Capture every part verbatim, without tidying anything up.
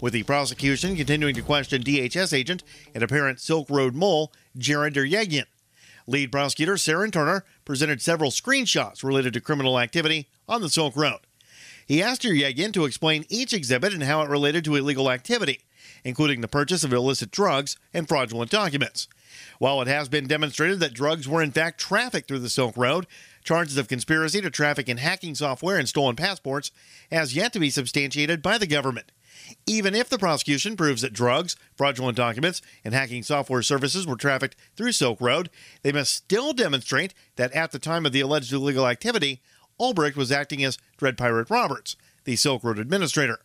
with the prosecution continuing to question D H S agent and apparent Silk Road mole Jared Deryagian. Lead prosecutor Sharon Turner presented several screenshots related to criminal activity on the Silk Road. He asked Deryagian to explain each exhibit and how it related to illegal activity, including the purchase of illicit drugs and fraudulent documents. While it has been demonstrated that drugs were in fact trafficked through the Silk Road, charges of conspiracy to traffic in hacking software and stolen passports has yet to be substantiated by the government. Even if the prosecution proves that drugs, fraudulent documents, and hacking software services were trafficked through Silk Road, they must still demonstrate that at the time of the alleged illegal activity, Ulbricht was acting as Dread Pirate Roberts, the Silk Road administrator.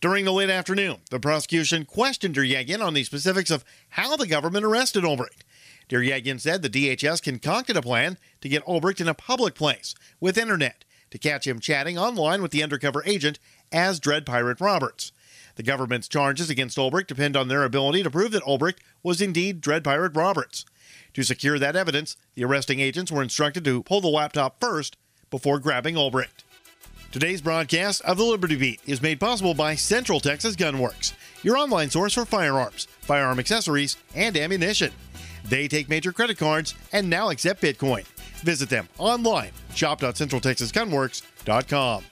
During the late afternoon, the prosecution questioned Deryagian on the specifics of how the government arrested Ulbricht. Deryagian said the D H S concocted a plan to get Ulbricht in a public place with internet to catch him chatting online with the undercover agent as Dread Pirate Roberts. The government's charges against Ulbricht depend on their ability to prove that Ulbricht was indeed Dread Pirate Roberts. To secure that evidence, the arresting agents were instructed to pull the laptop first before grabbing Ulbricht. Today's broadcast of the Liberty Beat is made possible by Central Texas Gunworks, your online source for firearms, firearm accessories, and ammunition. They take major credit cards and now accept Bitcoin. Visit them online, shop dot central texas gunworks dot com.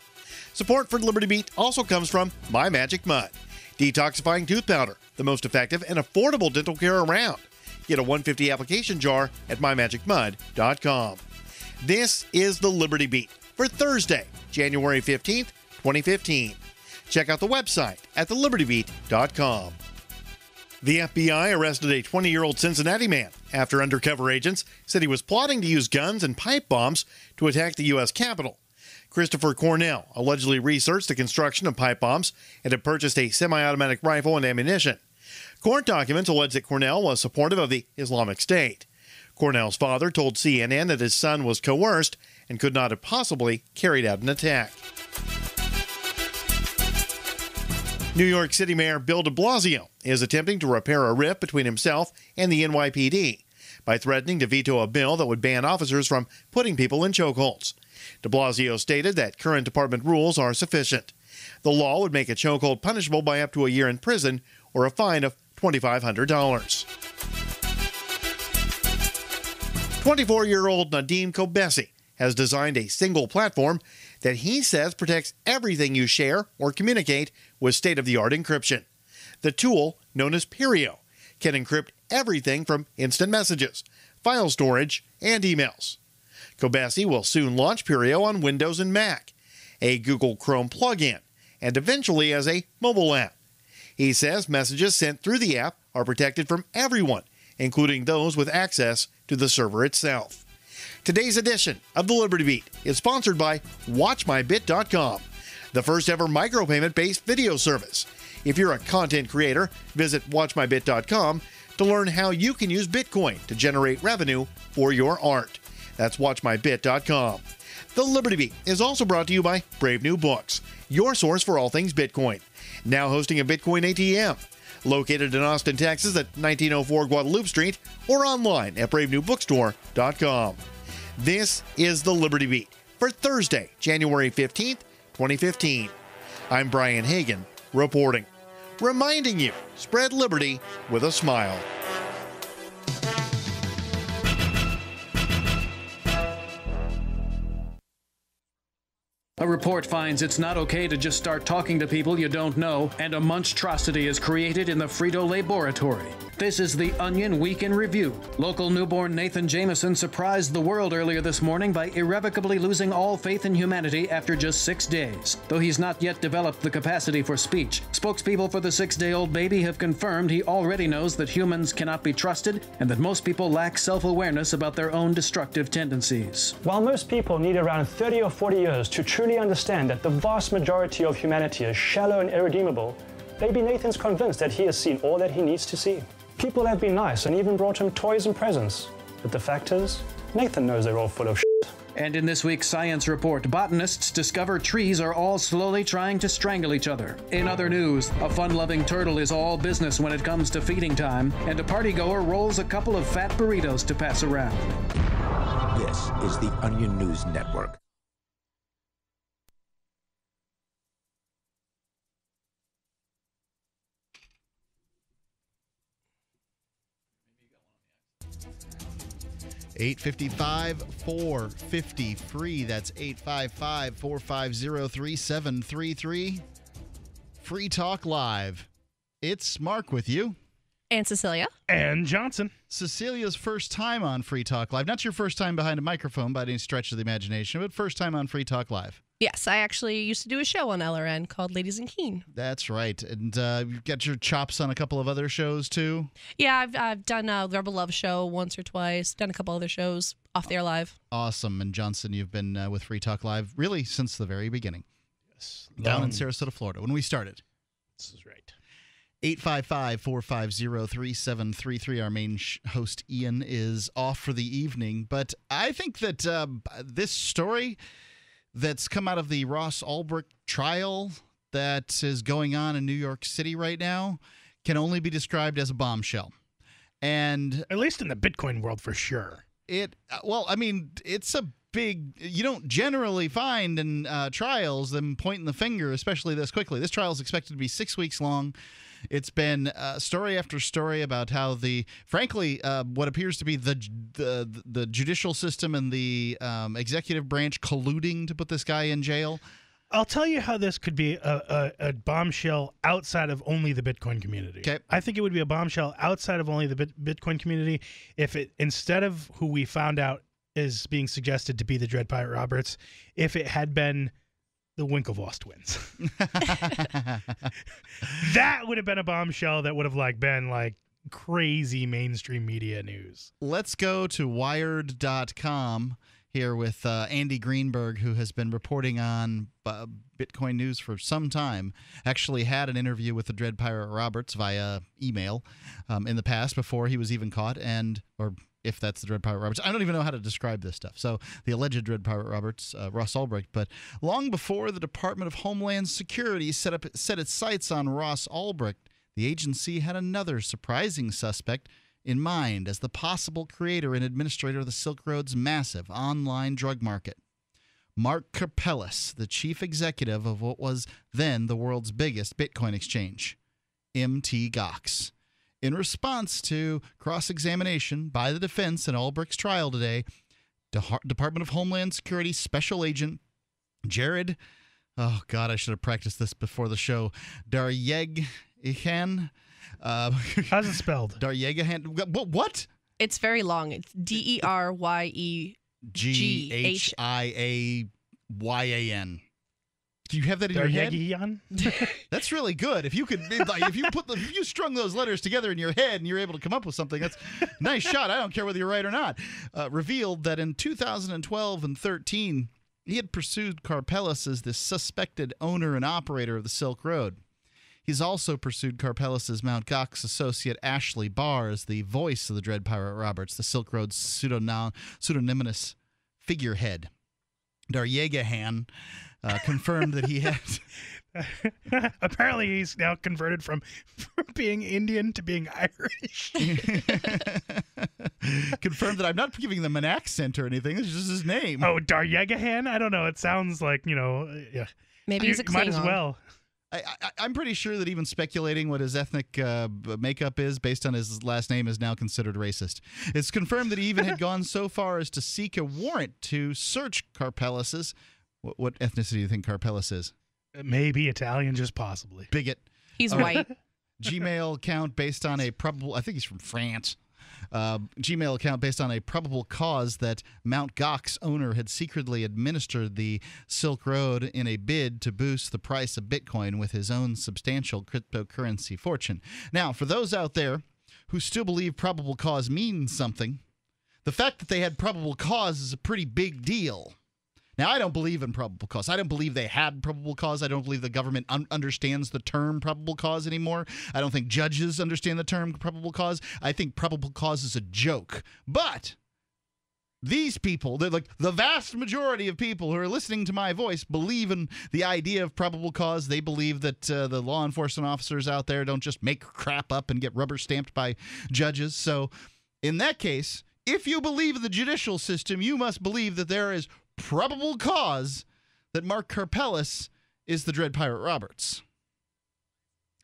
Support for Liberty Beat also comes from My Magic Mud, detoxifying tooth powder, the most effective and affordable dental care around. Get a one hundred fifty application jar at my magic mud dot com. This is the Liberty Beat for Thursday, January fifteenth, twenty fifteen. Check out the website at the liberty beat dot com. The F B I arrested a twenty-year-old Cincinnati man after undercover agents said he was plotting to use guns and pipe bombs to attack the U S Capitol. Christopher Cornell allegedly researched the construction of pipe bombs and had purchased a semi-automatic rifle and ammunition. Court documents allege that Cornell was supportive of the Islamic State. Cornell's father told C N N that his son was coerced and could not have possibly carried out an attack. New York City Mayor Bill de Blasio is attempting to repair a rift between himself and the N Y P D by threatening to veto a bill that would ban officers from putting people in chokeholds. De Blasio stated that current department rules are sufficient. The law would make a chokehold punishable by up to a year in prison or a fine of twenty-five hundred dollars. twenty-four-year-old Nadim Kobesi has designed a single platform that he says protects everything you share or communicate with state-of-the-art encryption. The tool, known as Perio, can encrypt everything from instant messages, file storage, and emails. Kobesi will soon launch Perio on Windows and Mac, a Google Chrome plugin, and eventually as a mobile app. He says messages sent through the app are protected from everyone, including those with access to the server itself. Today's edition of the Liberty Beat is sponsored by watch my bit dot com, the first ever micropayment-based video service. If you're a content creator, visit watch my bit dot com to learn how you can use Bitcoin to generate revenue for your art. That's watch my bit dot com. The Liberty Beat is also brought to you by Brave New Books, your source for all things Bitcoin. Now hosting a Bitcoin A T M. Located in Austin, Texas at nineteen oh four Guadalupe Street or online at brave new bookstore dot com. This is the Liberty Beat for Thursday, January fifteenth, twenty fifteen. I'm Brian Hagan reporting, reminding you, spread liberty with a smile. A report finds it's not okay to just start talking to people you don't know, and a monstrosity is created in the Frito-Lay laboratory. This is the Onion Week in Review. Local newborn Nathan Jamison surprised the world earlier this morning by irrevocably losing all faith in humanity after just six days. Though he's not yet developed the capacity for speech, spokespeople for the six-day-old baby have confirmed he already knows that humans cannot be trusted and that most people lack self-awareness about their own destructive tendencies. While most people need around thirty or forty years to truly understand that the vast majority of humanity is shallow and irredeemable, baby Nathan's convinced that he has seen all that he needs to see. People have been nice and even brought him toys and presents, but the fact is, Nathan knows they're all full of shit. And in this week's Science Report, botanists discover trees are all slowly trying to strangle each other. In other news, a fun-loving turtle is all business when it comes to feeding time, and a partygoer rolls a couple of fat burritos to pass around. This is the Onion News Network. eight five five, four five zero, F R E E. That's eight five five, four five zero, three seven three three. Free Talk Live. It's Mark with you. And Cecilia. And Johnson. Cecilia's first time on Free Talk Live. Not your first time behind a microphone by any stretch of the imagination, but first time on Free Talk Live. Yes, I actually used to do a show on L R N called Ladies and Keen. That's right. And uh, you've got your chops on a couple of other shows, too? Yeah, I've, I've done a Rebel Love show once or twice, done a couple other shows off the air live. Awesome. And Johnson, you've been uh, with Free Talk Live really since the very beginning. Yes. Down Long. in Sarasota, Florida, when we started. This is right. eight five five, four five zero, three seven three three. Our main host, Ian, is off for the evening. But I think that uh, this story that's come out of the Ross Ulbricht trial that is going on in New York City right now can only be described as a bombshell. And at least in the Bitcoin world, for sure. It well, I mean, it's a big. You don't generally find in uh, trials them pointing the finger, especially this quickly. This trial is expected to be six weeks long. It's been uh, story after story about how the, frankly, uh, what appears to be the the, the judicial system and the um, executive branch colluding to put this guy in jail. I'll tell you how this could be a, a, a bombshell outside of only the Bitcoin community. Okay. I think it would be a bombshell outside of only the Bit Bitcoin community if it, instead of who we found out is being suggested to be the Dread Pirate Roberts, if it had been the Winklevoss twins. That would have been a bombshell that would have like been like crazy mainstream media news. Let's go to wired dot com here with uh, Andy Greenberg, who has been reporting on uh, Bitcoin news for some time. Actually had an interview with the Dread Pirate Roberts via email um, in the past before he was even caught, and or if that's the Dread Pirate Roberts. I don't even know how to describe this stuff. So the alleged Dread Pirate Roberts, uh, Ross Ulbricht. But long before the Department of Homeland Security set up set its sights on Ross Ulbricht, the agency had another surprising suspect in mind as the possible creator and administrator of the Silk Road's massive online drug market. Mark Karpeles, the chief executive of what was then the world's biggest Bitcoin exchange, M T Gox. In response to cross-examination by the defense in Ulbricht's trial today, De- Department of Homeland Security Special Agent Jared, oh God, I should have practiced this before the show, Daryegahan. Uh, How's it spelled? Daryegahan. What? It's very long. It's D E R Y E G H I A Y A N. Do you have that in your head? That's really good. If you could, like, if you put the, if you strung those letters together in your head and you're able to come up with something, that's a nice shot. I don't care whether you're right or not. Uh, revealed that in two thousand twelve and thirteen, he had pursued Karpeles as the suspected owner and operator of the Silk Road. He's also pursued Karpeles' Mount Gox associate Ashley Barr as the voice of the Dread Pirate Roberts, the Silk Road's pseudonym, pseudonymous figurehead. Daryegahan uh, confirmed that he had. Apparently, he's now converted from, from being Indian to being Irish. Confirmed that I'm not giving them an accent or anything. It's just his name. Oh, Daryegahan? I don't know. It sounds like, you know, yeah. Maybe he's a Klingon. Might as well. I, I, I'm pretty sure that even speculating what his ethnic uh, makeup is based on his last name is now considered racist. It's confirmed that he even had gone so far as to seek a warrant to search Karpeles'. What, what ethnicity do you think Karpeles is? Maybe Italian, just possibly. Bigot. He's uh, white. Gmail account based on a probable, I think he's from France. Uh, Gmail account based on a probable cause that Mount Gox owner had secretly administered the Silk Road in a bid to boost the price of Bitcoin with his own substantial cryptocurrency fortune. Now, for those out there who still believe probable cause means something, the fact that they had probable cause is a pretty big deal. Now, I don't believe in probable cause. I don't believe they had probable cause. I don't believe the government un understands the term probable cause anymore. I don't think judges understand the term probable cause. I think probable cause is a joke. But these people, they're like the vast majority of people who are listening to my voice believe in the idea of probable cause. They believe that uh, the law enforcement officers out there don't just make crap up and get rubber stamped by judges. So in that case, if you believe in the judicial system, you must believe that there is probable cause that Mark Karpeles is the Dread Pirate Roberts.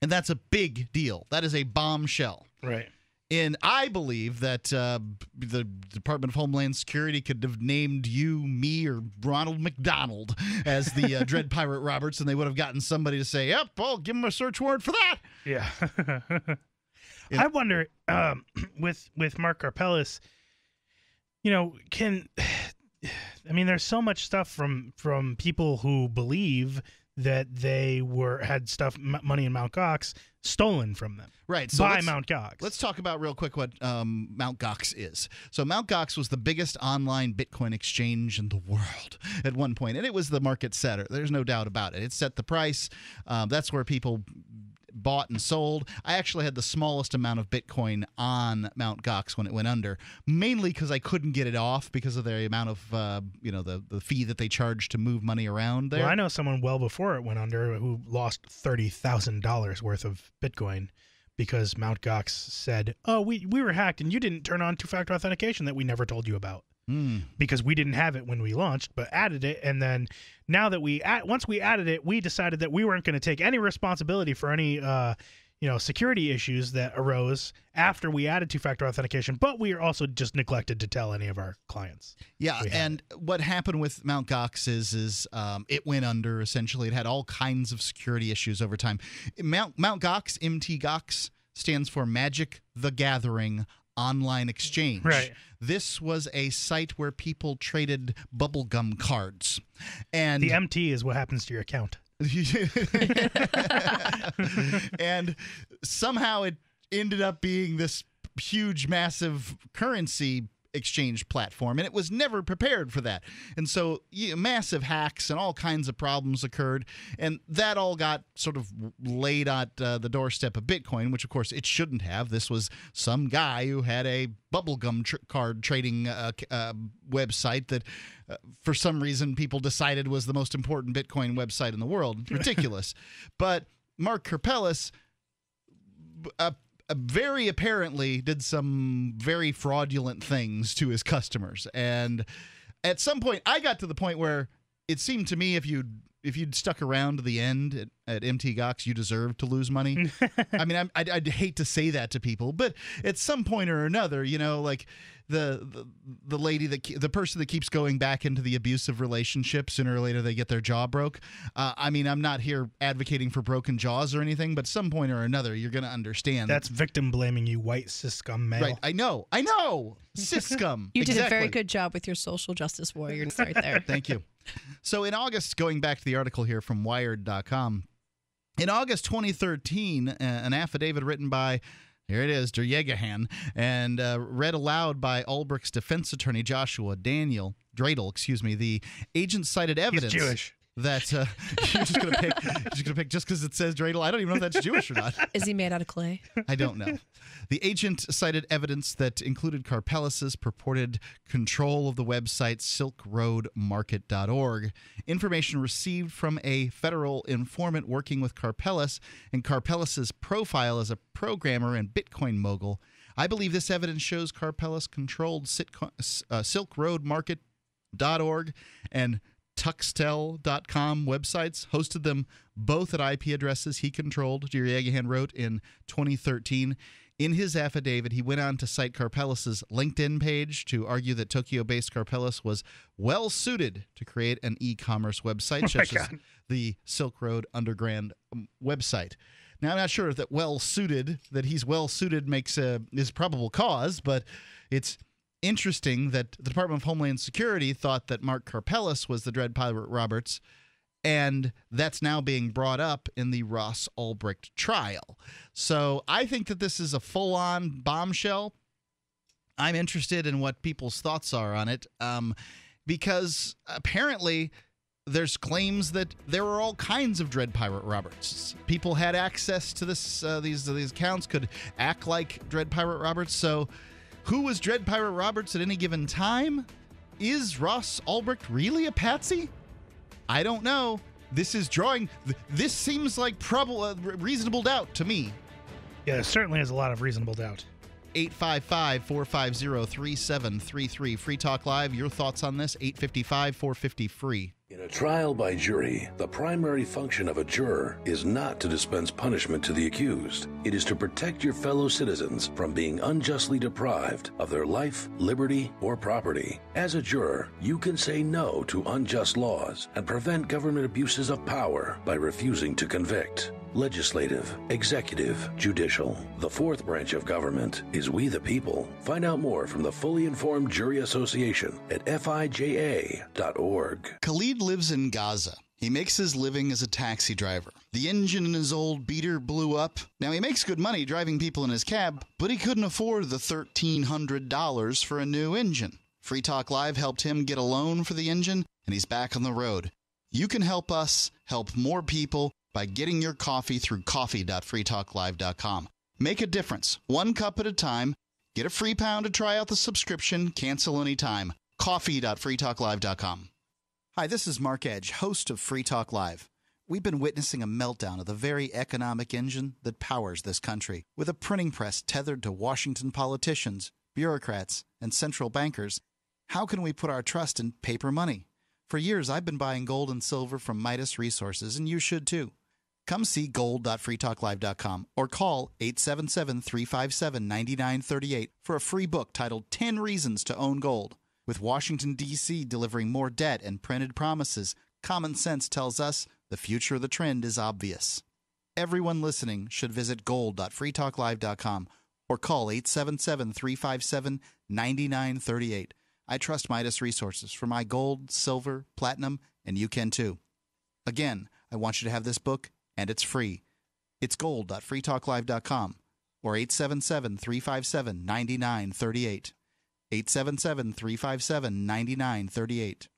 And that's a big deal. That is a bombshell. Right. And I believe that uh, the Department of Homeland Security could have named you, me, or Ronald McDonald as the uh, Dread Pirate Roberts, and they would have gotten somebody to say, yep, I'll give him a search warrant for that. Yeah. I wonder, um, with, with Mark Karpeles, you know, can... I mean, there's so much stuff from from people who believe that they were had stuff, m money in Mount Gox, stolen from them. Right. So by Mount Gox. Let's talk about real quick what um, Mount Gox is. So Mount Gox was the biggest online Bitcoin exchange in the world at one point, and it was the market setter. There's no doubt about it. It set the price. Um, that's where people bought and sold. I actually had the smallest amount of Bitcoin on Mount Gox when it went under, mainly because I couldn't get it off because of the amount of, uh, you know, the, the fee that they charge to move money around there. Well, I know someone well before it went under who lost thirty thousand dollars worth of Bitcoin because Mount Gox said, oh, we, we were hacked and you didn't turn on two-factor authentication that we never told you about. Mm. Because we didn't have it when we launched, but added it, and then now that we at once we added it, we decided that we weren't going to take any responsibility for any uh, you know, security issues that arose after we added two-factor authentication. But we are also just neglected to tell any of our clients. Yeah, and it. What happened with Mount Gox is is um, it went under essentially. It had all kinds of security issues over time. Mount Mount Gox, M T Gox, stands for Magic the Gathering Online Exchange. Right. This was a site where people traded bubblegum cards. And the M T is what happens to your account. And somehow it ended up being this huge, massive currency exchange platform, and it was never prepared for that. And so you know, massive hacks and all kinds of problems occurred, and that all got sort of laid at uh, the doorstep of Bitcoin, which of course it shouldn't have. This was some guy who had a bubblegum tr card trading uh, uh, website that uh, for some reason people decided was the most important Bitcoin website in the world. Ridiculous. But Mark Karpeles uh, Uh, very apparently did some very fraudulent things to his customers. And at some point, I got to the point where it seemed to me if you'd, if you'd stuck around to the end at, at M T Gox, you deserved to lose money. I mean, I'm, I'd, I'd hate to say that to people, but at some point or another, you know, like the, the, the lady, that the person that keeps going back into the abusive relationship, sooner or later they get their jaw broke. Uh, I mean, I'm not here advocating for broken jaws or anything, but some point or another, you're going to understand. That's victim blaming, you white cis scum male. Right, I know, I know, cis scum. You exactly. did a very good job with your social justice warriors right there. Thank you. So in August, going back to the article here from Wired dot com, in August twenty thirteen, an affidavit written by, here it is, Der Yegahan, and uh, read aloud by Albrecht's defense attorney, Joshua Daniel Dreidel, excuse me, the agent cited evidence. He's Jewish. That uh, you're just going to pick, you're just going to pick just because it says dreidel. I don't even know if that's Jewish or not. Is he made out of clay? I don't know. The agent cited evidence that included Karpeles' purported control of the website silk road market dot org, information received from a federal informant working with Karpeles, and Karpeles' profile as a programmer and Bitcoin mogul. I believe this evidence shows Karpeles controlled silk road market dot org and Tuxtel dot com websites, hosted them both at I P addresses he controlled, Der Yegahan wrote in twenty thirteen. In his affidavit, he went on to cite Karpeles' LinkedIn page to argue that Tokyo-based Karpeles was well-suited to create an e-commerce website, oh such as the Silk Road Underground website. Now, I'm not sure if that well-suited, that he's well-suited makes a, is probable cause, but it's interesting that the Department of Homeland Security thought that Mark Karpeles was the Dread Pirate Roberts, and that's now being brought up in the Ross Ulbricht trial. So I think that this is a full-on bombshell. I'm interested in what people's thoughts are on it, um, because apparently there's claims that there were all kinds of Dread Pirate Roberts. People had access to this; uh, these uh, these accounts could act like Dread Pirate Roberts. So who was Dread Pirate Roberts at any given time? Is Ross Ulbricht really a patsy? I don't know. This is drawing. This seems like probable, uh, reasonable doubt to me. Yeah, it certainly is a lot of reasonable doubt. eight five five, four five zero, three seven three three. Free Talk Live. Your thoughts on this? eight five five, four five zero, free. You know, a trial by jury, the primary function of a juror is not to dispense punishment to the accused. It is to protect your fellow citizens from being unjustly deprived of their life, liberty, or property. As a juror, you can say no to unjust laws and prevent government abuses of power by refusing to convict. Legislative, executive, judicial. The fourth branch of government is we the people. Find out more from the Fully Informed Jury Association at F I J A dot org. Khalid lives in Gaza. He makes his living as a taxi driver. The engine in his old beater blew up. Now, he makes good money driving people in his cab, but he couldn't afford the thirteen hundred dollars for a new engine. Free Talk Live helped him get a loan for the engine, and he's back on the road. You can help us help more people by getting your coffee through coffee dot free talk live dot com. Make a difference, one cup at a time. Get a free pound to try out the subscription. Cancel anytime. coffee dot free talk live dot com. Hi, this is Mark Edge, host of Free Talk Live. We've been witnessing a meltdown of the very economic engine that powers this country, with a printing press tethered to Washington politicians, bureaucrats, and central bankers. How can we put our trust in paper money? For years, I've been buying gold and silver from Midas Resources, and you should too. Come see gold dot free talk live dot com or call eight seven seven, three five seven, nine nine three eight for a free book titled ten reasons to Own Gold. With Washington, D C delivering more debt and printed promises, common sense tells us the future of the trend is obvious. Everyone listening should visit gold dot free talk live dot com or call eight seven seven, three five seven, nine nine three eight. I trust Midas Resources for my gold, silver, platinum, and you can too. Again, I want you to have this book, and it's free. It's gold dot free talk live dot com or eight seven seven, three five seven, nine nine three eight. eight seven seven, three five seven, nine nine three eight.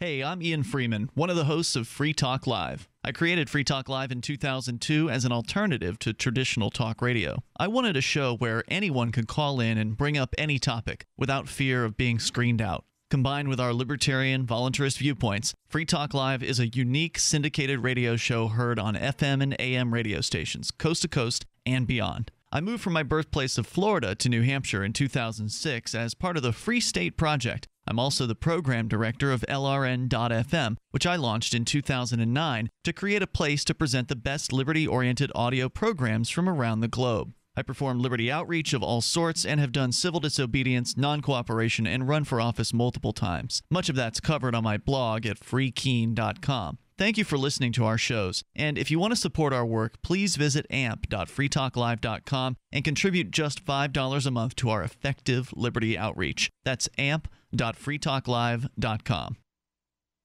Hey, I'm Ian Freeman, one of the hosts of Free Talk Live. I created Free Talk Live in two thousand two as an alternative to traditional talk radio. I wanted a show where anyone could call in and bring up any topic without fear of being screened out. Combined with our libertarian, voluntarist viewpoints, Free Talk Live is a unique syndicated radio show heard on F M and A M radio stations, coast to coast and beyond. I moved from my birthplace of Florida to New Hampshire in two thousand six as part of the Free State Project. I'm also the program director of L R N dot F M, which I launched in two thousand nine to create a place to present the best liberty-oriented audio programs from around the globe. I perform liberty outreach of all sorts and have done civil disobedience, non-cooperation, and run for office multiple times. Much of that's covered on my blog at free keen dot com. Thank you for listening to our shows, and if you want to support our work, please visit amp dot free talk live dot com and contribute just five dollars a month to our effective liberty outreach. That's amp dot free talk live dot com.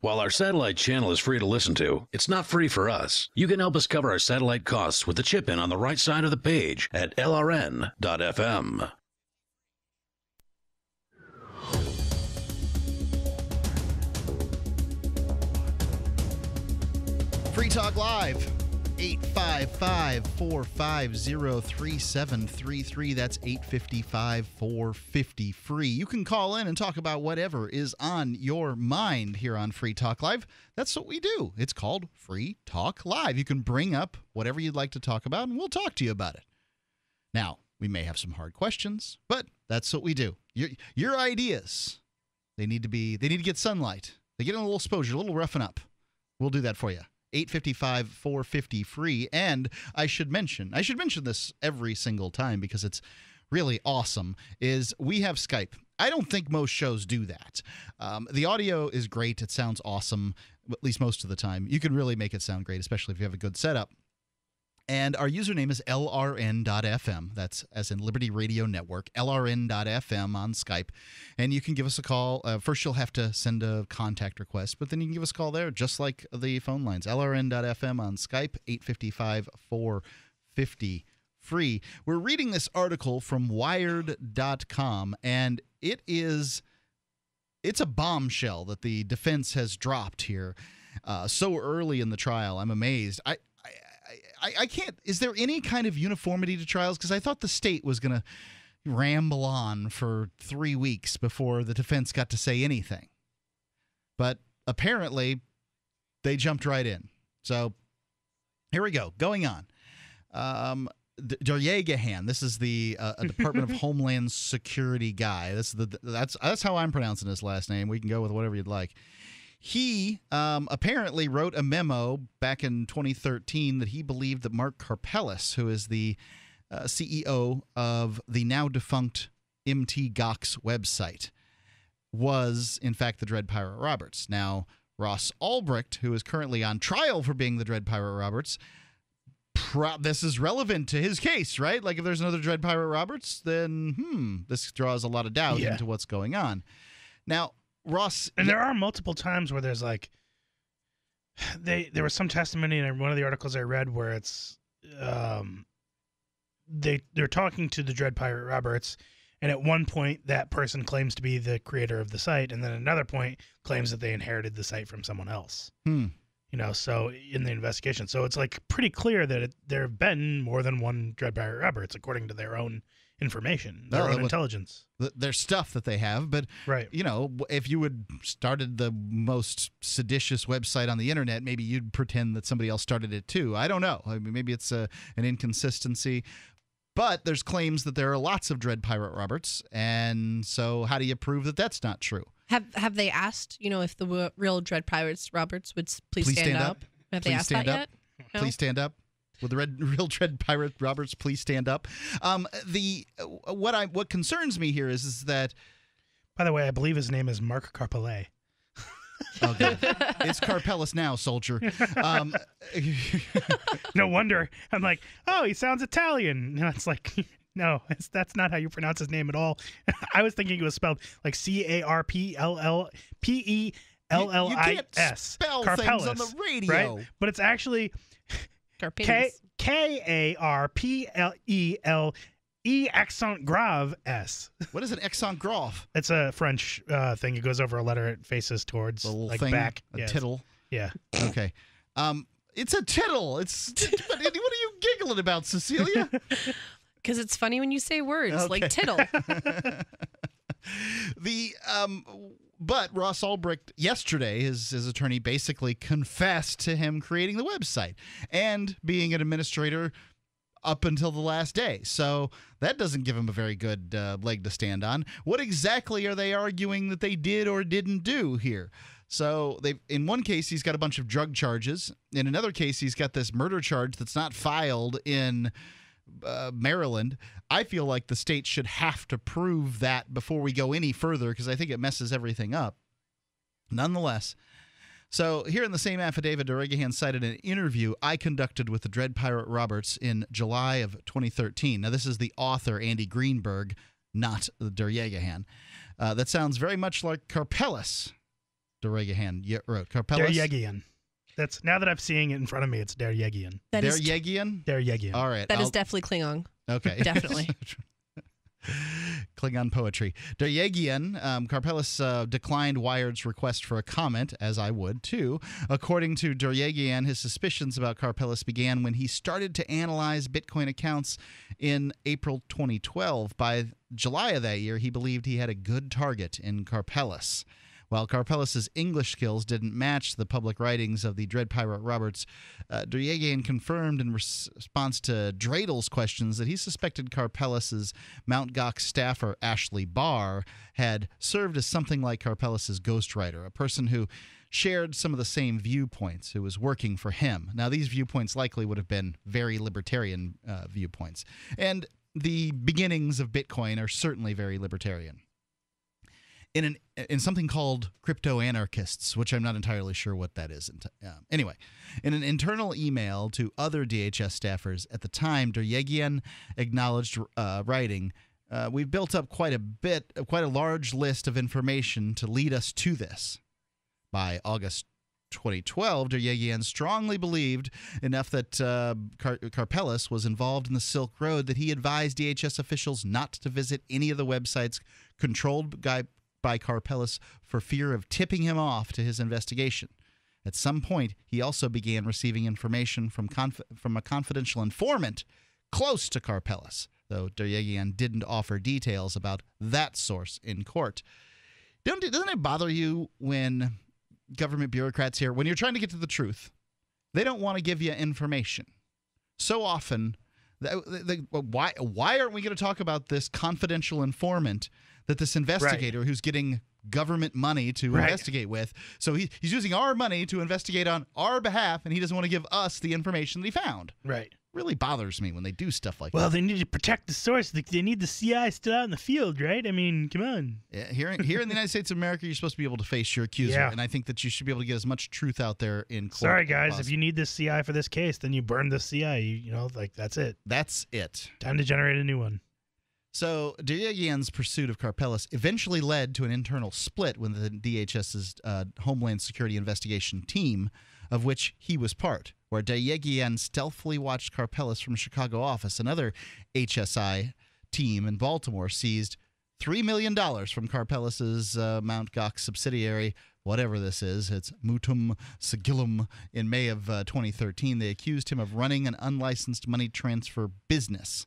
While our satellite channel is free to listen to, it's not free for us. You can help us cover our satellite costs with the chip-in on the right side of the page at L R N dot F M. Free Talk Live, eight five five, four five zero, three seven three three. That's eight five five, four five zero, free. You can call in and talk about whatever is on your mind here on Free Talk Live. That's what we do. It's called Free Talk Live. You can bring up whatever you'd like to talk about, and we'll talk to you about it. Now, we may have some hard questions, but that's what we do. Your, your ideas, they need to be, they need to get sunlight. They get a little exposure, a little roughing up. We'll do that for you. eight five five, four five zero, free. And I should mention, I should mention this every single time because it's really awesome, is we have Skype. I don't think most shows do that. Um, the audio is great. It sounds awesome, at least most of the time. You can really make it sound great, especially if you have a good setup. And our username is L R N dot F M. That's as in Liberty Radio Network, L R N dot F M on Skype. And you can give us a call. Uh, first, you'll have to send a contact request, but then you can give us a call there, just like the phone lines. L R N dot F M on Skype, eight five five, four five zero, free. We're reading this article from Wired dot com, and it is it's a bombshell that the defense has dropped here uh, so early in the trial. I'm amazed. I I, I can't. Is there any kind of uniformity to trials? Because I thought the state was going to ramble on for three weeks before the defense got to say anything. But apparently they jumped right in. So here we go. Going on. Um, Deryagahan, this is the uh, Department of Homeland Security guy. This is the, that's, that's how I'm pronouncing his last name. We can go with whatever you'd like. He um, apparently wrote a memo back in twenty thirteen that he believed that Mark Karpeles, who is the uh, C E O of the now-defunct M T Gox website, was, in fact, the Dread Pirate Roberts. Now, Ross Ulbricht, who is currently on trial for being the Dread Pirate Roberts, pro- this is relevant to his case, right? Like, if there's another Dread Pirate Roberts, then, hmm, this draws a lot of doubt yeah. into what's going on. Now, Ross, and there are multiple times where there's like, they there was some testimony in one of the articles I read where it's, um, they they're talking to the Dread Pirate Roberts, and at one point that person claims to be the creator of the site, and then another point claims that they inherited the site from someone else. Hmm. You know, so in the investigation, so it's like pretty clear that it, there have been more than one Dread Pirate Roberts, according to their own information, their well, own intelligence. Th- their stuff that they have, but, right. you know, if you had started the most seditious website on the internet, maybe you'd pretend that somebody else started it too. I don't know. I mean, maybe it's a, an inconsistency, but there's claims that there are lots of Dread Pirate Roberts, and so how do you prove that that's not true? Have Have they asked, you know, if the w- real Dread Pirates Roberts would please, please stand, stand up? up. Have please they asked that up. yet? No? Please stand up. Will the red, real Dread Pirate Roberts please stand up? Um, the what I what concerns me here is is that. By the way, I believe his name is Mark Karpeles. Okay, it's Karpeles now, soldier. Um, no wonder I'm like, oh, he sounds Italian. And it's like, no, it's, that's not how you pronounce his name at all. I was thinking it was spelled like C A R P L L P E L L I S. Spell Karpeles, things on the radio, right? But it's actually. K K A R P L E L E accent grave S. What is an accent grave? It's a French uh, thing. It goes over a letter. It faces towards a little like thing, back. A yes. tittle. Yeah. Okay. Um, it's a tittle. It's. What are you giggling about, Cecilia? Because it's funny when you say words okay. like tittle. the um. But Ross Ulbricht, yesterday, his, his attorney basically confessed to him creating the website and being an administrator up until the last day. So that doesn't give him a very good uh, leg to stand on. What exactly are they arguing that they did or didn't do here? So they've, in one case, he's got a bunch of drug charges. In another case, he's got this murder charge that's not filed in Uh, Maryland. I feel like the state should have to prove that before we go any further because I think it messes everything up. Nonetheless, so here in the same affidavit, Deryagahan cited an interview I conducted with the Dread Pirate Roberts in July of twenty thirteen. Now, this is the author, Andy Greenberg, not Deryagahan. Uh, that sounds very much like Karpeles. Deryagahan wrote Karpeles. Deryagahan. That's now that I'm seeing it in front of me, it's Deryagahan. Deryagahan? Deryagahan. All right. That I'll... is definitely Klingon. Okay. Definitely. Klingon poetry. Deryagahan, um, Karpeles uh, declined Wired's request for a comment, as I would too. According to Deryagahan, his suspicions about Karpeles began when he started to analyze Bitcoin accounts in April twenty twelve. By July of that year, he believed he had a good target in Karpeles. While Karpeles' English skills didn't match the public writings of the Dread Pirate Roberts, uh, Deryagahan confirmed in res- response to Dreidel's questions that he suspected Karpeles' Mount Gox staffer, Ashley Barr, had served as something like Karpeles' ghostwriter, a person who shared some of the same viewpoints, who was working for him. Now, these viewpoints likely would have been very libertarian uh, viewpoints. And the beginnings of Bitcoin are certainly very libertarian. in an in something called crypto anarchists, which I'm not entirely sure what that is. Um, anyway, in an internal email to other D H S staffers at the time, Deryegian acknowledged uh, writing, uh, "We've built up quite a bit, quite a large list of information to lead us to this." By August twenty twelve, Deryegian strongly believed enough that uh, Car Karpeles was involved in the Silk Road that he advised D H S officials not to visit any of the websites controlled by, by Karpeles for fear of tipping him off to his investigation. At some point, he also began receiving information from, conf from a confidential informant close to Karpeles, though Deryegian didn't offer details about that source in court. Don't, doesn't it bother you when government bureaucrats here, when you're trying to get to the truth, they don't want to give you information? So often, they, they, why why aren't we going to talk about this confidential informant that this investigator right. who's getting government money to right. investigate with? So he, he's using our money to investigate on our behalf, and he doesn't want to give us the information that he found. Right. Really bothers me when they do stuff like well, that. Well, they need to protect the source. They need the C I still out in the field, right? I mean, come on. Yeah, here, here in the United States of America, you're supposed to be able to face your accuser, yeah. and I think that you should be able to get as much truth out there in court. Sorry, guys, possible. If you need this C I for this case, then you burn this C I. You, you know, like that's it. That's it. Time to generate a new one. So Deryegian's pursuit of Karpeles eventually led to an internal split within the DHS's uh, Homeland Security Investigation team, of which he was part, where Deryegian stealthily watched Karpeles from Chicago office. Another H S I team in Baltimore seized three million dollars from Karpeles' uh, Mount Gox subsidiary, whatever this is. It's Mutum Sigillum. In May of uh, twenty thirteen. They accused him of running an unlicensed money transfer business.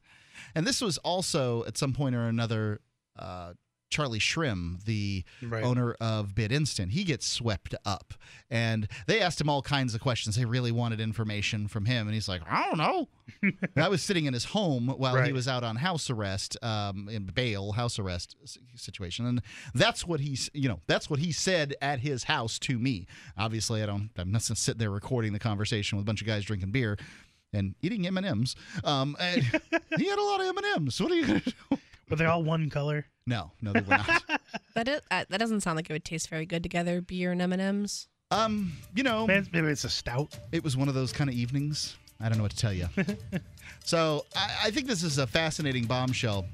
And this was also, at some point or another, uh, Charlie Shrim, the right. owner of BidInstant. He gets swept up. And they asked him all kinds of questions. They really wanted information from him. And he's like, I don't know. I was sitting in his home while right. he was out on house arrest, um, in bail, house arrest situation. And that's what he, you know, that's what he said at his house to me. Obviously, I don't, I'm not going to sit there recording the conversation with a bunch of guys drinking beer and eating M and M's. Um, and he had a lot of M and M's. What are you going to do? Were they all one color? No, no, they were not. That, is, uh, that doesn't sound like it would taste very good together, beer and M and M's. Um, you know. Maybe it's a stout. It was one of those kind of evenings. I don't know what to tell you. So I, I think this is a fascinating bombshell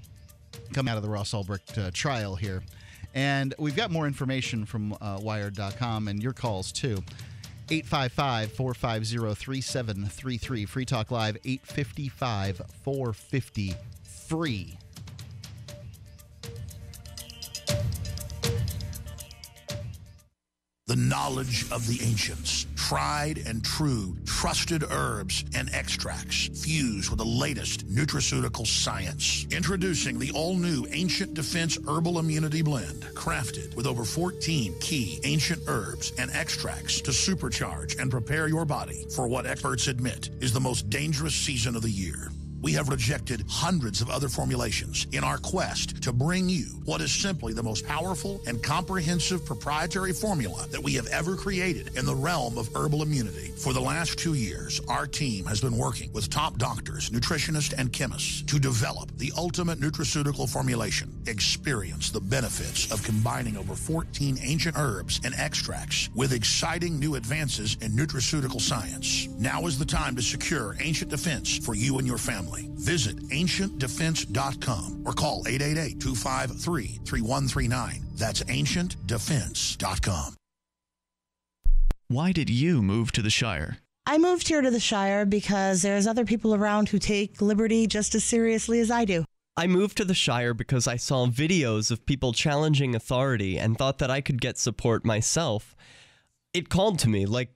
coming out of the Ross Ulbricht uh, trial here. And we've got more information from uh, Wired dot com and your calls, too. eight five five, four five zero, three seven three three. Free Talk Live, eight five five, four five zero, free. The knowledge of the ancients, tried and true, trusted herbs and extracts fused with the latest nutraceutical science. Introducing the all-new Ancient Defense Herbal Immunity Blend, crafted with over fourteen key ancient herbs and extracts to supercharge and prepare your body for what experts admit is the most dangerous season of the year. We have rejected hundreds of other formulations in our quest to bring you what is simply the most powerful and comprehensive proprietary formula that we have ever created in the realm of herbal immunity. For the last two years, our team has been working with top doctors, nutritionists, and chemists to develop the ultimate nutraceutical formulation. Experience the benefits of combining over fourteen ancient herbs and extracts with exciting new advances in nutraceutical science. Now is the time to secure Ancient Defense for you and your family. Visit ancient defense dot com or call eight eight eight, two five three, three one three nine. That's ancient defense dot com. Why did you move to the Shire? I moved here to the Shire because there's other people around who take liberty just as seriously as I do. I moved to the Shire because I saw videos of people challenging authority and thought that I could get support myself. It called to me, like,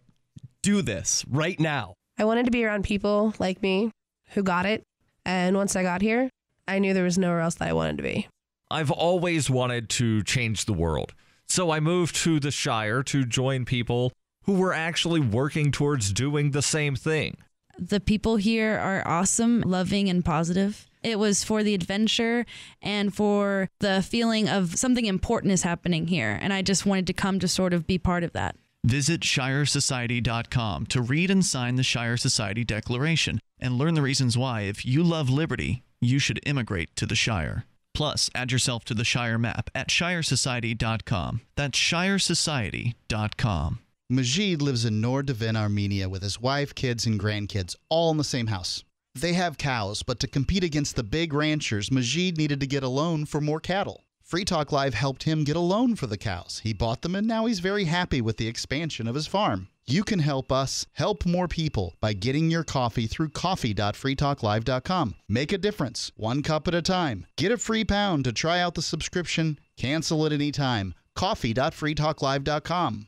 do this right now. I wanted to be around people like me who got it, and once I got here, I knew there was nowhere else that I wanted to be. I've always wanted to change the world, so I moved to the Shire to join people who were actually working towards doing the same thing. The people here are awesome, loving, and positive. It was for the adventure and for the feeling of something important is happening here, and I just wanted to come to sort of be part of that. Visit Shire Society dot com to read and sign the Shire Society Declaration and learn the reasons why, if you love liberty, you should immigrate to the Shire. Plus, add yourself to the Shire map at shire society dot com. That's shire society dot com. Majid lives in Nor-Devin, Armenia, with his wife, kids, and grandkids, all in the same house. They have cows, but to compete against the big ranchers, Majid needed to get a loan for more cattle. Free Talk Live helped him get a loan for the cows. He bought them, and now he's very happy with the expansion of his farm. You can help us help more people by getting your coffee through coffee dot free talk live dot com. Make a difference, one cup at a time. Get a free pound to try out the subscription. Cancel at any time. coffee dot free talk live dot com.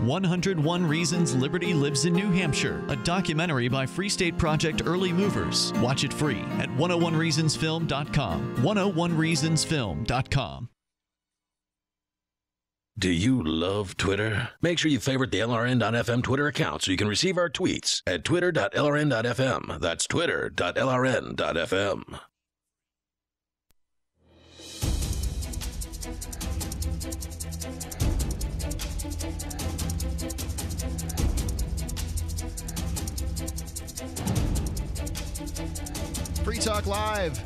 one hundred one Reasons Liberty Lives in New Hampshire, a documentary by Free State Project Early Movers. Watch it free at one oh one reasons film dot com. one oh one reasons film dot com. Do you love Twitter? Make sure you favorite the L R N dot F M Twitter account so you can receive our tweets at twitter dot L R N dot F M. That's twitter dot L R N dot F M. Free Talk Live,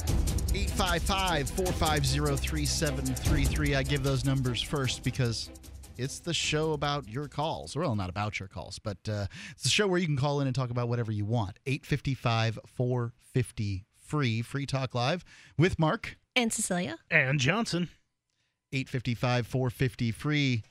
eight five five, four five zero, three seven three three. I give those numbers first because it's the show about your calls. Well, not about your calls, but uh, it's the show where you can call in and talk about whatever you want. eight five five, four five zero, free. Free Talk Live with Mark. And Cecilia. And Johnson. eight five five, four five zero, free.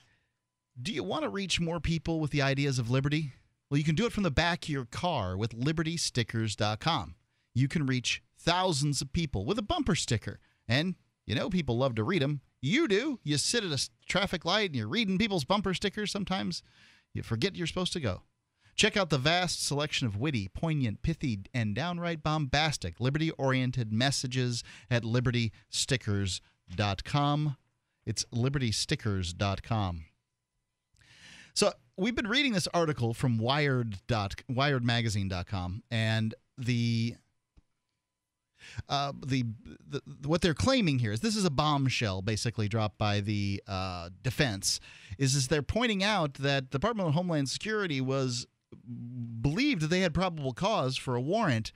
Do you want to reach more people with the ideas of liberty? Well, you can do it from the back of your car with liberty stickers dot com. You can reach thousands of people with a bumper sticker. And, you know, people love to read them. You do. You sit at a traffic light and you're reading people's bumper stickers. Sometimes you forget you're supposed to go. Check out the vast selection of witty, poignant, pithy, and downright bombastic liberty-oriented messages at liberty stickers dot com. It's liberty stickers dot com. So we've been reading this article from wired magazine dot com, and the... Uh, the, the what they're claiming here is this is a bombshell basically dropped by the uh, defense. Is is they're pointing out that the Department of Homeland Security was believed that they had probable cause for a warrant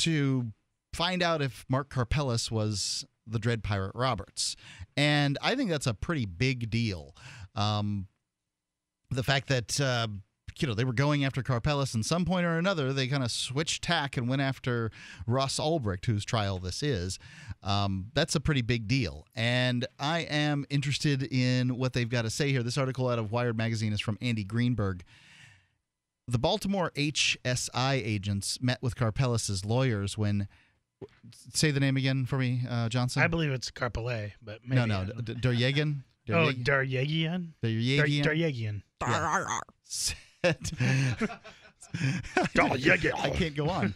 to find out if Mark Karpeles was the Dread Pirate Roberts, and I think that's a pretty big deal. Um, the fact that uh, you know, they were going after Karpeles, and some point or another, they kind of switched tack and went after Ross Ulbricht, whose trial this is. Um, that's a pretty big deal. And I am interested in what they've got to say here. This article out of Wired Magazine is from Andy Greenberg. The Baltimore H S I agents met with Karpeles' lawyers when... Say the name again for me, uh, Johnson? I believe it's Karpeles, but maybe... No, no, Daryagian? Oh, Daryagian? Daryagian. Daryagian. I can't go on.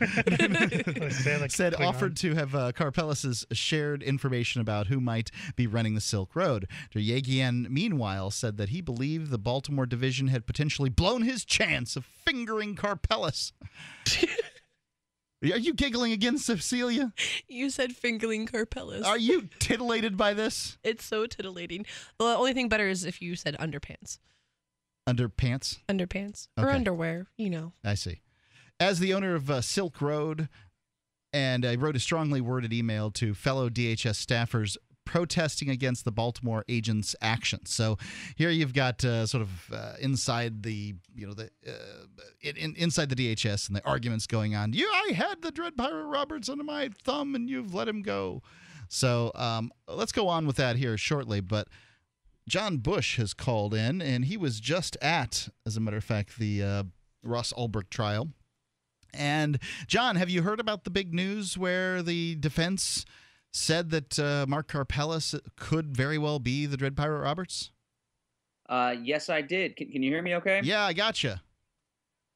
Said offered to have uh, Karpeles' shared information about who might be running the Silk Road. Daryagian, meanwhile, said that he believed the Baltimore division had potentially blown his chance of fingering Karpeles. Are you giggling again, Cecilia? You said fingering Karpeles. Are you titillated by this? It's so titillating. The only thing better is if you said underpants. Underpants? Underpants. Okay. Or underwear, you know. I see. As the owner of uh, Silk Road, And I wrote a strongly worded email to fellow D H S staffers protesting against the Baltimore agent's actions. So here you've got uh, sort of uh, inside the, you know, the uh, in, inside the D H S and the arguments going on. You, I had the Dread Pirate Roberts under my thumb and you've let him go. So um, let's go on with that here shortly. But John Bush has called in, and he was just at, as a matter of fact, the uh, Ross Ulbricht trial. And, John, have you heard about the big news where the defense said that uh, Mark Karpeles could very well be the Dread Pirate Roberts? Uh, yes, I did. Can, can you hear me okay? Yeah, I gotcha.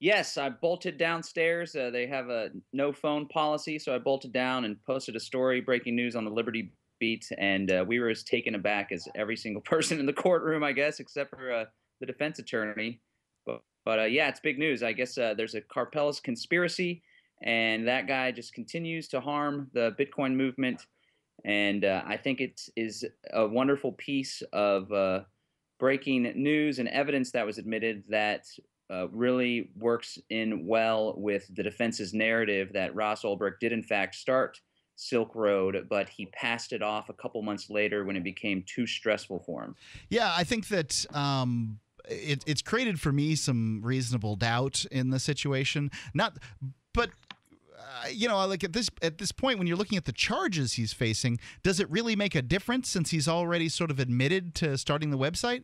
Yes, I bolted downstairs. Uh, they have a no-phone policy, so I bolted down and posted a story, breaking news on the Liberty Beat, and uh, we were as taken aback as every single person in the courtroom, I guess, except for uh, the defense attorney. But, but uh, yeah, it's big news. I guess uh, there's a Karpeles conspiracy, and that guy just continues to harm the Bitcoin movement. And uh, I think it is a wonderful piece of uh, breaking news and evidence that was admitted that uh, really works in well with the defense's narrative that Ross Ulbricht did in fact start Silk Road, but he passed it off a couple months later when it became too stressful for him. Yeah, I think that um, it, it's created for me some reasonable doubt in the situation. Not, but... Uh, you know, like at this at this point, when you're looking at the charges he's facing, does it really make a difference since he's already sort of admitted to starting the website?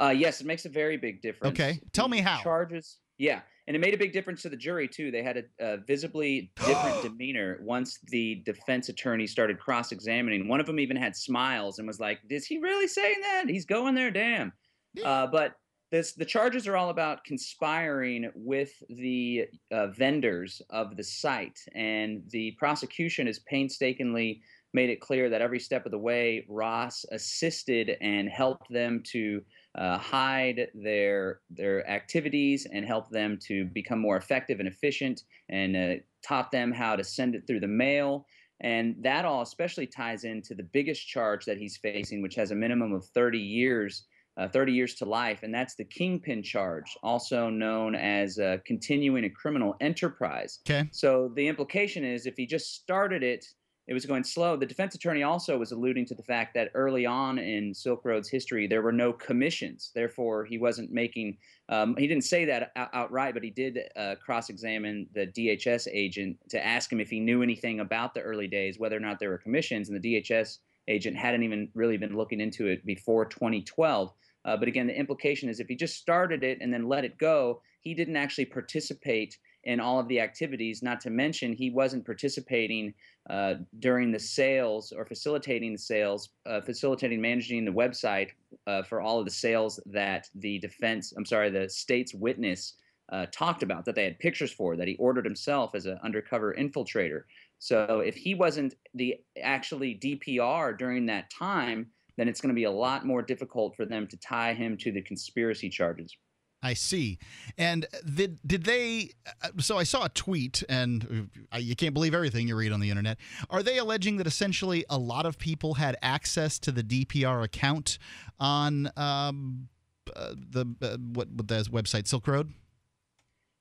Uh, yes, it makes a very big difference. Okay, tell me how. Charges, yeah, and it made a big difference to the jury too. They had a, a visibly different demeanor once the defense attorney started cross-examining. One of them even had smiles and was like, "Is he really saying that? He's going there, damn." Yeah. Uh, but. This, the charges are all about conspiring with the uh, vendors of the site, and the prosecution has painstakingly made it clear that every step of the way, Ross assisted and helped them to uh, hide their their activities and help them to become more effective and efficient, and uh, taught them how to send it through the mail. And that all especially ties into the biggest charge that he's facing, which has a minimum of thirty years. Uh, thirty years to life, and that's the kingpin charge, also known as uh, continuing a criminal enterprise. Okay. So the implication is if he just started it, it was going slow. The defense attorney also was alluding to the fact that early on in Silk Road's history, there were no commissions. Therefore, he wasn't making um, – he didn't say that out outright, but he did uh, cross-examine the D H S agent to ask him if he knew anything about the early days, whether or not there were commissions, and the D H S agent hadn't even really been looking into it before twenty twelve. Uh, but again, the implication is if he just started it and then let it go, he didn't actually participate in all of the activities, not to mention he wasn't participating uh, during the sales or facilitating the sales, uh, facilitating managing the website uh, for all of the sales that the defense, I'm sorry, the state's witness uh, talked about, that they had pictures for, that he ordered himself as an undercover infiltrator. So if he wasn't the actually D P R during that time, then it's going to be a lot more difficult for them to tie him to the conspiracy charges. I see. And did, did they – so I saw a tweet, and you can't believe everything you read on the internet. Are they alleging that essentially a lot of people had access to the D P R account on um, uh, the uh, what, what the website, Silk Road?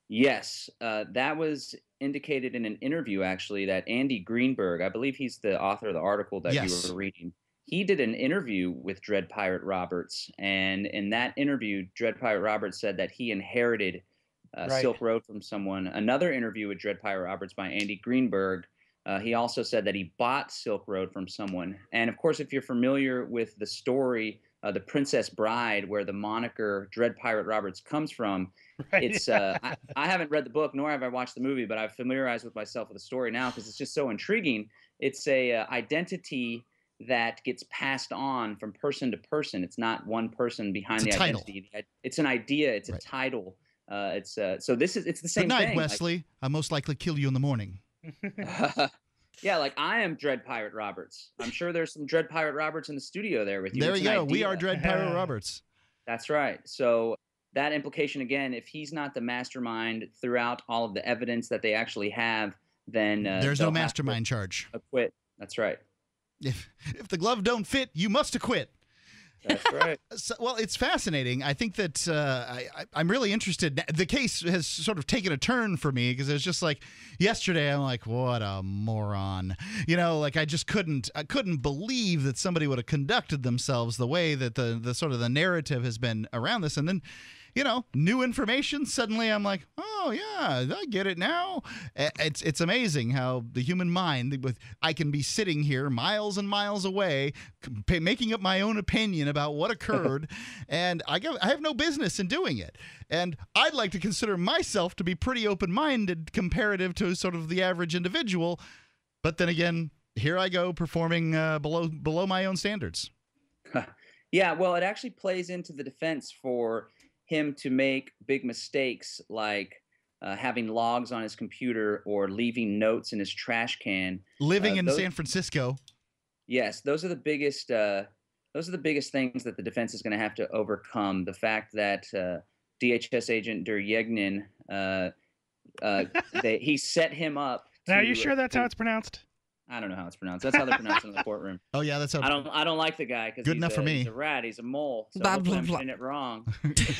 Yes. Uh, that was – indicated in an interview, actually, that Andy Greenberg, I believe he's the author of the article that yes. you were reading, he did an interview with Dread Pirate Roberts, and in that interview, Dread Pirate Roberts said that he inherited uh, right. Silk Road from someone. Another interview with Dread Pirate Roberts by Andy Greenberg, uh, he also said that he bought Silk Road from someone. And, of course, if you're familiar with the story Uh, the Princess Bride, where the moniker Dread Pirate Roberts comes from. Right. It's uh, I, I haven't read the book, nor have I watched the movie, but I've familiarized with myself with the story now because it's just so intriguing. It's a uh, identity that gets passed on from person to person. It's not one person behind it's the identity. Title. It's an idea. It's right. a title. Uh, it's uh, so this is it's the same thing. Good night, thing. Wesley. Like, I'll most likely kill you in the morning. uh, Yeah, like I am Dread Pirate Roberts. I'm sure there's some Dread Pirate Roberts in the studio there with you. There you go. Idea. We are Dread Pirate Roberts. That's right. So that implication, again, if he's not the mastermind throughout all of the evidence that they actually have, then uh, there's no mastermind charge. Acquit. That's right. If if the glove don't fit, you must acquit. That's right. So, well, it's fascinating. I think that uh, I, I, I'm really interested. The case has sort of taken a turn for me because it was just like yesterday. I'm like, what a moron. You know, like I just couldn't I couldn't believe that somebody would have conducted themselves the way that the, the sort of the narrative has been around this. And then, you know, new information. Suddenly I'm like, oh, yeah, I get it now. It's it's amazing how the human mind, with I can be sitting here miles and miles away, making up my own opinion about what occurred, and I, give, I have no business in doing it. And I'd like to consider myself to be pretty open-minded comparative to sort of the average individual. But then again, here I go performing uh, below, below my own standards. Yeah, well, it actually plays into the defense for him to make big mistakes like uh, having logs on his computer or leaving notes in his trash can. Living uh, those, in San Francisco. Yes, those are the biggest. Uh, those are the biggest things that the defense is going to have to overcome. The fact that uh, D H S agent Der Yegnin, uh, uh, they, he set him up. Now, to, are you sure that's uh, how it's pronounced? I don't know how it's pronounced. That's how they're pronounced in the courtroom. Oh yeah, that's how. I don't. I don't like the guy because he's, he's a rat. He's a mole. So blah, blah, I'm blah. Getting it wrong.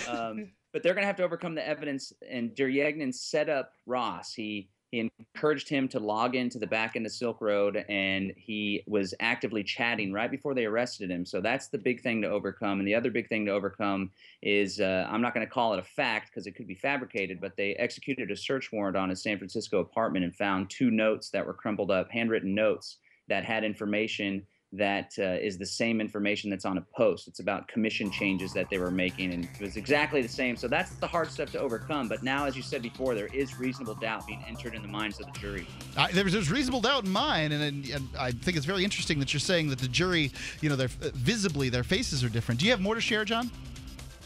um, but they're gonna have to overcome the evidence. And Der Yegnin set up Ross. He he encouraged him to log into the back end of Silk Road, and he was actively chatting right before they arrested him. So that's the big thing to overcome. And the other big thing to overcome is uh, I'm not gonna call it a fact because it could be fabricated. But they executed a search warrant on his San Francisco apartment and found two notes that were crumpled up, handwritten notes that had information that uh, is the same information that's on a post. It's about commission changes that they were making, and it was exactly the same. So that's the hard stuff to overcome. But now, as you said before, there is reasonable doubt being entered in the minds of the jury. I, there's, there's reasonable doubt in mine, and, and I think it's very interesting that you're saying that the jury, you know, they're visibly their faces are different. Do you have more to share, John?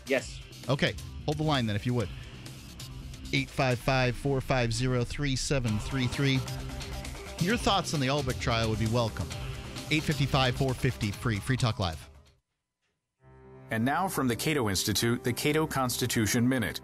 Yes. Okay. Hold the line then, if you would. eight five five, four five zero, three seven three three. Your thoughts on the Ulbrich trial would be welcome. eight five five, four five zero, free. Free Talk Live. And now from the Cato Institute, the Cato Constitution Minute.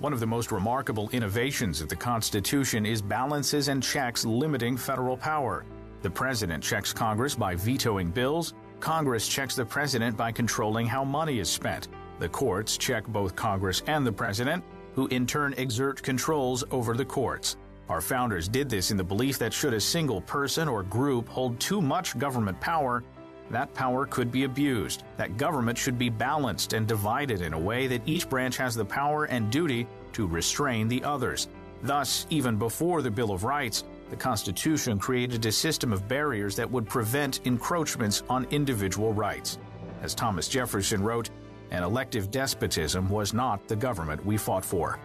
One of the most remarkable innovations of the Constitution is balances and checks limiting federal power. The president checks Congress by vetoing bills. Congress checks the president by controlling how money is spent. The courts check both Congress and the president, who in turn exert controls over the courts. Our founders did this in the belief that should a single person or group hold too much government power, that power could be abused, that government should be balanced and divided in a way that each branch has the power and duty to restrain the others. Thus, even before the Bill of Rights, the Constitution created a system of barriers that would prevent encroachments on individual rights. As Thomas Jefferson wrote, "An elective despotism was not the government we fought for."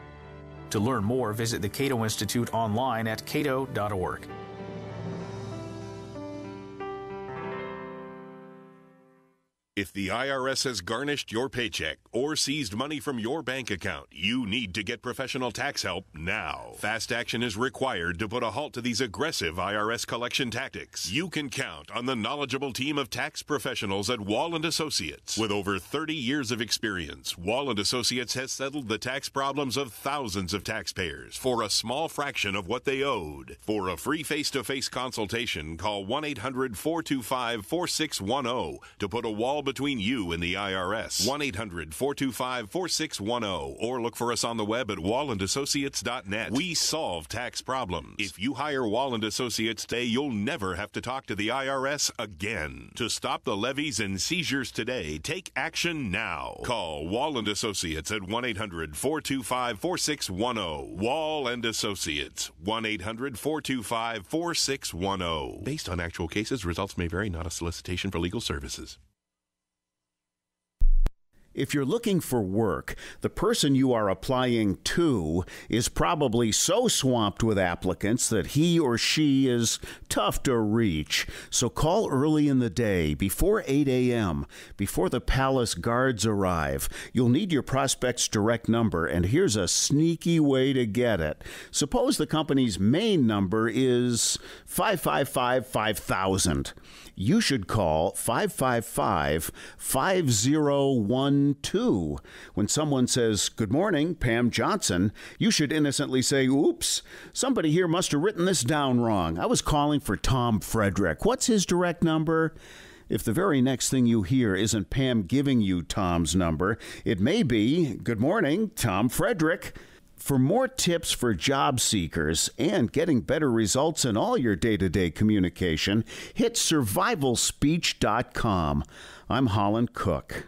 To learn more, visit the Cato Institute online at cato dot org. If the I R S has garnished your paycheck or seized money from your bank account, you need to get professional tax help now. Fast action is required to put a halt to these aggressive I R S collection tactics. You can count on the knowledgeable team of tax professionals at Wall and Associates. With over thirty years of experience, Wall and Associates has settled the tax problems of thousands of taxpayers for a small fraction of what they owed. For a free face-to-face consultation, call one eight hundred, four two five, four six one zero to put a wall between you and the I R S. one eight hundred, four two five, four six one zero or look for us on the web at wall and associates dot net. We solve tax problems. If you hire Wall and Associates today, you'll never have to talk to the I R S again. To stop the levies and seizures today, take action now. Call Wall and Associates at one eight hundred, four two five, four six one zero. Wall and Associates, one eight hundred, four two five, four six one zero. Based on actual cases, results may vary, not a solicitation for legal services. If you're looking for work, the person you are applying to is probably so swamped with applicants that he or she is tough to reach. So call early in the day, before eight A M, before the palace guards arrive. You'll need your prospect's direct number, and here's a sneaky way to get it. Suppose the company's main number is five five five, five thousand. You should call five five five, five zero one two. When someone says, "Good morning, Pam Johnson," you should innocently say, "Oops, somebody here must have written this down wrong. I was calling for Tom Frederick. What's his direct number?" If the very next thing you hear isn't Pam giving you Tom's number, it may be, "Good morning, Tom Frederick." For more tips for job seekers and getting better results in all your day-to-day communication, hit survival speech dot com. I'm Holland Cook.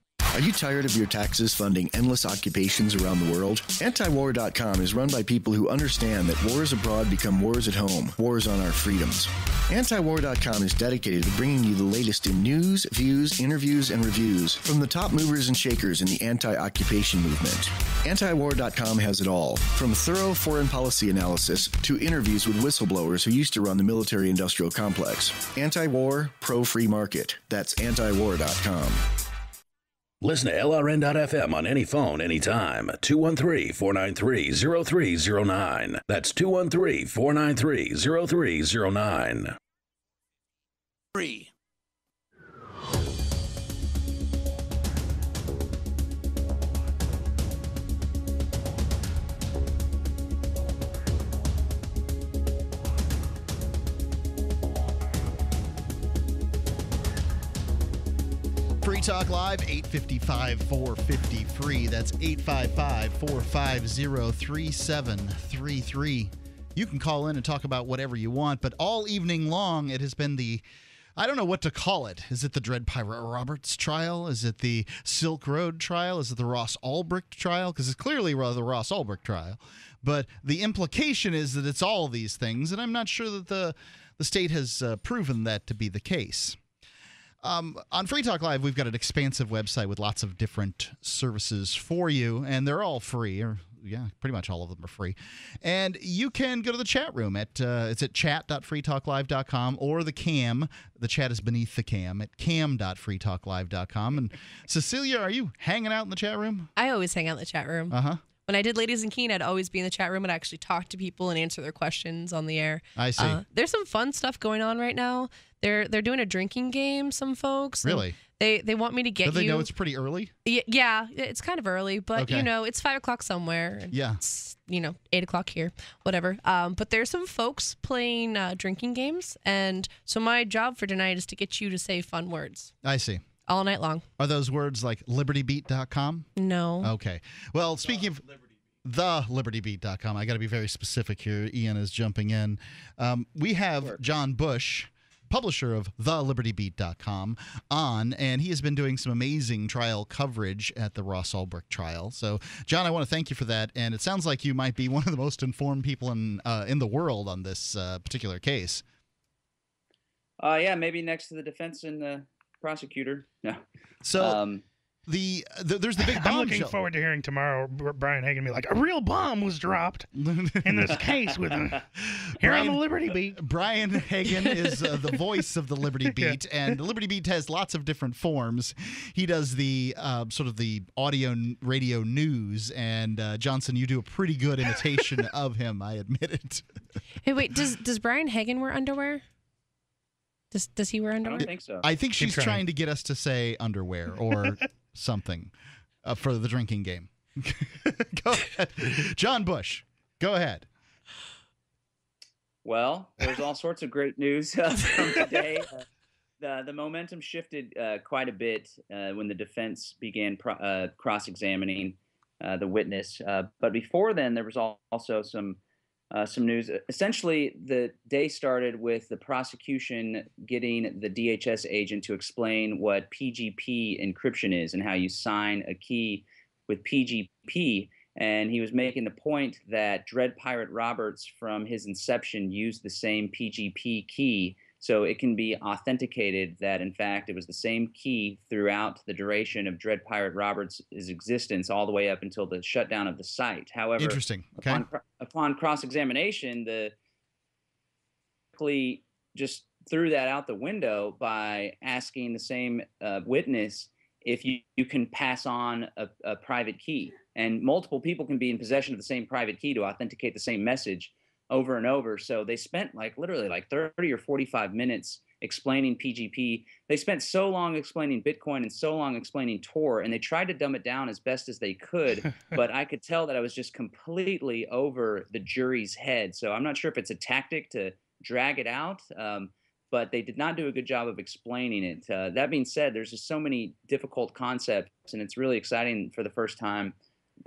Are you tired of your taxes funding endless occupations around the world? antiwar dot com is run by people who understand that wars abroad become wars at home, wars on our freedoms. antiwar dot com is dedicated to bringing you the latest in news, views, interviews, and reviews from the top movers and shakers in the anti-occupation movement. antiwar dot com has it all, from thorough foreign policy analysis to interviews with whistleblowers who used to run the military-industrial complex. Anti-war, pro-free market. That's antiwar dot com. Listen to L R N dot F M on any phone, anytime. two one three, four nine three, zero three zero nine. That's two one three, four nine three, zero three zero nine. Free. Free Talk Live, eight five five, four five zero, F R E E. That's eight five five, four five zero, three seven three three. You can call in and talk about whatever you want, but all evening long it has been the, I don't know what to call it. Is it the Dred Pirate Roberts trial? Is it the Silk Road trial? Is it the Ross Ulbricht trial? Because it's clearly the Ross Ulbricht trial. But the implication is that it's all these things, and I'm not sure that the, the state has uh, proven that to be the case. Um, on Free Talk Live, we've got an expansive website with lots of different services for you, and they're all free. Or, yeah, pretty much all of them are free. And you can go to the chat room. at uh, It's at chat dot free talk live dot com or the cam. The chat is beneath the cam at cam dot free talk live dot com. And Cecilia, are you hanging out in the chat room? I always hang out in the chat room. Uh-huh. When I did Ladies and Keene, I'd always be in the chat room and actually talk to people and answer their questions on the air. I see. Uh, there's some fun stuff going on right now. They're they're doing a drinking game, some folks. Really? They they want me to get you. Do they you. know it's pretty early? Y yeah, it's kind of early, but, okay. you know, it's five o'clock somewhere. And yeah. It's, you know, eight o'clock here, whatever. Um, but there's some folks playing uh, drinking games, and so my job for tonight is to get you to say fun words. I see. All night long. Are those words like liberty beat dot com? No. Okay. Well, speaking of the liberty beat dot com, I got to be very specific here. Ian is jumping in. Um, we have John Bush, publisher of the liberty beat dot com, on, and he has been doing some amazing trial coverage at the Ross Ulbricht trial. So, John, I want to thank you for that, and it sounds like you might be one of the most informed people in uh, in the world on this uh, particular case. Uh, yeah, maybe next to the defense and the prosecutor. No. So um, the, the there's the big bombshell. I'm looking forward to hearing tomorrow Brian Hagan be like, a real bomb was dropped in this case with him here Brian, on the Liberty Beat. Brian Hagan is uh, the voice of the Liberty Beat, yeah. And the Liberty Beat has lots of different forms. He does the uh, sort of the audio radio news, and uh, Johnson, you do a pretty good imitation of him, I admit it. Hey, wait, does does Brian Hagan wear underwear? Does, does he wear underwear? I don't think so. I think Keep she's trying. trying to get us to say underwear or something uh, for the drinking game. Go ahead. John Bush, go ahead. Well, there's all sorts of great news uh, from today. Uh, the, the momentum shifted uh, quite a bit uh, when the defense began pro uh, cross-examining uh, the witness. Uh, but before then, there was also some... Uh, some news. Essentially, the day started with the prosecution getting the D H S agent to explain what P G P encryption is and how you sign a key with P G P. And he was making the point that Dred Pirate Roberts, from his inception, used the same P G P key, so it can be authenticated that, in fact, it was the same key throughout the duration of Dred Pirate Roberts' existence, all the way up until the shutdown of the site. However, Interesting. Okay. upon, upon cross-examination, the just threw that out the window by asking the same uh, witness if you, you can pass on a, a private key. And multiple people can be in possession of the same private key to authenticate the same message over and over. So they spent like literally like thirty or forty-five minutes explaining P G P. They spent so long explaining Bitcoin and so long explaining Tor, and they tried to dumb it down as best as they could, but I could tell that I was just completely over the jury's head. So I'm not sure if it's a tactic to drag it out, um, but they did not do a good job of explaining it. Uh, that being said, there's just so many difficult concepts, and it's really exciting for the first time,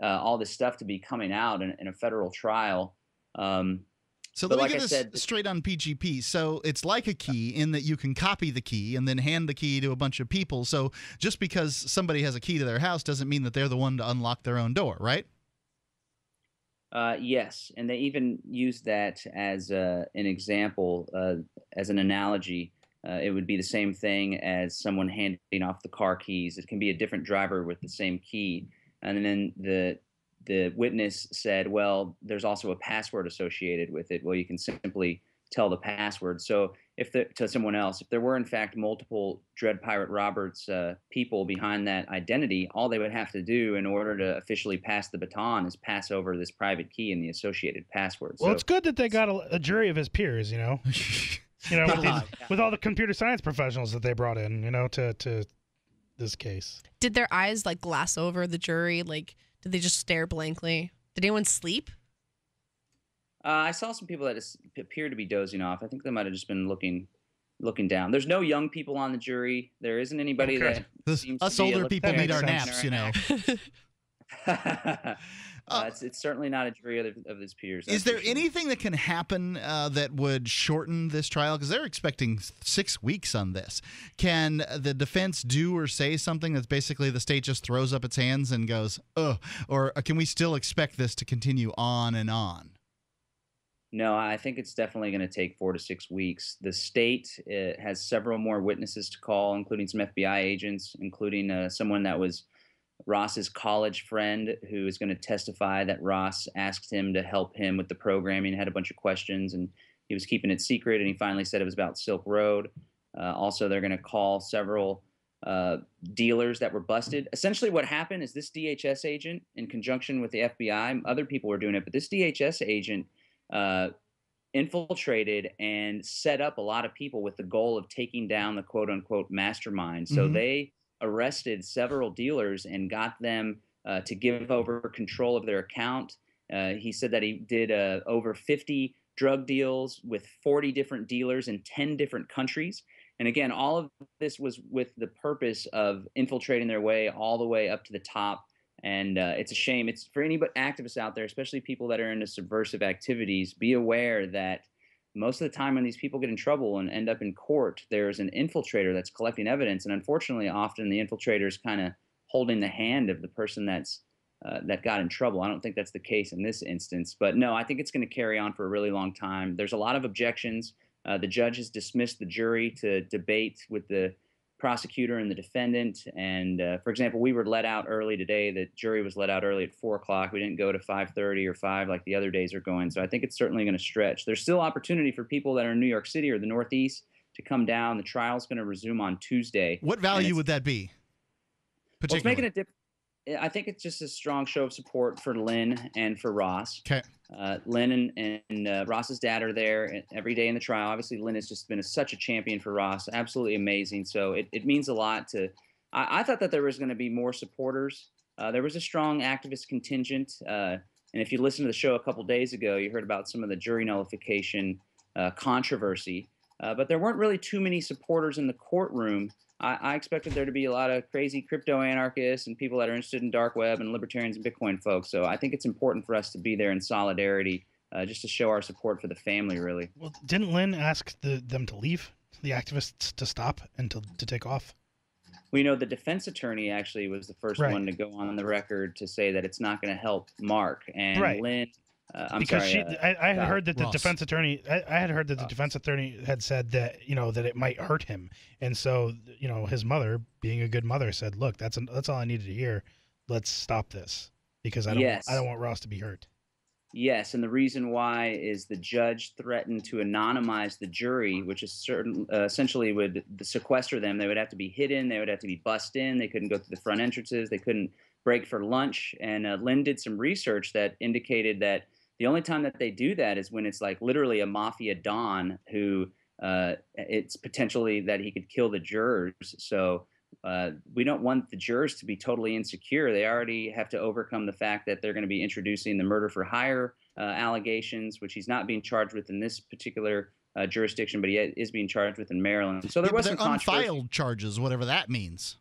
uh, all this stuff to be coming out in, in a federal trial. Um, So but let me like get I this said, straight on P G P. So it's like a key in that you can copy the key and then hand the key to a bunch of people. So just because somebody has a key to their house doesn't mean that they're the one to unlock their own door, right? Uh, yes, and they even used that as uh, an example, uh, as an analogy. Uh, it would be the same thing as someone handing off the car keys. It can be a different driver with the same key. And then the The witness said, well, there's also a password associated with it. Well, you can simply tell the password. So if the, to someone else, if there were, in fact, multiple Dread Pirate Roberts uh, people behind that identity, all they would have to do in order to officially pass the baton is pass over this private key and the associated password. Well, so, it's good that they got a, a jury of his peers, you know, you know, with, these, with all the computer science professionals that they brought in, you know, to, to this case. Did their eyes, like, glass over the jury, like... Did they just stare blankly? Did anyone sleep? Uh, I saw some people that appeared to be dozing off. I think they might have just been looking looking down. There's no young people on the jury. There isn't anybody okay. that seems Us to be older people need our naps, you know. uh, uh, it's, it's certainly not a jury of, of his peers. Is there sure. anything that can happen uh, that would shorten this trial? Because they're expecting six weeks on this. Can the defense do or say something that's basically the state just throws up its hands and goes, ugh? Or can we still expect this to continue on and on? No, I think it's definitely going to take four to six weeks. The state uh, has several more witnesses to call, including some F B I agents, including uh, someone that was Ross's college friend who is going to testify that Ross asked him to help him with the programming, had a bunch of questions, and he was keeping it secret, and he finally said it was about Silk Road. Uh, also, they're going to call several uh, dealers that were busted. Essentially what happened is this D H S agent, in conjunction with the F B I, other people were doing it, but this D H S agent uh, infiltrated and set up a lot of people with the goal of taking down the quote-unquote mastermind. So mm-hmm. they arrested several dealers and got them uh, to give over control of their account. Uh, he said that he did uh, over fifty drug deals with forty different dealers in ten different countries. And again, all of this was with the purpose of infiltrating their way all the way up to the top. And uh, it's a shame. It's for any activists out there, especially people that are into subversive activities, be aware that most of the time when these people get in trouble and end up in court, there's an infiltrator that's collecting evidence. And unfortunately, often the infiltrator is kind of holding the hand of the person that's uh, that got in trouble. I don't think that's the case in this instance. But no, I think it's going to carry on for a really long time. There's a lot of objections. Uh, the judge has dismissed the jury to debate with the prosecutor and the defendant. And uh, for example, we were let out early today. The jury was let out early at four o'clock. We didn't go to five thirty or five like the other days are going. So I think it's certainly going to stretch. There's still opportunity for people that are in New York City or the Northeast to come down. The trial's going to resume on Tuesday. What value would that be? Well, it's making a dip. I think it's just a strong show of support for Lynn and for Ross. Okay. Uh, Lynn and, and uh, Ross's dad are there every day in the trial. Obviously, Lynn has just been a, such a champion for Ross. Absolutely amazing. So it, it means a lot to – I thought that there was going to be more supporters. Uh, there was a strong activist contingent. Uh, and if you listen to the show a couple days ago, you heard about some of the jury nullification uh, controversy. Uh, but there weren't really too many supporters in the courtroom. I, I expected there to be a lot of crazy crypto anarchists and people that are interested in dark web and libertarians and Bitcoin folks. So I think it's important for us to be there in solidarity uh, just to show our support for the family, really. Well, didn't Lynn ask the, them to leave, the activists to stop and to, to take off? Well, you know, the defense attorney actually was the first right. one to go on the record to say that it's not going to help Mark. And right. Lynn... Uh, I'm because sorry, she, uh, I, I had heard that the Ross. defense attorney, I, I had heard that the Ross. defense attorney had said that you know that it might hurt him, and so you know his mother, being a good mother, said, "Look, that's an, that's all I needed to hear. Let's stop this because I don't yes. I don't want Ross to be hurt." Yes, and the reason why is the judge threatened to anonymize the jury, which is certain, uh, essentially would sequester them. They would have to be hidden. They would have to be bussed in. They couldn't go through the front entrances. They couldn't break for lunch. And uh, Lynn did some research that indicated that the only time that they do that is when it's like literally a mafia don who uh, it's potentially that he could kill the jurors. So uh, we don't want the jurors to be totally insecure. They already have to overcome the fact that they're going to be introducing the murder for hire uh, allegations, which he's not being charged with in this particular uh, jurisdiction, but he is being charged with in Maryland. So there yeah, was some controversy. Unfiled charges, whatever that means.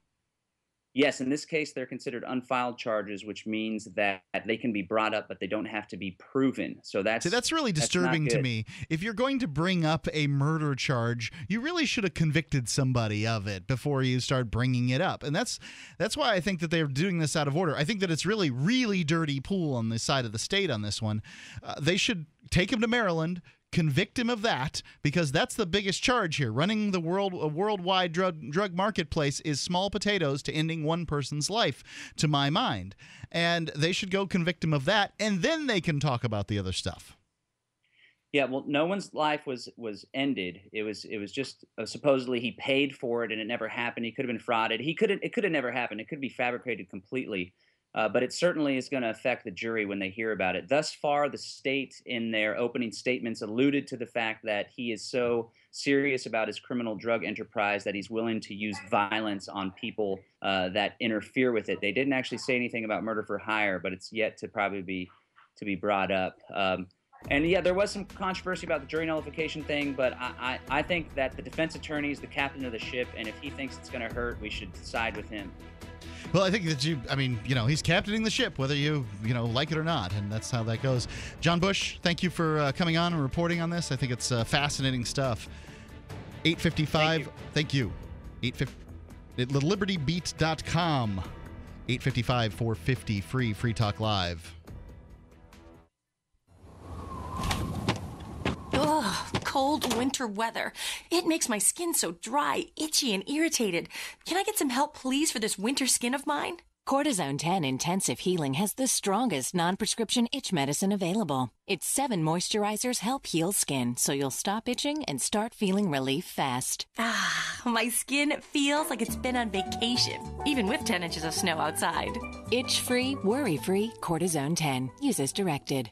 Yes, in this case, they're considered unfiled charges, which means that they can be brought up, but they don't have to be proven. So that's See, that's really disturbing that's to me. If you're going to bring up a murder charge, you really should have convicted somebody of it before you start bringing it up. And that's that's why I think that they're doing this out of order. I think that it's really, really dirty pool on the side of the state on this one. Uh, they should take him to Maryland, convict him of that, because that's the biggest charge here. Running the world a worldwide drug drug marketplace is small potatoes to ending one person's life, to my mind. And they should go convict him of that, and then they can talk about the other stuff. Yeah, well, no one's life was was ended. It was it was just uh, supposedly he paid for it, and it never happened. He could have been frauded. He could it could have never happened. It could be fabricated completely. Uh, but it certainly is going to affect the jury when they hear about it. Thus far, the state in their opening statements alluded to the fact that he is so serious about his criminal drug enterprise that he's willing to use violence on people uh, that interfere with it. They didn't actually say anything about murder for hire, but it's yet to probably be to be brought up. Um, and yeah, there was some controversy about the jury nullification thing, but I, I, I think that the defense attorney is the captain of the ship, and if he thinks it's going to hurt, we should side with him. Well, I think that you, I mean, you know, he's captaining the ship, whether you, you know, like it or not, and that's how that goes. John Bush, thank you for uh, coming on and reporting on this. I think it's uh, fascinating stuff. eight fifty-five, thank you. Thank you. liberty beat dot com, eight fifty-five, four fifty, free, Free Talk Live. Ugh, cold winter weather. It makes my skin so dry, itchy, and irritated. Can I get some help, please, for this winter skin of mine? Cortisone ten Intensive Healing has the strongest non-prescription itch medicine available. Its seven moisturizers help heal skin, so you'll stop itching and start feeling relief fast. Ah, my skin feels like it's been on vacation, even with ten inches of snow outside. Itch-free, worry-free, Cortisone ten. Use as directed.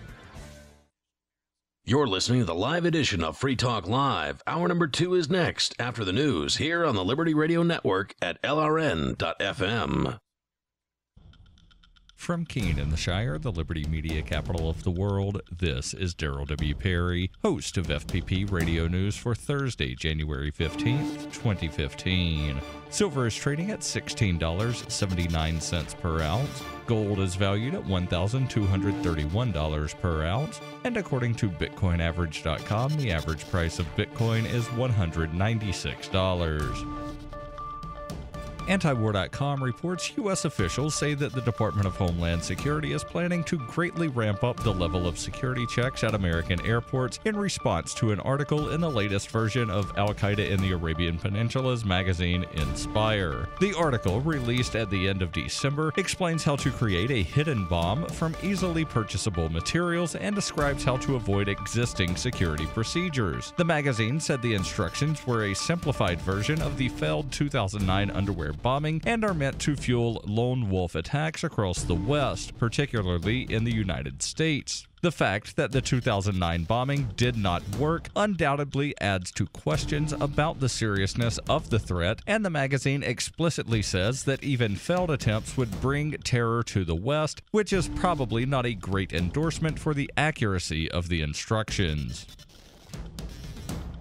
You're listening to the live edition of Free Talk Live. Hour number two is next, after the news, here on the Liberty Radio Network at L R N dot F M. From Keene in the Shire, the Liberty Media capital of the world, this is Darryl W. Perry, host of F P P Radio News for Thursday, January fifteenth, twenty fifteen. Silver is trading at sixteen dollars and seventy-nine cents per ounce. Gold is valued at one thousand two hundred thirty-one dollars per ounce. And according to Bitcoin Average dot com, the average price of Bitcoin is one hundred ninety-six dollars. Antiwar dot com reports U S officials say that the Department of Homeland Security is planning to greatly ramp up the level of security checks at American airports in response to an article in the latest version of Al-Qaeda in the Arabian Peninsula's magazine Inspire. The article, released at the end of December, explains how to create a hidden bomb from easily purchasable materials and describes how to avoid existing security procedures. The magazine said the instructions were a simplified version of the failed two thousand nine underwear bombing and are meant to fuel lone wolf attacks across the West, particularly in the United States. The fact that the two thousand nine bombing did not work undoubtedly adds to questions about the seriousness of the threat, and the magazine explicitly says that even failed attempts would bring terror to the West, which is probably not a great endorsement for the accuracy of the instructions.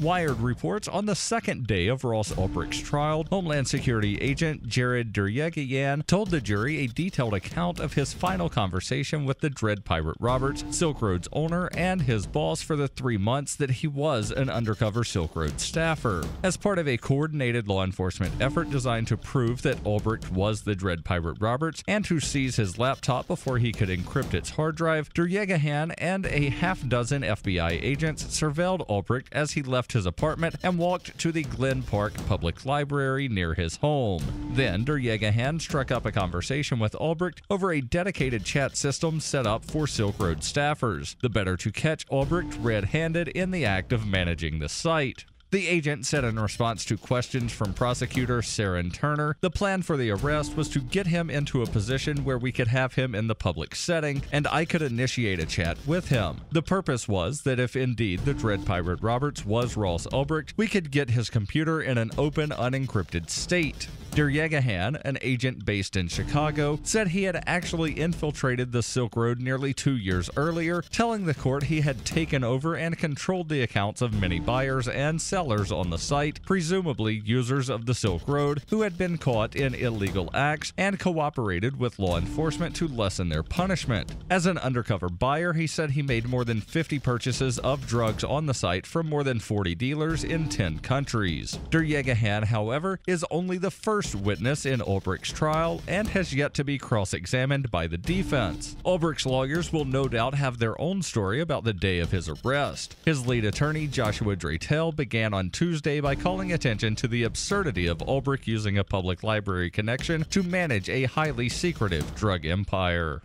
Wired reports on the second day of Ross Ulbricht's trial, Homeland Security agent Jared Deryegian told the jury a detailed account of his final conversation with the Dread Pirate Roberts, Silk Road's owner and his boss, for the three months that he was an undercover Silk Road staffer. As part of a coordinated law enforcement effort designed to prove that Ulbricht was the Dread Pirate Roberts and to seize his laptop before he could encrypt its hard drive, Deryegian and a half dozen F B I agents surveilled Ulbricht as he left his apartment and walked to the Glen Park Public Library near his home. Then, Deryegian struck up a conversation with Ulbricht over a dedicated chat system set up for Silk Road staffers, the better to catch Ulbricht red-handed in the act of managing the site. The agent said in response to questions from prosecutor Sarin Turner, the plan for the arrest was to get him into a position where we could have him in the public setting and I could initiate a chat with him. The purpose was that if indeed the Dread Pirate Roberts was Ross Ulbricht, we could get his computer in an open, unencrypted state. Deryegian, an agent based in Chicago, said he had actually infiltrated the Silk Road nearly two years earlier, telling the court he had taken over and controlled the accounts of many buyers and sellers on the site, presumably users of the Silk Road, who had been caught in illegal acts and cooperated with law enforcement to lessen their punishment. As an undercover buyer, he said he made more than fifty purchases of drugs on the site from more than forty dealers in ten countries. Deryegian, however, is only the first witness in Ulbricht's trial and has yet to be cross-examined by the defense. Ulbricht's lawyers will no doubt have their own story about the day of his arrest. His lead attorney, Joshua Dreitel, began on Tuesday by calling attention to the absurdity of Ulbricht using a public library connection to manage a highly secretive drug empire.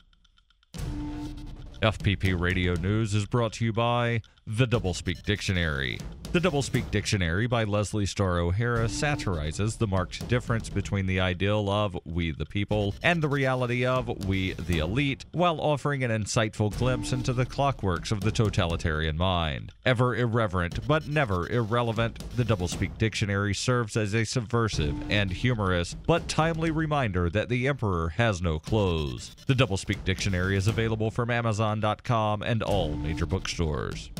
F P P Radio News is brought to you by The Doublespeak Dictionary. The Doublespeak Dictionary by Leslie Starr O'Hara satirizes the marked difference between the ideal of we the people and the reality of we the elite, while offering an insightful glimpse into the clockworks of the totalitarian mind. Ever irreverent but never irrelevant, the Doublespeak Dictionary serves as a subversive and humorous but timely reminder that the emperor has no clothes. The Doublespeak Dictionary is available from amazon dot com and all major bookstores.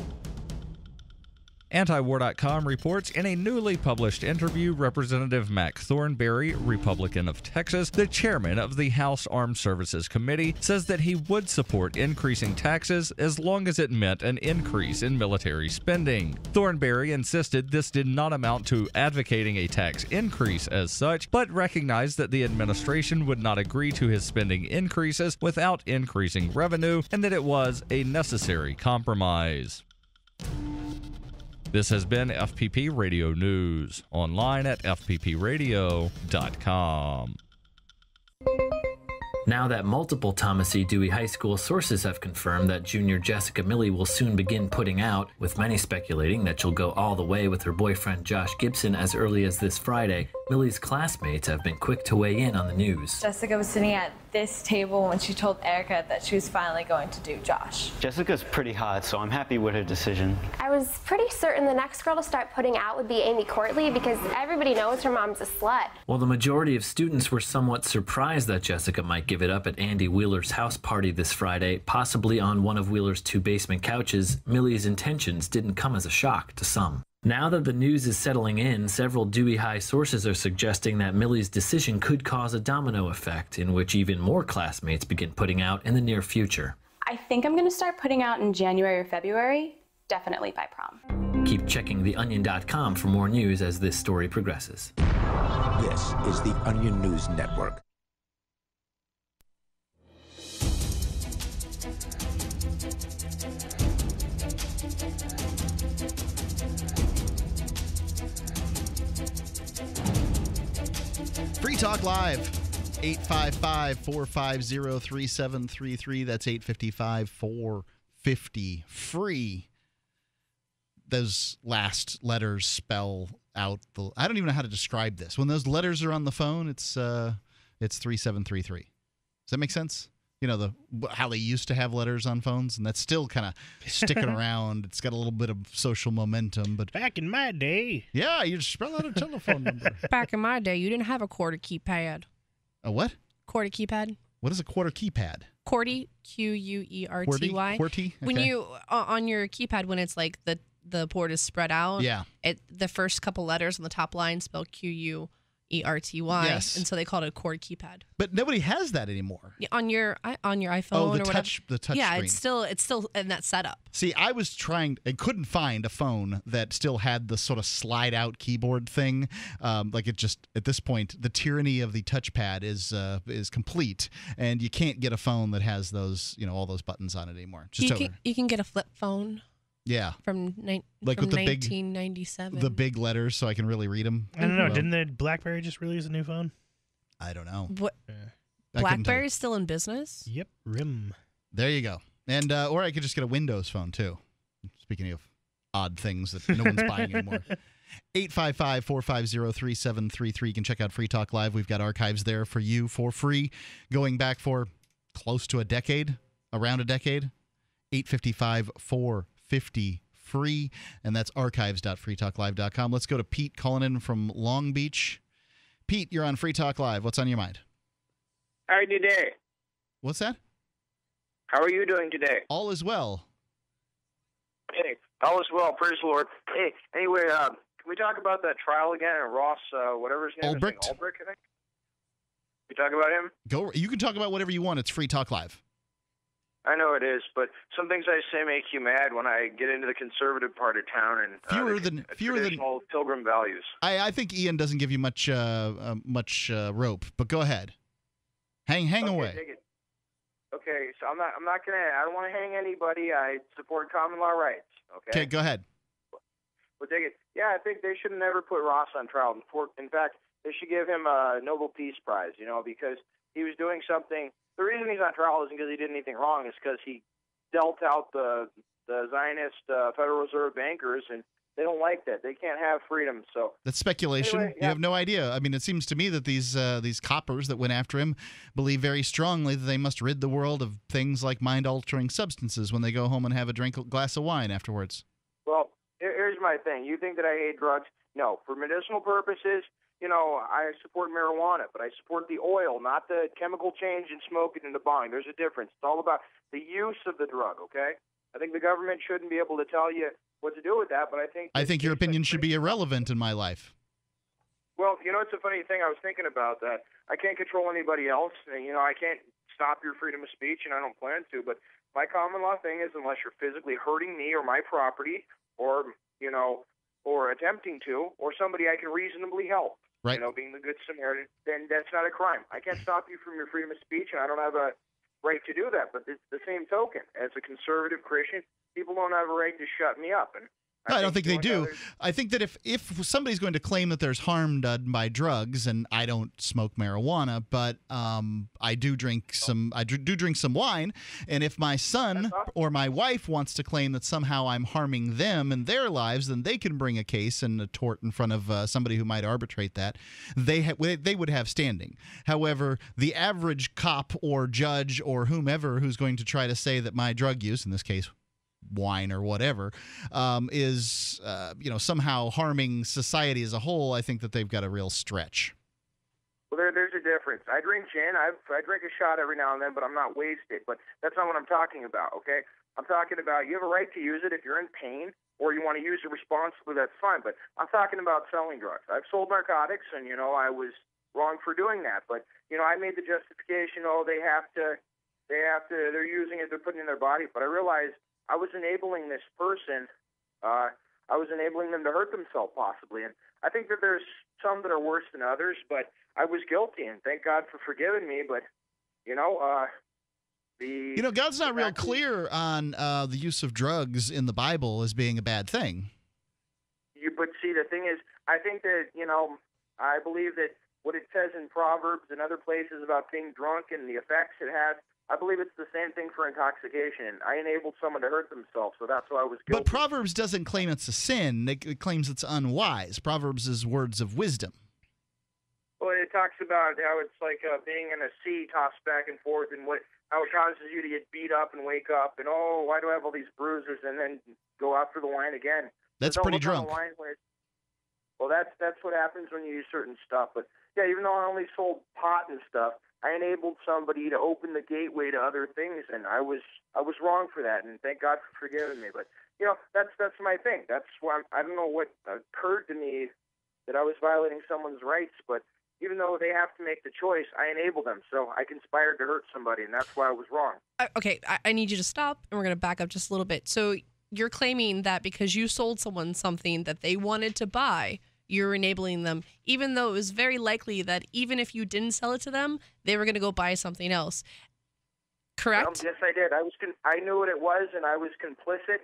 Antiwar dot com reports in a newly published interview, Representative Mac Thornberry, Republican of Texas, the chairman of the House Armed Services Committee, says that he would support increasing taxes as long as it meant an increase in military spending. Thornberry insisted this did not amount to advocating a tax increase as such, but recognized that the administration would not agree to his spending increases without increasing revenue and that it was a necessary compromise. This has been F P P Radio News, online at f p p radio dot com. Now that multiple Thomas E. Dewey High School sources have confirmed that junior Jessica Milley will soon begin putting out, with many speculating that she'll go all the way with her boyfriend Josh Gibson as early as this Friday, Lily's classmates have been quick to weigh in on the news. Jessica was sitting at this table when she told Erica that she was finally going to do Josh. Jessica's pretty hot, so I'm happy with her decision. I was pretty certain the next girl to start putting out would be Amy Courtley because everybody knows her mom's a slut. While the majority of students were somewhat surprised that Jessica might give it up at Andy Wheeler's house party this Friday, possibly on one of Wheeler's two basement couches, Millie's intentions didn't come as a shock to some. Now that the news is settling in, several Dewey High sources are suggesting that Millie's decision could cause a domino effect in which even more classmates begin putting out in the near future. I think I'm going to start putting out in January or February, definitely by prom. Keep checking the onion dot com for more news as this story progresses. This is the Onion News Network. Free Talk Live, eight five five, four five zero, three seven three three. That's eight five five, four five zero, free. Those last letters spell out the... I don't even know how to describe this. When those letters are on the phone, it's uh, it's three seven three three. Does that make sense? You know, the how they used to have letters on phones, and that's still kind of sticking around. It's got a little bit of social momentum. But back in my day. Yeah, you just spell out a telephone number. Back in my day, you didn't have a quarter keypad. A what? Quarter keypad. What is a quarter keypad? Qwerty, Q U E R T Y. Qwerty? Okay. When you, uh, on your keypad, when it's like the, the port is spread out, yeah. It, the first couple letters on the top line spell Q U. E R T Y, yes. And so they called it a quarter keypad. But nobody has that anymore. Yeah, on your on your iPhone. Oh, the or touch whatever. The touch. Yeah, screen. it's still it's still in that setup. See, I was trying and couldn't find a phone that still had the sort of slide out keyboard thing. Um, like it just at this point, the tyranny of the touchpad is uh, is complete, and you can't get a phone that has those you know all those buttons on it anymore. Just you over. Can, you can get a flip phone. Yeah, from like from with the nineteen ninety-seven. Big, the big letters, so I can really read them. I don't know. Well, didn't the BlackBerry just release a new phone? I don't know. What? Yeah. BlackBerry's still in business. Yep, R I M. There you go. And uh, or I could just get a Windows phone too. Speaking of odd things that no one's buying anymore. eight five five, four five zero, three seven three three. You can check out Free Talk Live. We've got archives there for you for free, going back for close to a decade, around a decade. eight five five, four five zero, free, and that's archives dot free talk live dot com. Let's go to Pete calling in from Long Beach. Pete, you're on Free Talk Live. What's on your mind? How are you today? What's that? How are you doing today? All is well. Hey, all is well. Praise the Lord. Hey, anyway, uh, can we talk about that trial again? And Ross, uh, whatever his name Ulbricht. is, like Ulbricht, I think. Can we talk about him? Go. You can talk about whatever you want. It's Free Talk Live. I know it is, but some things I say make you mad when I get into the conservative part of town and uh, fewer than fewer than Pilgrim values. I, I think Ian doesn't give you much uh, uh, much uh, rope, but go ahead, hang hang okay, away. Take it. Okay, so I'm not I'm not gonna I don't want to hang anybody. I support common law rights. Okay. Okay, go ahead. Well, dig it. Yeah, I think they should have never put Ross on trial. In fact, they should give him a Nobel Peace Prize. You know, because he was doing something. The reason he's on trial isn't because he did anything wrong. It's because he dealt out the the Zionist uh, Federal Reserve bankers, and they don't like that. They can't have freedom. So that's speculation. Anyway, yeah. You have no idea. I mean, it seems to me that these uh, these coppers that went after him believe very strongly that they must rid the world of things like mind-altering substances when they go home and have a drink, glass of wine afterwards. Well, here's my thing. You think that I hate drugs? No. For medicinal purposes. You know, I support marijuana, but I support the oil, not the chemical change in smoking and the bong. There's a difference. It's all about the use of the drug, okay? I think the government shouldn't be able to tell you what to do with that, but I think... I think your opinion should be irrelevant in my life. Well, you know, it's a funny thing. I was thinking about that. I can't control anybody else, and, you know, I can't stop your freedom of speech, and I don't plan to, but my common law thing is unless you're physically hurting me or my property or, you know... or attempting to, or somebody I can reasonably help, right. You know, being the good Samaritan, then that's not a crime. I can't stop you from your freedom of speech, and I don't have a right to do that. But it's the same token. As a conservative Christian, people don't have a right to shut me up. And I, I don't think they do. Others. I think that if, if somebody's going to claim that there's harm done by drugs, and I don't smoke marijuana, but um, I do drink some I do drink some wine, and if my son awesome. or my wife wants to claim that somehow I'm harming them and their lives, then they can bring a case and a tort in front of uh, somebody who might arbitrate that. They, ha they would have standing. However, the average cop or judge or whomever who's going to try to say that my drug use, in this case wine or whatever, um, is, uh, you know, somehow harming society as a whole, I think that they've got a real stretch. Well, there, there's a difference. I drink gin. I, I drink a shot every now and then, but I'm not wasted. But that's not what I'm talking about, okay? I'm talking about you have a right to use it if you're in pain or you want to use it responsibly, that's fine. But I'm talking about selling drugs. I've sold narcotics, and, you know, I was wrong for doing that. But, you know, I made the justification, oh, they have to, they have to, they're using it, they're putting it in their body. But I realized I was enabling this person, uh, I was enabling them to hurt themselves possibly. And I think that there's some that are worse than others, but I was guilty, and thank God for forgiving me. But, you know, uh, the... You know, God's not real clear on uh, the use of drugs in the Bible as being a bad thing. You, but see, the thing is, I think that, you know, I believe that what it says in Proverbs and other places about being drunk and the effects it has, I believe it's the same thing for intoxication. I enabled someone to hurt themselves, so that's why I was guilty. But Proverbs doesn't claim it's a sin. It claims it's unwise. Proverbs is words of wisdom. Well, it talks about how it's like uh, being in a sea tossed back and forth, and what how it causes you to get beat up and wake up, and, oh, why do I have all these bruises, and then go out for the wine again. That's pretty drunk. Well, that's, that's what happens when you use certain stuff. But, yeah, even though I only sold pot and stuff, I enabled somebody to open the gateway to other things, and I was I was wrong for that, and thank God for forgiving me. But, you know, that's that's my thing. That's why I'm, I don't know what occurred to me that I was violating someone's rights, but even though they have to make the choice, I enable them. So I conspired to hurt somebody, and that's why I was wrong. Uh, okay, I, I need you to stop, and we're going to back up just a little bit. So you're claiming that because you sold someone something that they wanted to buy, you're enabling them, even though it was very likely that even if you didn't sell it to them, they were going to go buy something else. Correct? Um, yes, I did. I was I knew what it was, and I was complicit,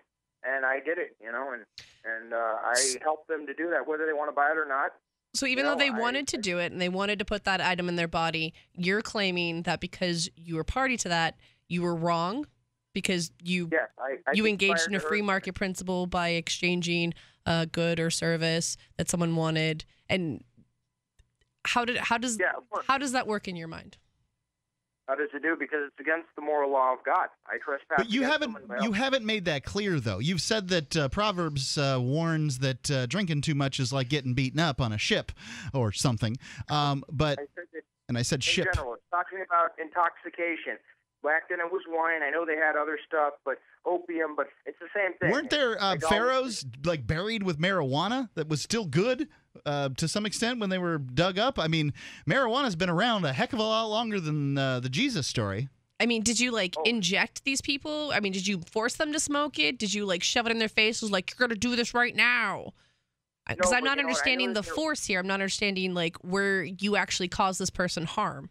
and I did it. You know, and and uh, I helped them to do that, whether they want to buy it or not. So even you know, though they wanted I, to do it and they wanted to put that item in their body, you're claiming that because you were party to that, you were wrong because you yeah, I, I you engaged in a free market principle by exchanging a good or service that someone wanted. And how did how does yeah, how does that work in your mind? How does it do? Because it's against the moral law of God. I trespass. But you haven't you haven't made that clear though. You've said that uh, Proverbs uh, warns that uh, drinking too much is like getting beaten up on a ship or something. Um, but I said that, and I said in ship. General, it's talking about intoxication. Back then it was wine. I know they had other stuff, but opium, but it's the same thing. Weren't there uh, pharaohs like buried with marijuana that was still good uh, to some extent when they were dug up? I mean, marijuana's been around a heck of a lot longer than uh, the Jesus story. I mean, did you like oh. inject these people? I mean, did you force them to smoke it? Did you like shove it in their faces like, you're going to do this right now? Because no, I'm not understanding the force here. I'm not understanding like where you actually caused this person harm.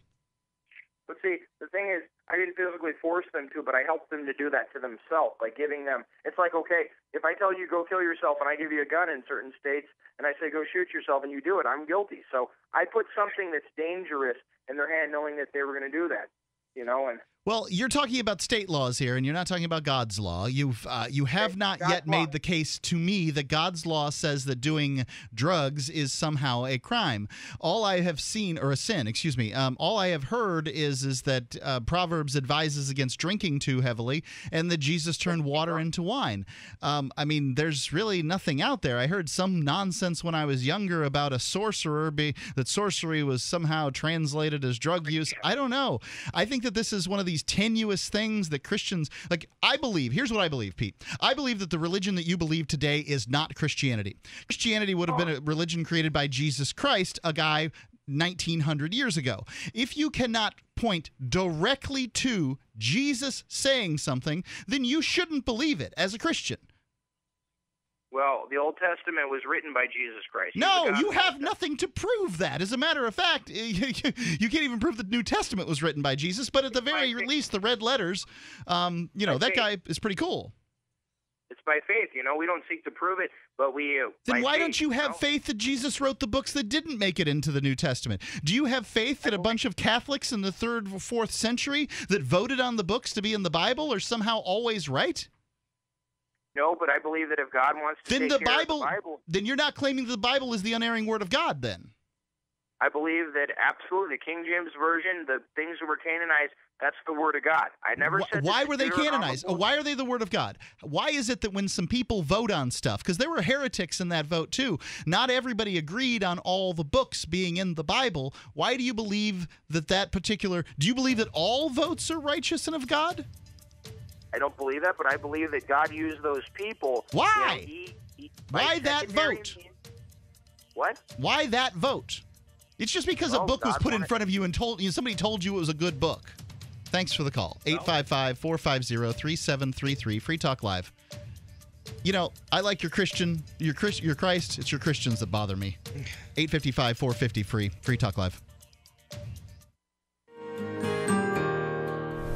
But see, the thing is, I didn't physically force them to, but I helped them to do that to themselves by giving them. It's like, okay, if I tell you go kill yourself and I give you a gun in certain states and I say go shoot yourself and you do it, I'm guilty. So I put something that's dangerous in their hand knowing that they were going to do that, you know. And well, you're talking about state laws here, and you're not talking about God's law. You've uh, you have not yet made the case to me that God's law says that doing drugs is somehow a crime. All I have seen, or a sin, excuse me, um, all I have heard is is that uh, Proverbs advises against drinking too heavily, and that Jesus turned water into wine. Um, I mean, there's really nothing out there. I heard some nonsense when I was younger about a sorcerer, be, that sorcery was somehow translated as drug use. I don't know. I think that this is one of these tenuous things that Christians like. I believe, here's what I believe, Pete. I believe that the religion that you believe today is not Christianity. Christianity would have been a religion created by Jesus Christ, a guy nineteen hundred years ago. If you cannot point directly to Jesus saying something, then you shouldn't believe it as a Christian. Well, the Old Testament was written by Jesus Christ. No, you have nothing to prove that. As a matter of fact, you, you, you can't even prove the New Testament was written by Jesus, but at the very least, the red letters, um, you know, that guy is pretty cool. It's by faith, you know. We don't seek to prove it, but we uh, Then why faith, don't you have you know? faith that Jesus wrote the books that didn't make it into the New Testament? Do you have faith that a bunch of Catholics in the third or fourth century that voted on the books to be in the Bible are somehow always right? No, but I believe that if God wants to then take the, care Bible, of the Bible... Then you're not claiming the Bible is the unerring word of God, then? I believe that absolutely the King James Version, the things that were canonized, that's the Word of God. I never said why were they canonized? Why are they the Word of God? Why is it that when some people vote on stuff, because there were heretics in that vote too, not everybody agreed on all the books being in the Bible. Why do you believe that that particular, do you believe that all votes are righteous and of God? I don't believe that, but I believe that God used those people. Why? You know, he, he, Why that vote? What? Why that vote? It's just because well, a book God was put in front of you and told you know, somebody told you it was a good book. Thanks for the call. eight five five, four five zero, three seven three three. Free Talk Live. You know, I like your Christian, your Chris, your Christ. It's your Christians that bother me. eight five five, four five zero, free. Free Talk Live.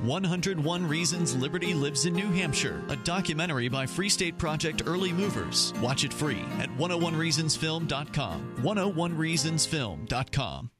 one hundred one Reasons Liberty Lives in New Hampshire, a documentary by Free State Project Early Movers. Watch it free at one oh one reasons film dot com. one oh one reasons film dot com.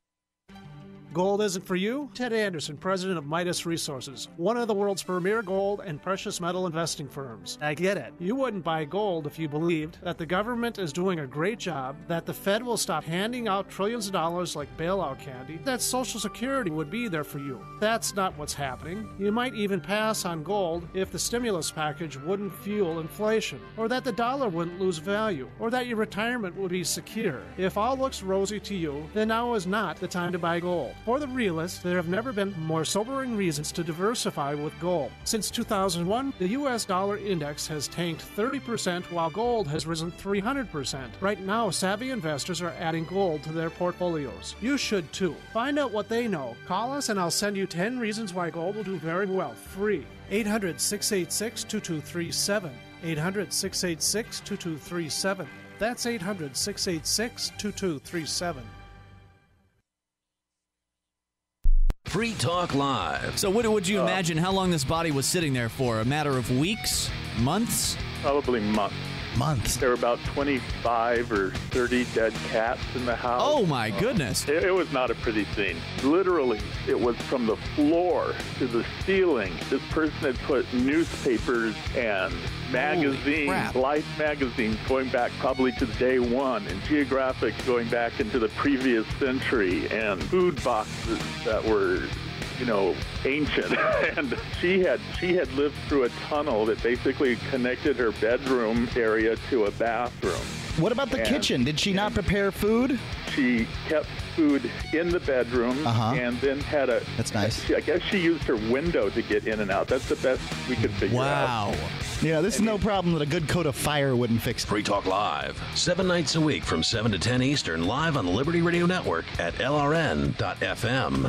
Gold isn't for you? Ted Anderson, president of Midas Resources, one of the world's premier gold and precious metal investing firms. I get it. You wouldn't buy gold if you believed that the government is doing a great job, that the Fed will stop handing out trillions of dollars like bailout candy, that Social Security would be there for you. That's not what's happening. You might even pass on gold if the stimulus package wouldn't fuel inflation, or that the dollar wouldn't lose value, or that your retirement would be secure. If all looks rosy to you, then now is not the time to buy gold. For the realist, there have never been more sobering reasons to diversify with gold. Since two thousand one, the U S dollar index has tanked thirty percent while gold has risen three hundred percent. Right now, savvy investors are adding gold to their portfolios. You should too. Find out what they know. Call us and I'll send you ten reasons why gold will do very well, free. eight hundred, six eight six, two two three seven. eight hundred, six eight six, two two three seven. That's eight hundred, six eight six, two two three seven. Free Talk Live. So what would you uh, imagine how long this body was sitting there for? A matter of weeks? Months? Probably months. Months. There were about twenty-five or thirty dead cats in the house. Oh, my uh, goodness. It, it was not a pretty scene. Literally, it was from the floor to the ceiling. This person had put newspapers and magazines, Life magazines, going back probably to day one, and Geographic going back into the previous century, and food boxes that were, you know, ancient. And she had she had lived through a tunnel that basically connected her bedroom area to a bathroom. What about the and, kitchen? Did she not prepare food? She kept food in the bedroom, uh-huh. and then had a... That's nice. She, I guess she used her window to get in and out. That's the best we could figure wow. out. Wow. Yeah, this and is no problem that a good coat of fire wouldn't fix. Free Talk Live, seven nights a week from seven to ten Eastern, live on the Liberty Radio Network at L R N dot F M.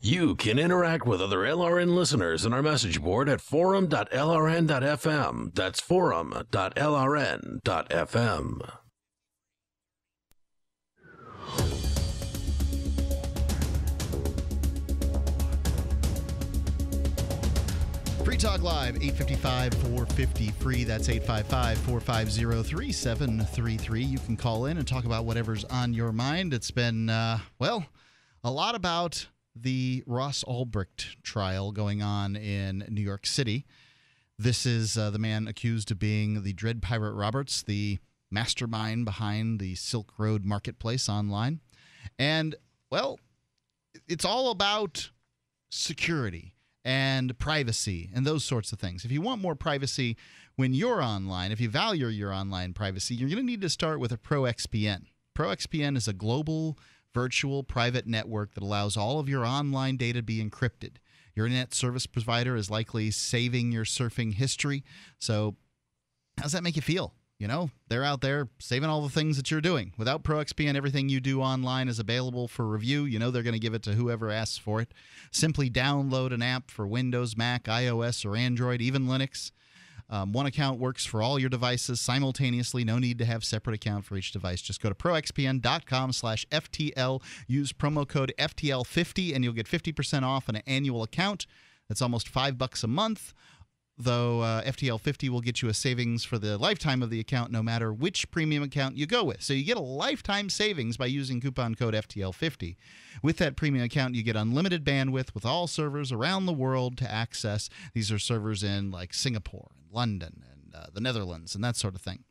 You can interact with other L R N listeners in our message board at forum dot L R N dot F M. That's forum dot L R N dot F M. Free Talk Live, eight five five, four five zero, F R E E. That's eight five five, four five zero, three seven three three. You can call in and talk about whatever's on your mind. It's been, uh, well, a lot about the Ross Ulbricht trial going on in New York City. This is uh, the man accused of being the Dread Pirate Roberts, the mastermind behind the Silk Road Marketplace online. And, well, it's all about security and privacy and those sorts of things. If you want more privacy when you're online, if you value your online privacy, you're going to need to start with a Pro X P N. Pro X P N is a global virtual private network that allows all of your online data to be encrypted. Your internet service provider is likely saving your surfing history. So how does that make you feel? You know, they're out there saving all the things that you're doing. Without Pro X P N, everything you do online is available for review. You know they're going to give it to whoever asks for it. Simply download an app for Windows, Mac, iOS, or Android, even Linux. Um, one account works for all your devices simultaneously. No need to have separate account for each device. Just go to pro X P N dot com slash F T L. Use promo code F T L fifty, and you'll get fifty percent off an annual account. That's almost five bucks a month. Though uh, F T L fifty will get you a savings for the lifetime of the account, no matter which premium account you go with. So you get a lifetime savings by using coupon code F T L fifty. With that premium account, you get unlimited bandwidth with all servers around the world to access. These are servers in like Singapore, and London, and uh, the Netherlands, and that sort of thing.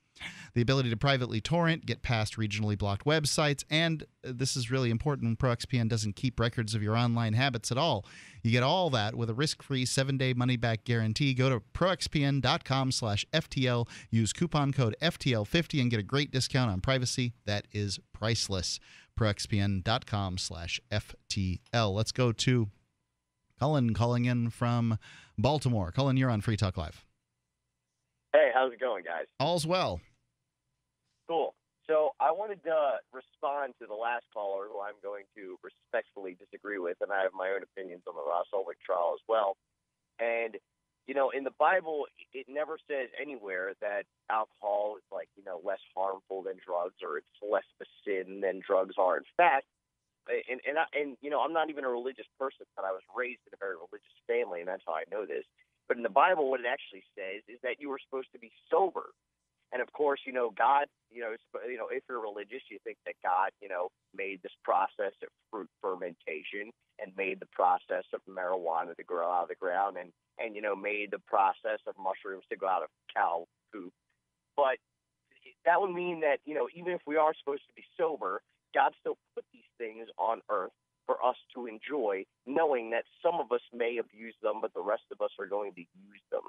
The ability to privately torrent, get past regionally blocked websites, and this is really important, Pro X P N doesn't keep records of your online habits at all. You get all that with a risk-free seven-day money-back guarantee. Go to pro X P N dot com slash F T L. Use coupon code F T L fifty and get a great discount on privacy that is priceless. pro X P N dot com slash F T L. Let's go to Cullen calling in from Baltimore. Cullen, you're on Free Talk Live. Hey, how's it going, guys? All's well. Cool. So I wanted to respond to the last caller, who I'm going to respectfully disagree with, and I have my own opinions on the Ross Ulbricht trial as well. And, you know, in the Bible, it never says anywhere that alcohol is, like, you know, less harmful than drugs, or it's less of a sin than drugs are. In fact, and, and, I, and you know, I'm not even a religious person, but I was raised in a very religious family, and that's how I know this. But in the Bible, what it actually says is that you were supposed to be sober. And, of course, you know, God, you know, you know, if you're religious, you think that God, you know, made this process of fruit fermentation and made the process of marijuana to grow out of the ground and, and you know, made the process of mushrooms to go out of cow poop. But that would mean that, you know, even if we are supposed to be sober, God still put these things on earth for us to enjoy, knowing that some of us may abuse them, but the rest of us are going to use them.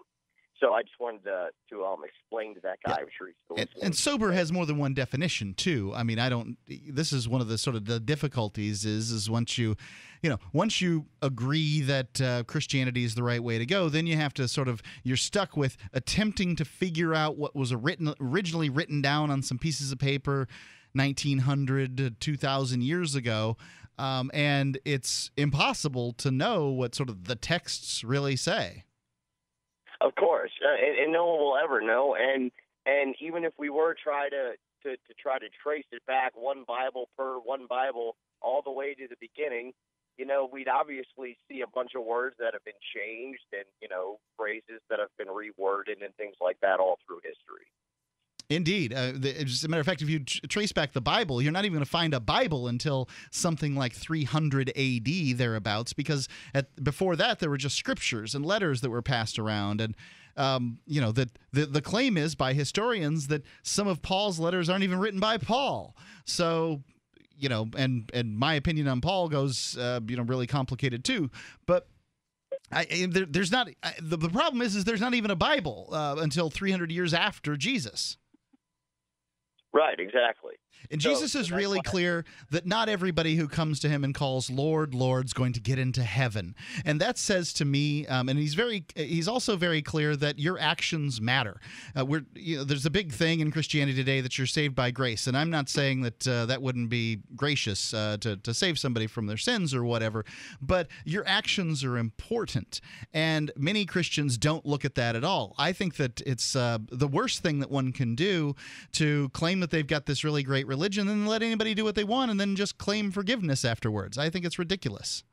So I just wanted to, to um, explain to that guy. Yeah. I'm sure he's still and, and sober has more than one definition, too. I mean, I don't – this is one of the sort of the difficulties is is once you – you know, once you agree that uh, Christianity is the right way to go, then you have to sort of – you're stuck with attempting to figure out what was a written, originally written down on some pieces of paper nineteen hundred to two thousand years ago. Um, and it's impossible to know what sort of the texts really say. Of course, uh, and, and no one will ever know. And and even if we were try to, to to try to trace it back one Bible per one Bible all the way to the beginning, you know, we'd obviously see a bunch of words that have been changed and, you know, phrases that have been reworded and things like that all through history. Indeed. Uh, the, as a matter of fact, if you tr trace back the Bible, you're not even going to find a Bible until something like three hundred A D thereabouts, because at, before that there were just scriptures and letters that were passed around. And, um, you know, that the, the claim is by historians that some of Paul's letters aren't even written by Paul. So, you know, and, and my opinion on Paul goes, uh, you know, really complicated too. But I, there, there's not I, the, the problem is, is there's not even a Bible uh, until three hundred years after Jesus. Right, exactly. And so, Jesus is so really clear that not everybody who comes to him and calls Lord, Lord's going to get into heaven. And that says to me, um, and he's very, he's also very clear that your actions matter. Uh, we're, you know, there's a big thing in Christianity today that you're saved by grace. And I'm not saying that uh, that wouldn't be gracious uh, to, to save somebody from their sins or whatever, but your actions are important. And many Christians don't look at that at all. I think that it's uh, the worst thing that one can do to claim that they've got this really great religion and let anybody do what they want and then just claim forgiveness afterwards. I think it's ridiculous.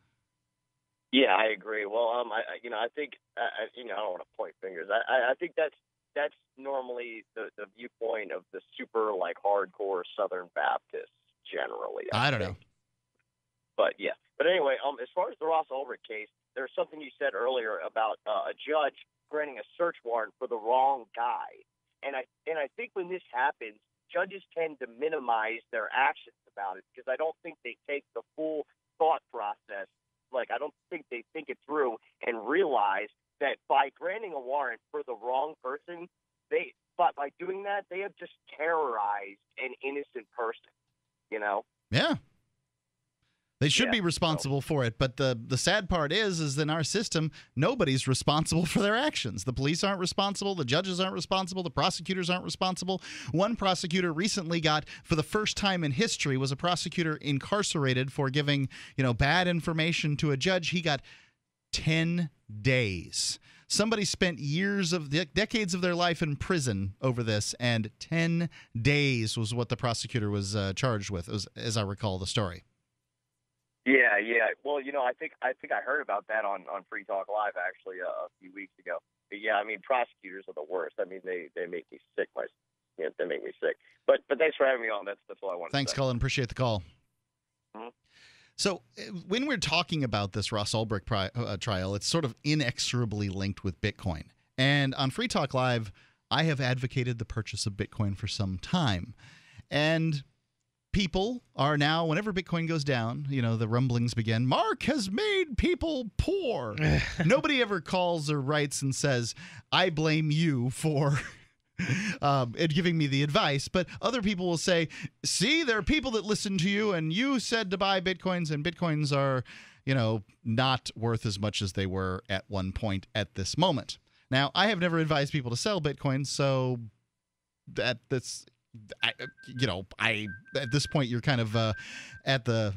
Yeah, I agree. Well, um, I, you know, I think, I, you know, I don't want to point fingers. I, I think that's that's normally the, the viewpoint of the super like hardcore Southern Baptists generally. I, I don't think. know, but yeah. But anyway, um, as far as the Ross Ulbricht case, there's something you said earlier about uh, a judge granting a search warrant for the wrong guy, and I and I think when this happens, judges tend to minimize their actions about it because I don't think they take the full thought process. Like, I don't think they think it through and realize that by granting a warrant for the wrong person, they, but by doing that, they have just terrorized an innocent person, you know? Yeah. They should yeah, be responsible so. for it, but the the sad part is, is in our system, nobody's responsible for their actions. The police aren't responsible. The judges aren't responsible. The prosecutors aren't responsible. One prosecutor recently got, for the first time in history, was a prosecutor incarcerated for giving, you know, bad information to a judge. He got ten days. Somebody spent years of de decades of their life in prison over this, and ten days was what the prosecutor was uh, charged with, as, as I recall the story. Yeah, yeah. Well, you know, I think I think I heard about that on, on Free Talk Live actually uh, a few weeks ago. But yeah, I mean, prosecutors are the worst. I mean, they, they make me sick. My, you know, they make me sick. But but thanks for having me on. That's that's all I wanted. Thanks, to say. Colin. Appreciate the call. Mm-hmm. So when we're talking about this Ross Ulbricht pri uh, trial, it's sort of inexorably linked with Bitcoin. And on Free Talk Live, I have advocated the purchase of Bitcoin for some time, and people are now, whenever Bitcoin goes down, you know, the rumblings begin. Mark has made people poor. Nobody ever calls or writes and says, I blame you for um, and giving me the advice. But other people will say, see, there are people that listen to you and you said to buy Bitcoins, and Bitcoins are, you know, not worth as much as they were at one point at this moment. Now, I have never advised people to sell Bitcoin, so that that's... I, you know, I at this point you're kind of uh, at the,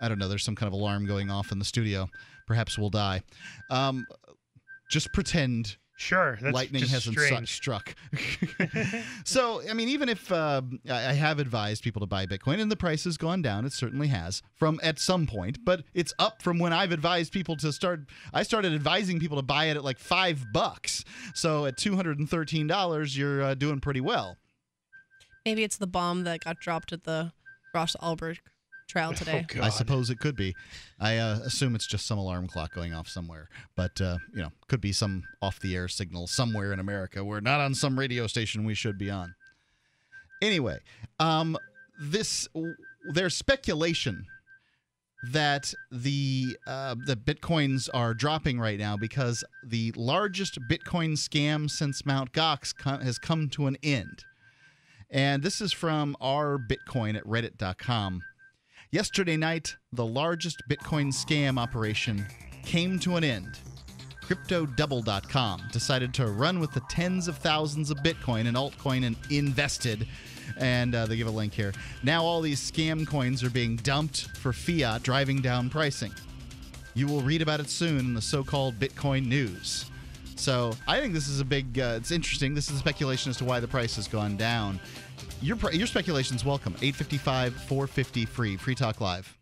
I don't know, there's some kind of alarm going off in the studio. Perhaps we'll die. Um, just pretend. Sure, that's lightning hasn't su struck. So, I mean, even if uh, I have advised people to buy Bitcoin and the price has gone down, it certainly has from at some point, but it's up from when I've advised people to start. I started advising people to buy it at like five bucks. So at two hundred thirteen dollars, you're uh, doing pretty well. Maybe it's the bomb that got dropped at the Ross Ulbricht trial today. Oh, I suppose it could be. I uh, assume it's just some alarm clock going off somewhere, but uh, you know, could be some off-the-air signal somewhere in America. We're not on some radio station we should be on. Anyway, um, this there's speculation that the uh, the Bitcoins are dropping right now because the largest Bitcoin scam since Mount Gox co has come to an end, and this is from r bitcoin at reddit dot com. Yesterday night, the largest Bitcoin scam operation came to an end. Crypto Double dot com decided to run with the tens of thousands of Bitcoin and altcoin and invested. And uh, they give a link here. Now all these scam coins are being dumped for fiat, driving down pricing. You will read about it soon in the so-called Bitcoin news. So I think this is a big, uh, it's interesting. This is a speculation as to why the price has gone down. Your, your speculation's welcome. eight five five, four five zero, free. Free Talk Live.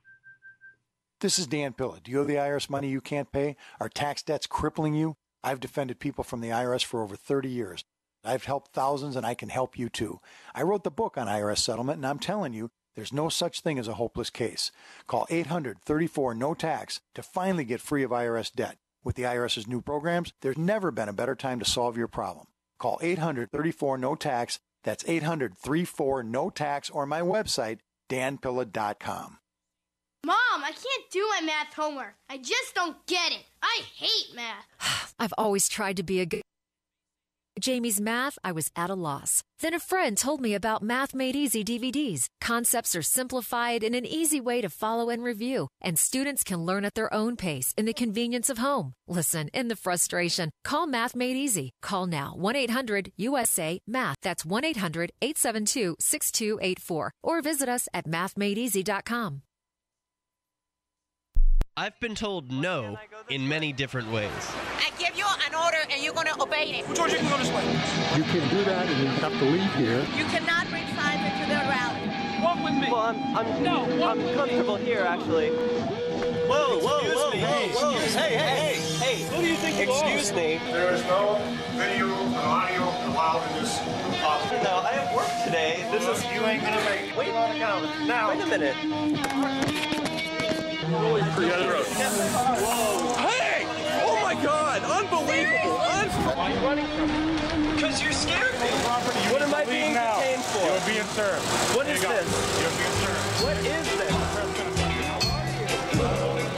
This is Dan Pilla. Do you owe the I R S money you can't pay? Are tax debts crippling you? I've defended people from the I R S for over thirty years. I've helped thousands, and I can help you too. I wrote the book on I R S settlement, and I'm telling you, there's no such thing as a hopeless case. Call eight hundred, three four, no tax to finally get free of I R S debt. With the IRS's new programs, there's never been a better time to solve your problem. Call eight hundred, three four, no tax. That's eight hundred, three four, no tax, or my website, dan pilla dot com. Mom, I can't do my math homework. I just don't get it. I hate math. I've always tried to be a good Jamie's math, I was at a loss. Then a friend told me about Math Made Easy D V Ds. Concepts are simplified in an easy way to follow and review, and students can learn at their own pace in the convenience of home. Listen, in the frustration, call Math Made Easy. Call now, one eight hundred U S A math. That's one eight hundred eight seven two six two eight four. Or visit us at math made easy dot com. I've been told no in many different ways. I give you an order and you're going to obey it. George, you can go this way. You can do that and you have to leave here. You cannot bring signs into the rally. Walk with me. Well, I'm, I'm, no, I'm comfortable here, actually. Whoa, whoa, excuse whoa, me. Hey, whoa. Excuse hey, hey, hey, hey. Who do you think you excuse are? Me. There is no video and audio allowed in this office. No, I have work today. This is... You ain't going to make it. Wait, now. Wait a minute. Holy road. Whoa. Hey! Oh my God! Unbelievable! Unbelievable! Why are you running from me? Because you're scared of me. What am I being detained for? You're being served. What is this? You're being served. What is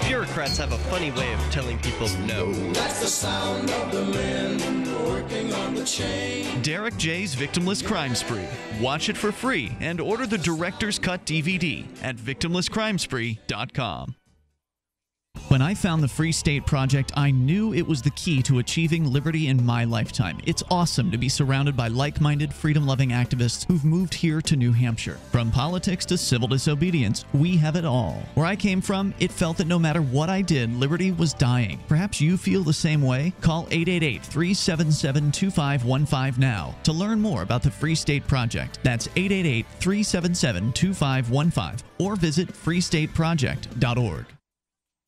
this? Bureaucrats have a funny way of telling people no. That's the sound of the men working on the chain. Derek Jay's Victimless Crime Spree. Watch it for free and order the Director's Cut D V D at victimless crime spree dot com. When I found the Free State Project, I knew it was the key to achieving liberty in my lifetime. It's awesome to be surrounded by like-minded, freedom-loving activists who've moved here to New Hampshire. From politics to civil disobedience, we have it all. Where I came from, it felt that no matter what I did, liberty was dying. Perhaps you feel the same way? Call eight eight eight, three seven seven, two five one five now to learn more about the Free State Project. That's eight eight eight, three seven seven, two five one five or visit free state project dot org.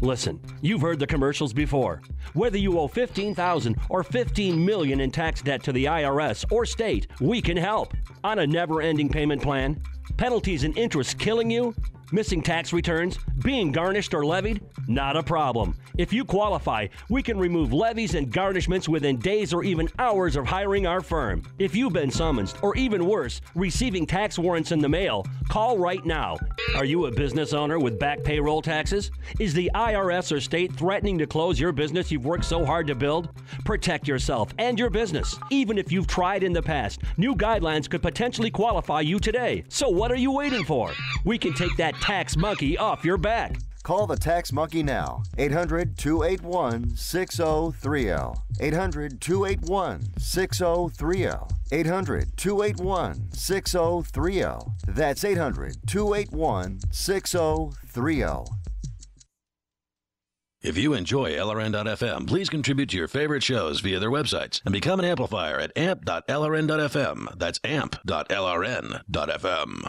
Listen, you've heard the commercials before. Whether you owe fifteen thousand dollars or fifteen million dollars in tax debt to the I R S or state, we can help. On a never-ending payment plan? Penalties and interest killing you? Missing tax returns? Being garnished or levied? Not a problem. If you qualify, we can remove levies and garnishments within days or even hours of hiring our firm. If you've been summoned, or even worse, receiving tax warrants in the mail, call right now. Are you a business owner with back payroll taxes? Is the I R S or state threatening to close your business you've worked so hard to build? Protect yourself and your business. Even if you've tried in the past, new guidelines could potentially qualify you today. So what are you waiting for? We can take that tax monkey off your back. Call the Tax Monkey now, eight hundred, two eight one, six zero three zero, eight hundred, two eight one, six zero three zero, eight hundred, two eight one, six zero three zero. That's eight hundred, two eight one, six zero three zero. If you enjoy L R N dot F M, please contribute to your favorite shows via their websites and become an amplifier at amp dot L R N dot F M. That's amp dot L R N dot F M.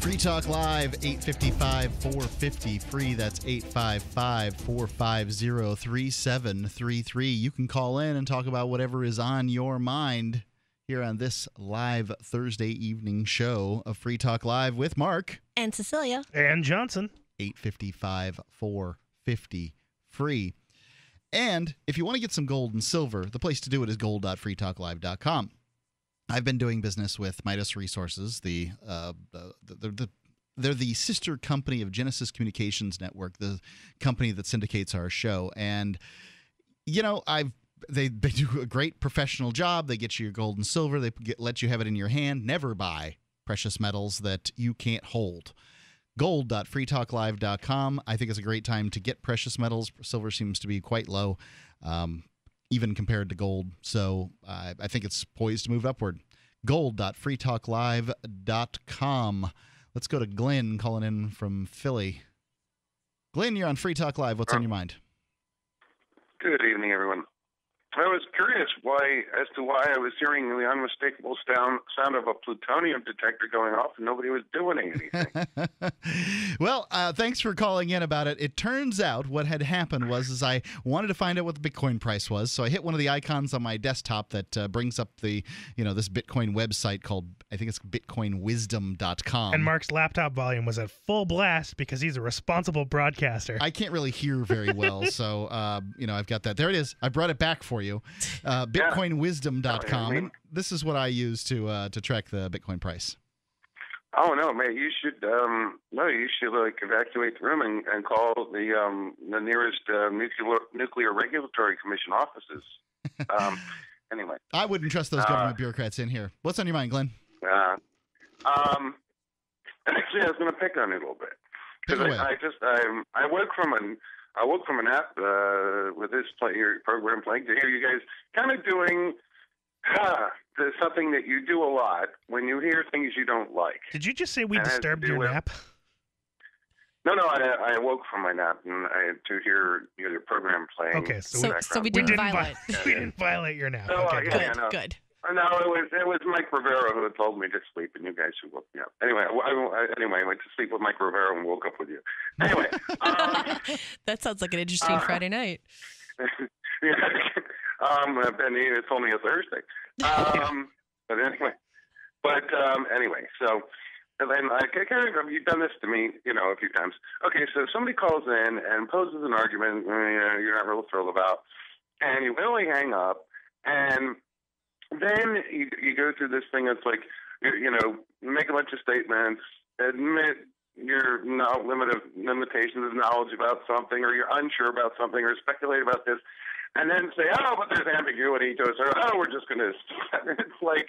Free Talk Live, eight five five, four five zero, free. That's eight five five, four five zero, three seven three three. You can call in and talk about whatever is on your mind here on this live Thursday evening show of Free Talk Live with Mark. And Cecilia. And Johnson. eight five five, four five zero, free. And if you want to get some gold and silver, the place to do it is gold dot free talk live dot com. I've been doing business with Midas Resources. The, uh, the, the, the they're the sister company of Genesis Communications Network, the company that syndicates our show. And you know, I've they they do a great professional job. They get you your gold and silver. They get, let you have it in your hand. Never buy precious metals that you can't hold. gold dot free talk live dot com. I think it's a great time to get precious metals. Silver seems to be quite low. Um, even compared to gold. So uh, I think it's poised to move upward. gold dot free talk live dot com. Let's go to Glenn calling in from Philly. Glenn, you're on Free Talk Live. What's on your mind? Good evening, everyone. I was curious why, as to why I was hearing the unmistakable sound, sound of a plutonium detector going off and nobody was doing anything. Well, uh, thanks for calling in about it. It turns out what had happened was is I wanted to find out what the Bitcoin price was, so I hit one of the icons on my desktop that uh, brings up the, you know, this Bitcoin website called, I think it's bitcoin wisdom dot com. And Mark's laptop volume was at full blast because he's a responsible broadcaster. I can't really hear very well, so, uh, you know, I've got that. There it is. I brought it back for you. You. Uh, bitcoin wisdom dot com. And this is what I use to uh, to track the Bitcoin price. Oh no, man! You should um, no, you should like evacuate the room and, and call the um, the nearest uh, nuclear nuclear regulatory commission offices. Um, anyway, I wouldn't trust those government uh, bureaucrats in here. What's on your mind, Glenn? Uh, um, actually, I was going to pick on it a little bit because I, I just I I woke from an. I woke from an app uh, with this play, your program playing to hear you guys kind of doing huh, something that you do a lot when you hear things you don't like. Did you just say we and disturbed your nap? No, no, I, I woke from my nap and I had to hear your program playing. Okay, so, so, so we didn't violate. We didn't violate your nap. So, okay, uh, yeah, good. Yeah, no. Good. No, it was it was Mike Rivera who had told me to sleep, and you guys who woke me up. Anyway, I, I, anyway, I went to sleep with Mike Rivera and woke up with you. Anyway, um, that sounds like an interesting uh, Friday night. Yeah, um, and it's only a Thursday. Um, but anyway, but um, anyway, so and then I can't remember. You've done this to me, you know, a few times. Okay, so somebody calls in and poses an argument you know, you're not real thrilled about, and you really hang up and. Then you, you go through this thing that's like, you, you know, make a bunch of statements, admit your no, limit of limitations of knowledge about something, or you're unsure about something, or speculate about this, and then say, oh, but there's ambiguity to it, or oh, we're just going to, it's like,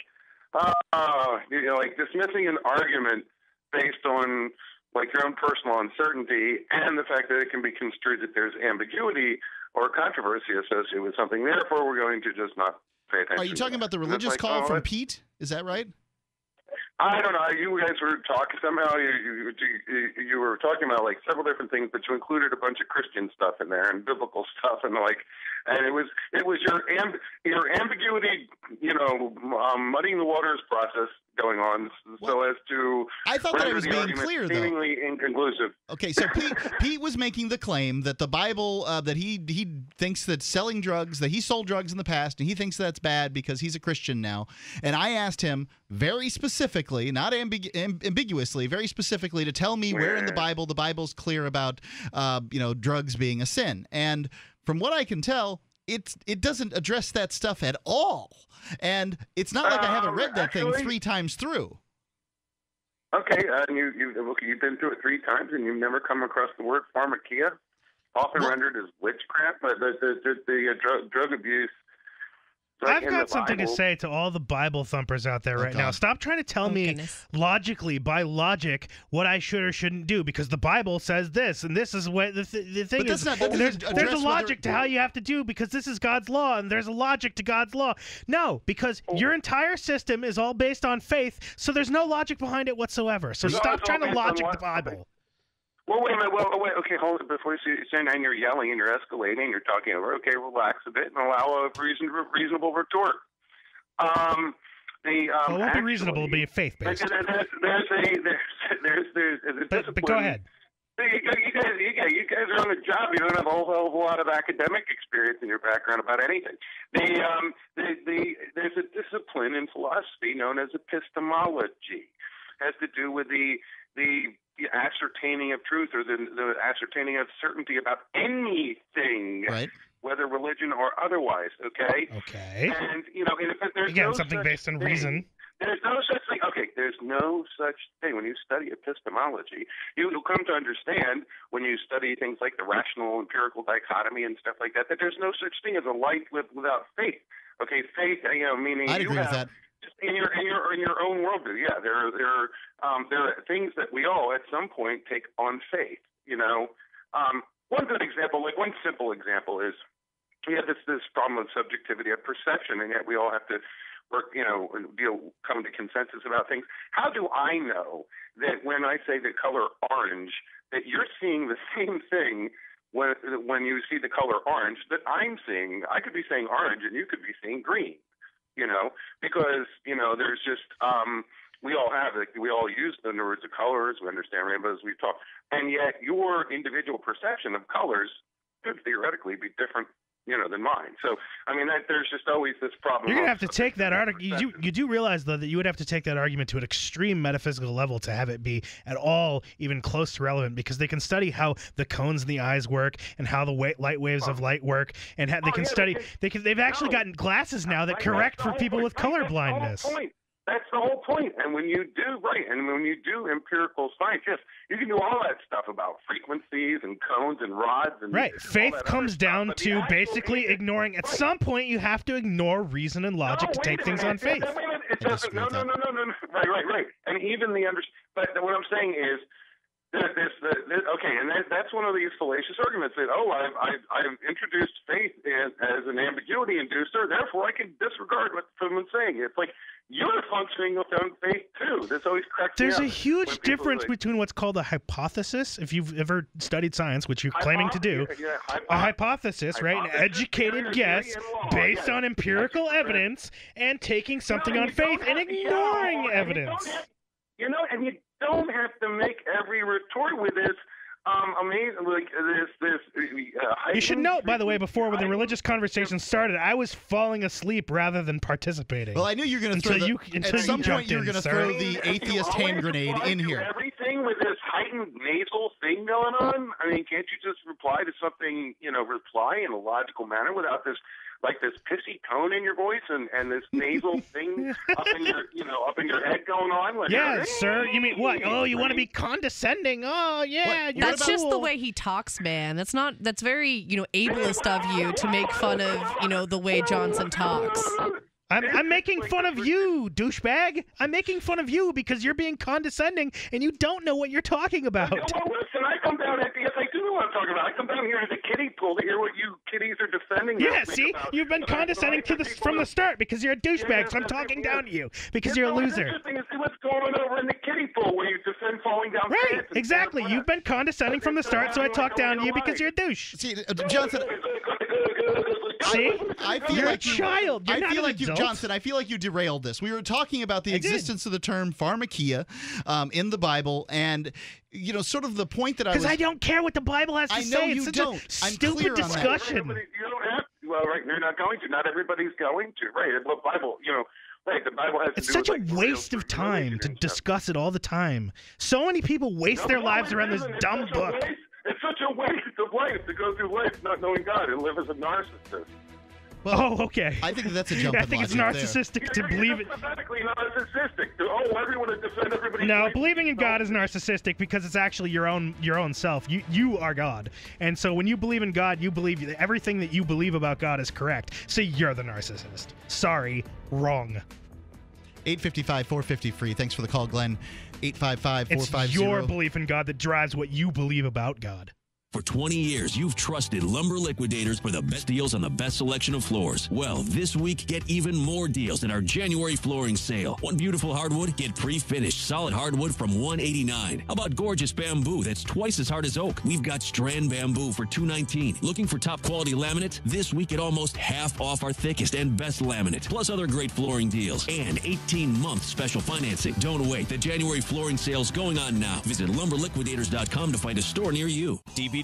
uh, you know, like dismissing an argument based on, like, your own personal uncertainty and the fact that it can be construed that there's ambiguity or controversy associated with something. Therefore, we're going to just not. Are you talking about the religious like, call oh, from Pete? Is that right? I don't know. You guys were talking somehow. You, you you were talking about like several different things, but you included a bunch of Christian stuff in there and biblical stuff, and like, and it was it was your amb your ambiguity, you know, um, muddying the waters process going on, well, so as to I thought that I was being clear, though. Seemingly inconclusive. Okay, so Pete Pete was making the claim that the Bible uh, that he he thinks that selling drugs that he sold drugs in the past, and he thinks that's bad because he's a Christian now, and I asked him very specifically. Not ambigu ambiguously, very specifically, to tell me where in the Bible the Bible's clear about, uh, you know, drugs being a sin. And from what I can tell, it's it doesn't address that stuff at all. And it's not like um, I haven't read that actually, thing three times through. Okay, uh, and you, you you've been through it three times, and you've never come across the word pharmakia, often well, rendered as witchcraft, but the the, the, the uh, drug drug abuse. Like I've got something Bible. to say to all the Bible thumpers out there oh, right God. now. Stop trying to tell oh, me goodness. logically, by logic, what I should or shouldn't do, because the Bible says this, and this is what the, th the thing but is. Not, there's, there's a logic to how you have to do, because this is God's law, and there's a logic to God's law. No, because oh. your entire system is all based on faith, so there's no logic behind it whatsoever. So no, stop trying to logic the Bible. Well, wait a minute. Well, wait. Okay, hold it. Before you say and you're yelling and you're escalating and you're talking over. Okay, relax a bit and allow a reason, reasonable retort. Um, the um, well, won't be reasonable. Will be faith based. There's, there's a there's there's, there's but, but go ahead. You guys, you guys, you guys are on the job. You don't have a whole, whole, whole lot of academic experience in your background about anything. The, um, the, the there's a discipline in philosophy known as epistemology. It has to do with the the The ascertaining of truth, or the, the ascertaining of certainty about anything, right. whether religion or otherwise. Okay. Okay. And you know, in fact, there's again no something such based on thing. reason. There's no such thing. Okay. There's no such thing. When you study epistemology, you'll come to understand when you study things like the rational empirical dichotomy and stuff like that that there's no such thing as a life lived without faith. Okay, faith. You know, meaning I'd you agree have. With that. In your in your in your own worldview, yeah, there are there are um, there are things that we all at some point take on faith. You know, um, one good example, like one simple example, is we have this this problem of subjectivity of perception, and yet we all have to work, you know, deal come to consensus about things. How do I know that when I say the color orange, that you're seeing the same thing when when you see the color orange that I'm seeing, I could be saying orange and you could be seeing green, you know, because, you know, there's just, um, we all have it. We all use the words of colors. We understand rainbows. We talk. And yet your individual perception of colors could theoretically be different, you know, than mine. So, I mean, that, there's just always this problem. You're going to have to take that argument. You do, you do realize, though, that you would have to take that argument to an extreme metaphysical level to have it be at all even close to relevant, because they can study how the cones in the eyes work and how the wa light waves oh. of light work, and how they oh, can yeah, study. They, they can, they've actually no. gotten glasses now that correct for people with color blindness. That's the whole point. And when you do, right, and when you do empirical science, yes, you can do all that stuff about frequencies and cones and rods. And right. Faith comes down stuff, to basically ignoring, right. at some point, you have to ignore reason and logic no, to take things on faith. Wait a minute. It doesn't, no, no, no, no, no, no. Right, right, right. And even the under, but what I'm saying is, this, this, this, this, okay, and that, that's one of these fallacious arguments that, oh, I've, I've, I've introduced faith as, as an ambiguity inducer, therefore I can disregard what someone's saying. It's like, you're functioning with own faith too. That's always correct. There's a huge difference like, between what's called a hypothesis, if you've ever studied science, which you're claiming to do, yeah, hypothesis, a hypothesis, hypothesis, right? An educated guess based yeah, on empirical evidence correct. and taking something no, on faith have, and ignoring yeah, evidence. And you, have, you know, and you don't have to make every retort with this. Um, amazing, like this, this. Uh, you should note, by the way, before when the religious conversation started, I was falling asleep rather than participating. Well, I knew you were going to throw the, you, at some you point you were going to throw the atheist hand grenade in here. Everything with this heightened nasal thing going on. I mean, can't you just reply to something? You know, reply in a logical manner without this, like this pissy tone in your voice and and this nasal thing up in your you know up in your head going on. Like, yeah, hey, sir. You mean what? Oh, you right? want to be condescending? Oh, yeah. You're that's just cool. the way he talks, man. That's not. That's very you know ableist of you to make fun of you know the way Johnson talks. I'm, I'm making fun of you, douchebag. I'm making fun of you because you're being condescending and you don't know what you're talking about. You know, well, listen, I come down at the, yes, I do know what I'm talking about. I come down here to the kiddie pool to hear what you kiddies are defending. Yeah, see, about. you've been but condescending to this from the start because you're a douchebag, yeah, so I'm talking down to you because yeah, you're no, a loser. It's interesting to see what's going on over in the kiddie pool where you defend falling down. Right, exactly. You've been condescending from the start, so I talk down to you because you're a douche. See, uh, Johnson... See? I feel You're like a you, child. You're I not feel like you, Johnson. I feel like you derailed this. We were talking about the I existence did. of the term pharmakia um, in the Bible, and you know, sort of the point that I was. Because I don't care what the Bible has to I say. I know you it's such don't. A I'm stupid clear discussion. On that. You don't have to. Well, right? You're not going to. Not everybody's going to. Right? The Bible. You know. Right, the Bible has it's to do such with, a like, waste of time to discuss it all the time. So many people waste no, their no, lives around this it's dumb book. It's such a waste of life to go through life not knowing God and live as a narcissist. Well, oh, okay. I think that's a jump. I think it's narcissistic there. to you're, you're believe it. Pathetically narcissistic. To, oh, everyone to defend everybody. No, believing in God is narcissistic because it's actually your own your own self. You you are God, and so when you believe in God, you believe that everything that you believe about God is correct. So you're the narcissist. Sorry, wrong. eight five five, four five zero, free. Thanks for the call, Glenn. eight five five, four five zero. It's your belief in God that drives what you believe about God. For twenty years, you've trusted Lumber Liquidators for the best deals on the best selection of floors. Well, this week, get even more deals in our January flooring sale. One beautiful hardwood, get pre-finished solid hardwood from one eighty-nine. How about gorgeous bamboo that's twice as hard as oak? We've got strand bamboo for two nineteen. Looking for top quality laminate? This week at almost half off our thickest and best laminate, plus other great flooring deals and eighteen month special financing. Don't wait. The January flooring sale's going on now. Visit lumber liquidators dot com to find a store near you. D B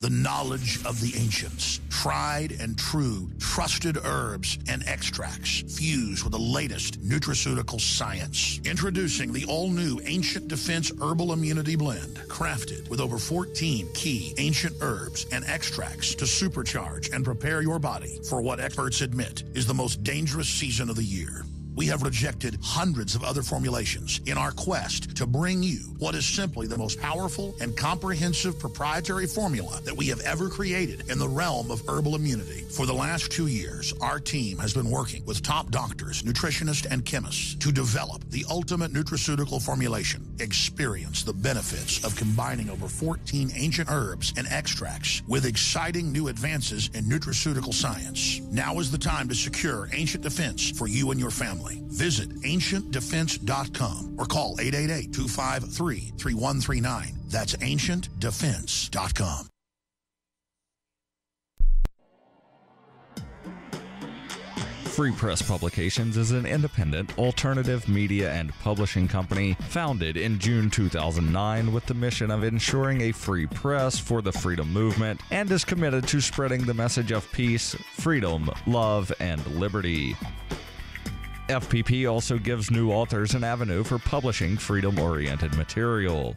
The knowledge of the ancients, tried and true, trusted herbs and extracts fused with the latest nutraceutical science. Introducing the all-new Ancient Defense Herbal Immunity Blend, crafted with over fourteen key ancient herbs and extracts to supercharge and prepare your body for what experts admit is the most dangerous season of the year. we have rejected hundreds of other formulations in our quest to bring you what is simply the most powerful and comprehensive proprietary formula that we have ever created in the realm of herbal immunity. For the last two years, our team has been working with top doctors, nutritionists, and chemists to develop the ultimate nutraceutical formulation. Experience the benefits of combining over fourteen ancient herbs and extracts with exciting new advances in nutraceutical science. Now is the time to secure Ancient Defense for you and your family. Visit ancient defense dot com or call eight eight eight, two five three, three one three nine. That's ancient defense dot com. Free Press Publications is an independent, alternative media and publishing company founded in June two thousand nine with the mission of ensuring a free press for the freedom movement, and is committed to spreading the message of peace, freedom, love, and liberty. F P P also gives new authors an avenue for publishing freedom-oriented material.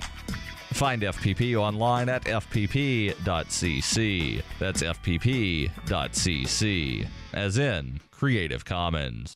Find F P P online at f p p dot c c. That's f p p dot c c, as in Creative Commons.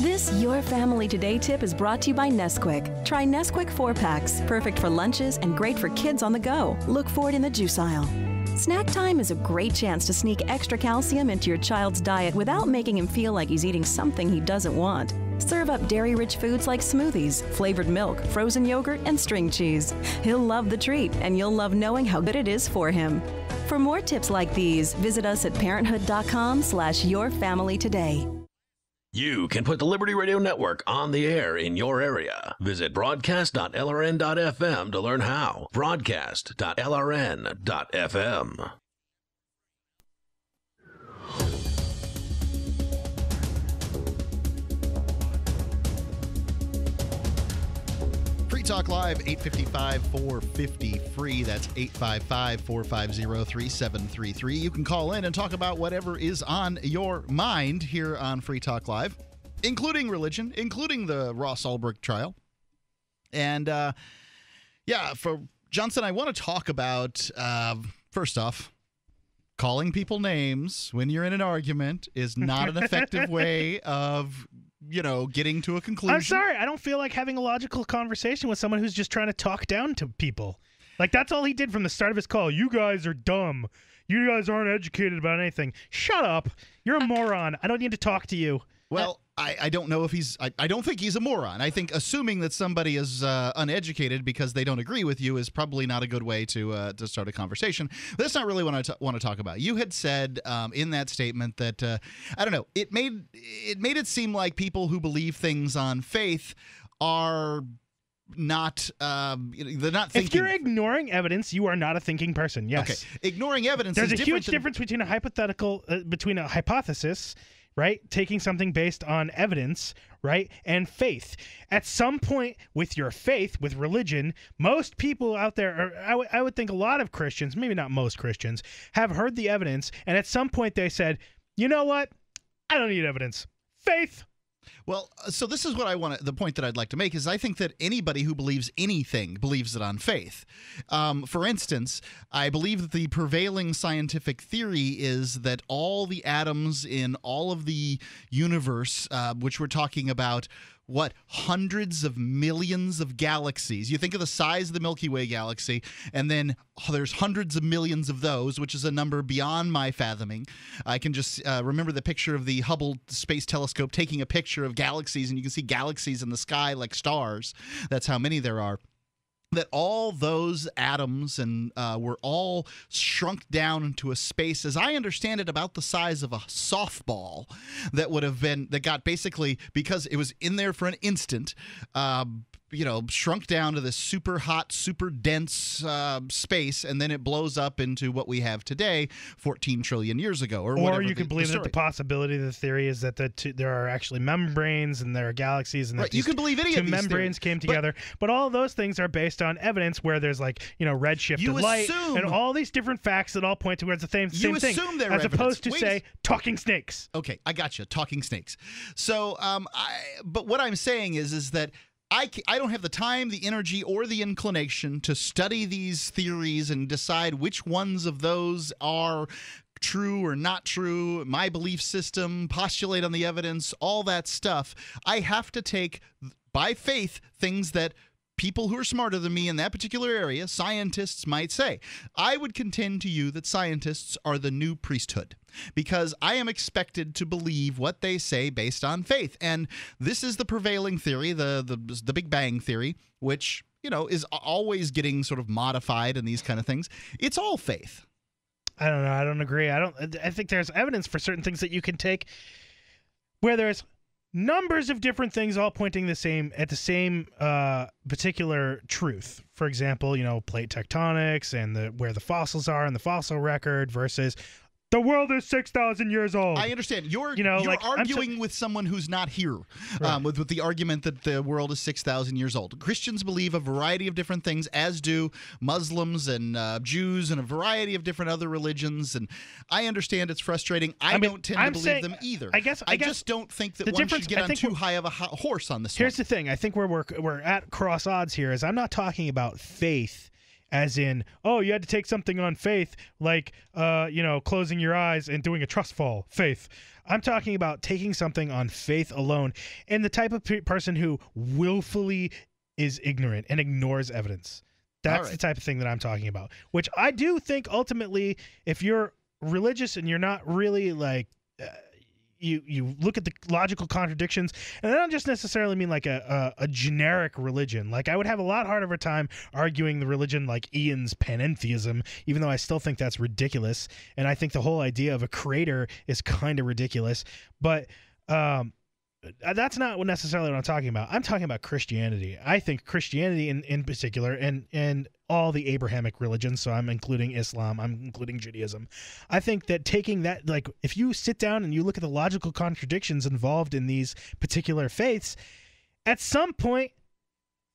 This Your Family Today tip is brought to you by Nesquik. Try Nesquik four packs, perfect for lunches and great for kids on the go. Look for it in the juice aisle. Snack time is a great chance to sneak extra calcium into your child's diet without making him feel like he's eating something he doesn't want. Serve up dairy-rich foods like smoothies, flavored milk, frozen yogurt, and string cheese. He'll love the treat, and you'll love knowing how good it is for him. For more tips like these, visit us at parenthood dot com slash your family today. You can put the Liberty Radio Network on the air in your area. Visit broadcast dot l r n dot f m to learn how. broadcast dot l r n dot f m. Free Talk Live, eight five five, four five zero, free. That's eight five five, four five zero, three seven three three. You can call in and talk about whatever is on your mind here on Free Talk Live, including religion, including the Ross Ulbricht trial. And, uh, yeah, for Johnson, I want to talk about, uh, first off, calling people names when you're in an argument is not an effective way of, you know, getting to a conclusion. I'm sorry, I don't feel like having a logical conversation with someone who's just trying to talk down to people. Like, that's all he did from the start of his call. You guys are dumb. You guys aren't educated about anything. Shut up. You're a moron. I don't need to talk to you. Well, I, I don't know if he's... I, I don't think he's a moron. I think assuming that somebody is uh, uneducated because they don't agree with you is probably not a good way to uh, to start a conversation. But that's not really what I t want to talk about. You had said um, in that statement that, uh, I don't know, it made, it made it seem like people who believe things on faith are... not um they're not thinking. If you're ignoring evidence, you are not a thinking person. Yes. Okay. Ignoring evidence there's is a huge difference between a hypothetical uh, between a hypothesis, right, taking something based on evidence, right, and faith. At some point with your faith, with religion, most people out there are, I, w I would think a lot of Christians, maybe not most Christians, have heard the evidence, and at some point they said, you know what, I don't need evidence, faith. Well, so this is what I want to, the point that I'd like to make is I think that anybody who believes anything believes it on faith. Um, for instance, I believe that the prevailing scientific theory is that all the atoms in all of the universe, uh, which we're talking about, what, hundreds of millions of galaxies. You think of the size of the Milky Way galaxy, and then oh, there's hundreds of millions of those, which is a number beyond my fathoming. I can just uh, remember the picture of the Hubble Space Telescope taking a picture of galaxies, and you can see galaxies in the sky like stars. That's how many there are. that all those atoms and uh, were all shrunk down into a space, as I understand it, about the size of a softball that would have been, that got basically, because it was in there for an instant, uh, you know, shrunk down to this super hot, super dense uh, space, and then it blows up into what we have today, fourteen trillion years ago, or, or whatever. Or you could believe the that the possibility, the theory is that the two, there are actually membranes and there are galaxies, and right. you can believe any two of these membranes theories. came together. But, but all those things are based on evidence where there's like you know redshift of light and all these different facts that all point towards the same, same thing. You assume they're as evidence. opposed to Wait, say talking snakes. Okay, I got you. Talking snakes. So, um, I, but what I'm saying is, is that. I, I don't have the time, the energy, or the inclination to study these theories and decide which ones of those are true or not true, my belief system, postulate on the evidence, all that stuff. I have to take, by faith, things that people who are smarter than me in that particular area, scientists, might say. I would contend to you that scientists are the new priesthood, because I am expected to believe what they say based on faith. And this is the prevailing theory, the the, the Big Bang theory, which, you know, is always getting sort of modified and these kind of things. It's all faith. I don't know. I don't agree. I don't. I think there's evidence for certain things that you can take where there's numbers of different things all pointing the same at the same uh, particular truth. For example, you know, plate tectonics and the where the fossils are and the fossil record versus the world is six thousand years old. I understand. You're, you know, you're like, arguing so with someone who's not here, right. um, with, with the argument that the world is six thousand years old. Christians believe a variety of different things, as do Muslims and uh, Jews and a variety of different other religions. And I understand it's frustrating. I, I mean, don't tend I'm to believe saying, them either. I guess I, I guess just don't think that one should get on too high of a ho horse on this. Here's one. the thing. I think where we're, we're at cross odds here is I'm not talking about faith as in, oh, you had to take something on faith, like, uh, you know, closing your eyes and doing a trust fall, faith. I'm talking about taking something on faith alone and the type of pe person who willfully is ignorant and ignores evidence. That's All right. the type of thing that I'm talking about, which I do think ultimately, if you're religious and you're not really like, uh, You, you look at the logical contradictions, and I don't just necessarily mean like a, a, a generic religion. Like I would have a lot harder of a time arguing the religion like Ian's panentheism, even though I still think that's ridiculous. And I think the whole idea of a creator is kind of ridiculous. But um, that's not necessarily what I'm talking about. I'm talking about Christianity. I think Christianity in, in particular, and, and all the Abrahamic religions, so I'm including Islam, I'm including Judaism. I think that taking that, like, if you sit down and you look at the logical contradictions involved in these particular faiths, at some point,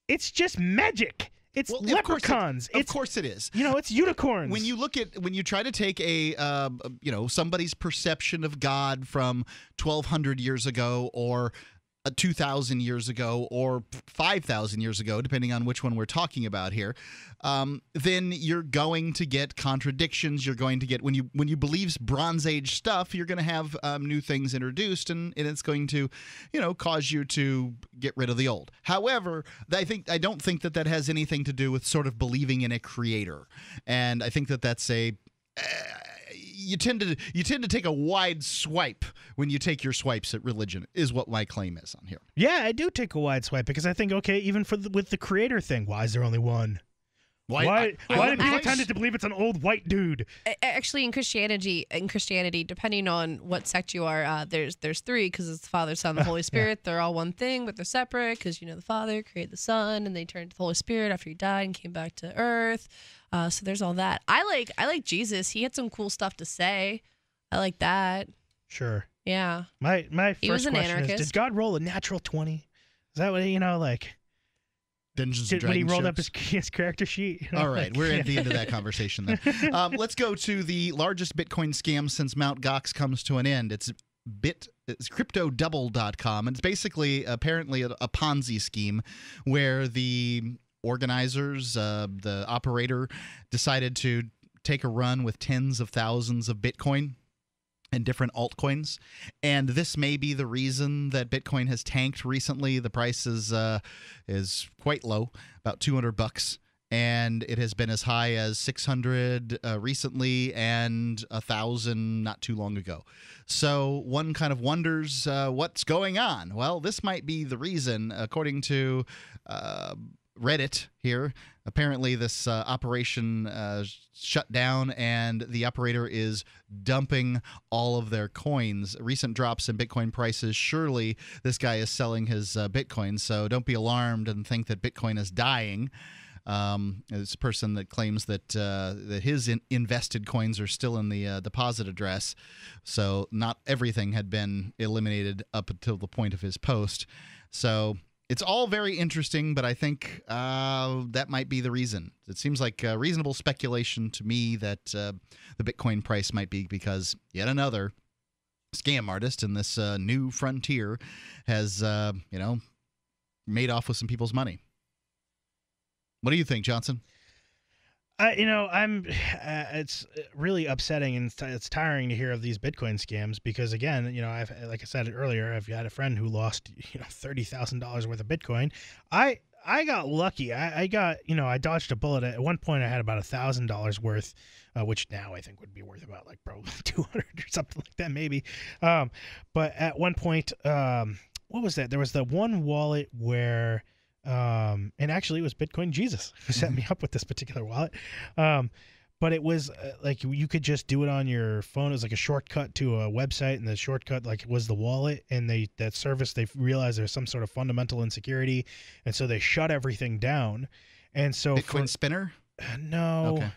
it's just magic. It's well, leprechauns. Of course it, of it's, course it is. You know, it's unicorns. When you look at, when you try to take a, uh, you know, somebody's perception of God from twelve hundred years ago or uh, two thousand years ago or five thousand years ago, depending on which one we're talking about here, um, then you're going to get contradictions. You're going to get, when you when you believe Bronze Age stuff, you're going to have um, new things introduced, and, and it's going to, you know, cause you to get rid of the old. However, I think I don't think that that has anything to do with sort of believing in a creator, and I think that that's a uh, you tend to you tend to take a wide swipe when you take your swipes at religion, is what my claim is on here. Yeah, I do take a wide swipe because I think, okay, even for the, with the creator thing, why is there only one? Why, why, I, why I, did people tend to believe it's an old white dude? Actually, in Christianity, in Christianity, depending on what sect you are, uh, there's there's three, because it's the Father, Son, the Holy Spirit. Yeah. They're all one thing, but they're separate, because, you know, the Father created the Son, and they turned to the Holy Spirit after he died and came back to Earth. Uh, so there's all that. I like I like Jesus. He had some cool stuff to say. I like that. Sure. Yeah. My my first he was an question anarchist. is: did God roll a natural twenty? Is that what you know like? Dungeons and Dragons when he rolled ships. up his, his character sheet. You know, All right, like, we're at the end of that conversation then. Um, let's go to the largest Bitcoin scam since Mount Gox comes to an end. It's Bit. It's crypto double dot com, and it's basically apparently a, a Ponzi scheme where the organizers, uh, the operator, decided to take a run with tens of thousands of Bitcoin and different altcoins, and this may be the reason that Bitcoin has tanked recently. The price is uh, is quite low, about two hundred bucks, and it has been as high as six hundred uh, recently and a thousand not too long ago. So one kind of wonders uh, what's going on. Well, this might be the reason, according to Uh, Reddit here. Apparently this uh, operation uh, shut down, and the operator is dumping all of their coins. Recent drops in Bitcoin prices, surely this guy is selling his uh, Bitcoin, so don't be alarmed and think that Bitcoin is dying. Um, this person that claims that uh, that his in invested coins are still in the uh, deposit address, so not everything had been eliminated up until the point of his post. So it's all very interesting, but I think uh, that might be the reason. It seems like uh, reasonable speculation to me that uh, the Bitcoin price might be because yet another scam artist in this uh, new frontier has, uh, you know, made off with some people's money. What do you think, Johnson? I, you know, I'm. Uh, it's really upsetting, and it's tiring to hear of these Bitcoin scams because, again, you know, I've, like I said earlier, I've had a friend who lost, you know, thirty thousand dollars worth of Bitcoin. I I got lucky. I, I got, you know, I dodged a bullet. At one point, I had about a thousand dollars worth, uh, which now I think would be worth about like probably two hundred or something like that, maybe. Um, but at one point, um, what was that? There was the one wallet where. Um, and actually it was Bitcoin Jesus who set me up with this particular wallet. Um, but it was uh, like, you could just do it on your phone. It was like a shortcut to a website, and the shortcut like was the wallet, and they, that service, they realized there's some sort of fundamental insecurity. And so they shut everything down. And so Bitcoin for, Spinner? Uh, no, okay. It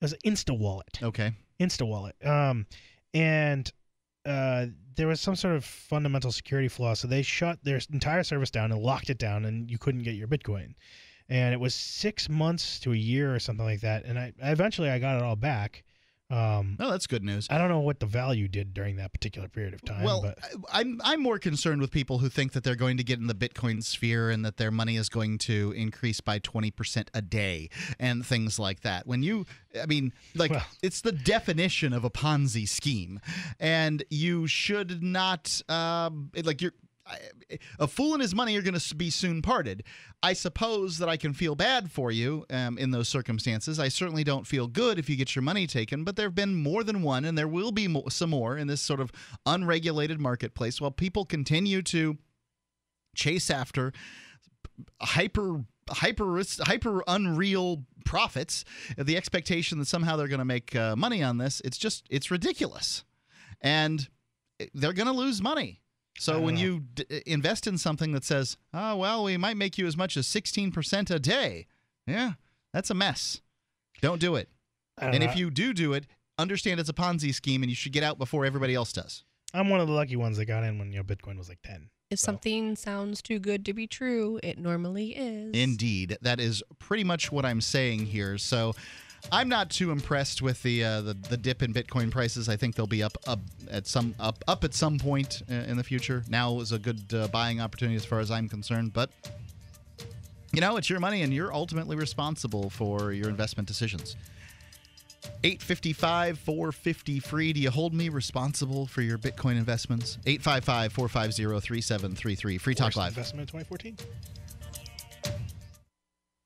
was an Insta wallet. Okay. Insta wallet. Um, and, uh, there was some sort of fundamental security flaw, so they shut their entire service down and locked it down, and you couldn't get your Bitcoin. And it was six months to a year or something like that. And I eventually I got it all back. Um, oh, that's good news. I don't know what the value did during that particular period of time. Well, but. I'm I'm more concerned with people who think that they're going to get in the Bitcoin sphere and that their money is going to increase by twenty percent a day and things like that. When you, I mean, like, well, it's the definition of a Ponzi scheme, and you should not, um, like, you're a fool and his money are going to be soon parted. I suppose that I can feel bad for you um, in those circumstances. I certainly don't feel good if you get your money taken, but there have been more than one, and there will be mo- some more in this sort of unregulated marketplace while people continue to chase after hyper hyper hyper unreal profits, the expectation that somehow they're going to make uh, money on this. It's just, it's ridiculous. And they're going to lose money. So when know. you d invest in something that says, oh, well, we might make you as much as sixteen percent a day, yeah, that's a mess. Don't do it. And know. if you do do it, understand it's a Ponzi scheme, and you should get out before everybody else does. I'm one of the lucky ones that got in when, you know, Bitcoin was like ten. If so. Something sounds too good to be true, it normally is. Indeed. That is pretty much what I'm saying here. So I'm not too impressed with the, uh, the the dip in Bitcoin prices. I think they'll be up up at some up up at some point in the future. Now is a good uh, buying opportunity as far as I'm concerned. But you know, it's your money, and you're ultimately responsible for your investment decisions. eight five five, four five zero, F R E E. Do you hold me responsible for your Bitcoin investments? eight five five, four five zero, three seven three three. Free Talk Live. Investment in twenty fourteen.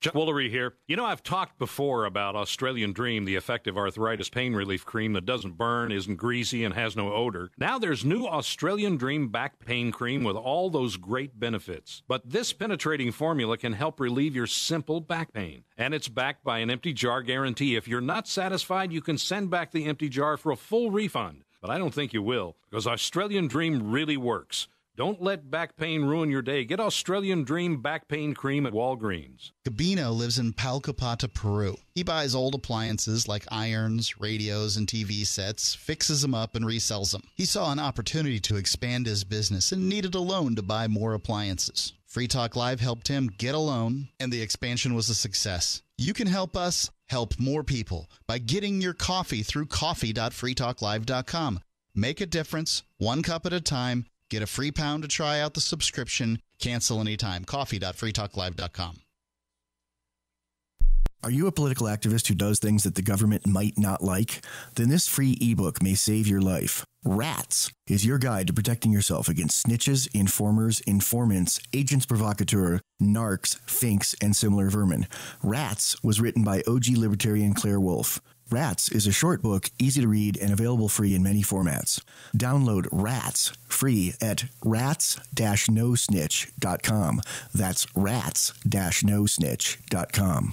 Chuck Woolery here. You know, I've talked before about Australian Dream, the effective arthritis pain relief cream that doesn't burn, isn't greasy, and has no odor. Now there's new Australian Dream back pain cream with all those great benefits. But this penetrating formula can help relieve your simple back pain. And it's backed by an empty jar guarantee. If you're not satisfied, you can send back the empty jar for a full refund. But I don't think you will, because Australian Dream really works. Don't let back pain ruin your day. Get Australian Dream back pain cream at Walgreens. Gabino lives in Palcapata, Peru. He buys old appliances like irons, radios, and T V sets, fixes them up, and resells them. He saw an opportunity to expand his business and needed a loan to buy more appliances. Free Talk Live helped him get a loan, and the expansion was a success. You can help us help more people by getting your coffee through coffee dot free talk live dot com. Make a difference, one cup at a time. Get a free pound to try out the subscription. Cancel anytime. coffee dot free talk live dot com. Are you a political activist who does things that the government might not like? Then this free ebook may save your life. Rats is your guide to protecting yourself against snitches, informers, informants, agents provocateur, narcs, finks, and similar vermin. Rats was written by O G libertarian Claire Wolfe. Rats is a short book, easy to read, and available free in many formats. Download Rats free at rats dash no snitch dot com. That's rats dash no snitch dot com.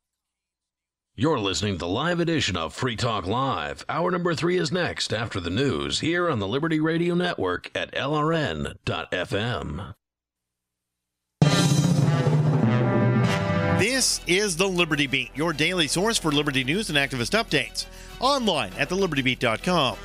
You're listening to the live edition of Free Talk Live. Hour number three is next after the news here on the Liberty Radio Network at L R N dot F M. This is the Liberty Beat, your daily source for liberty news and activist updates. Online at the liberty beat dot com.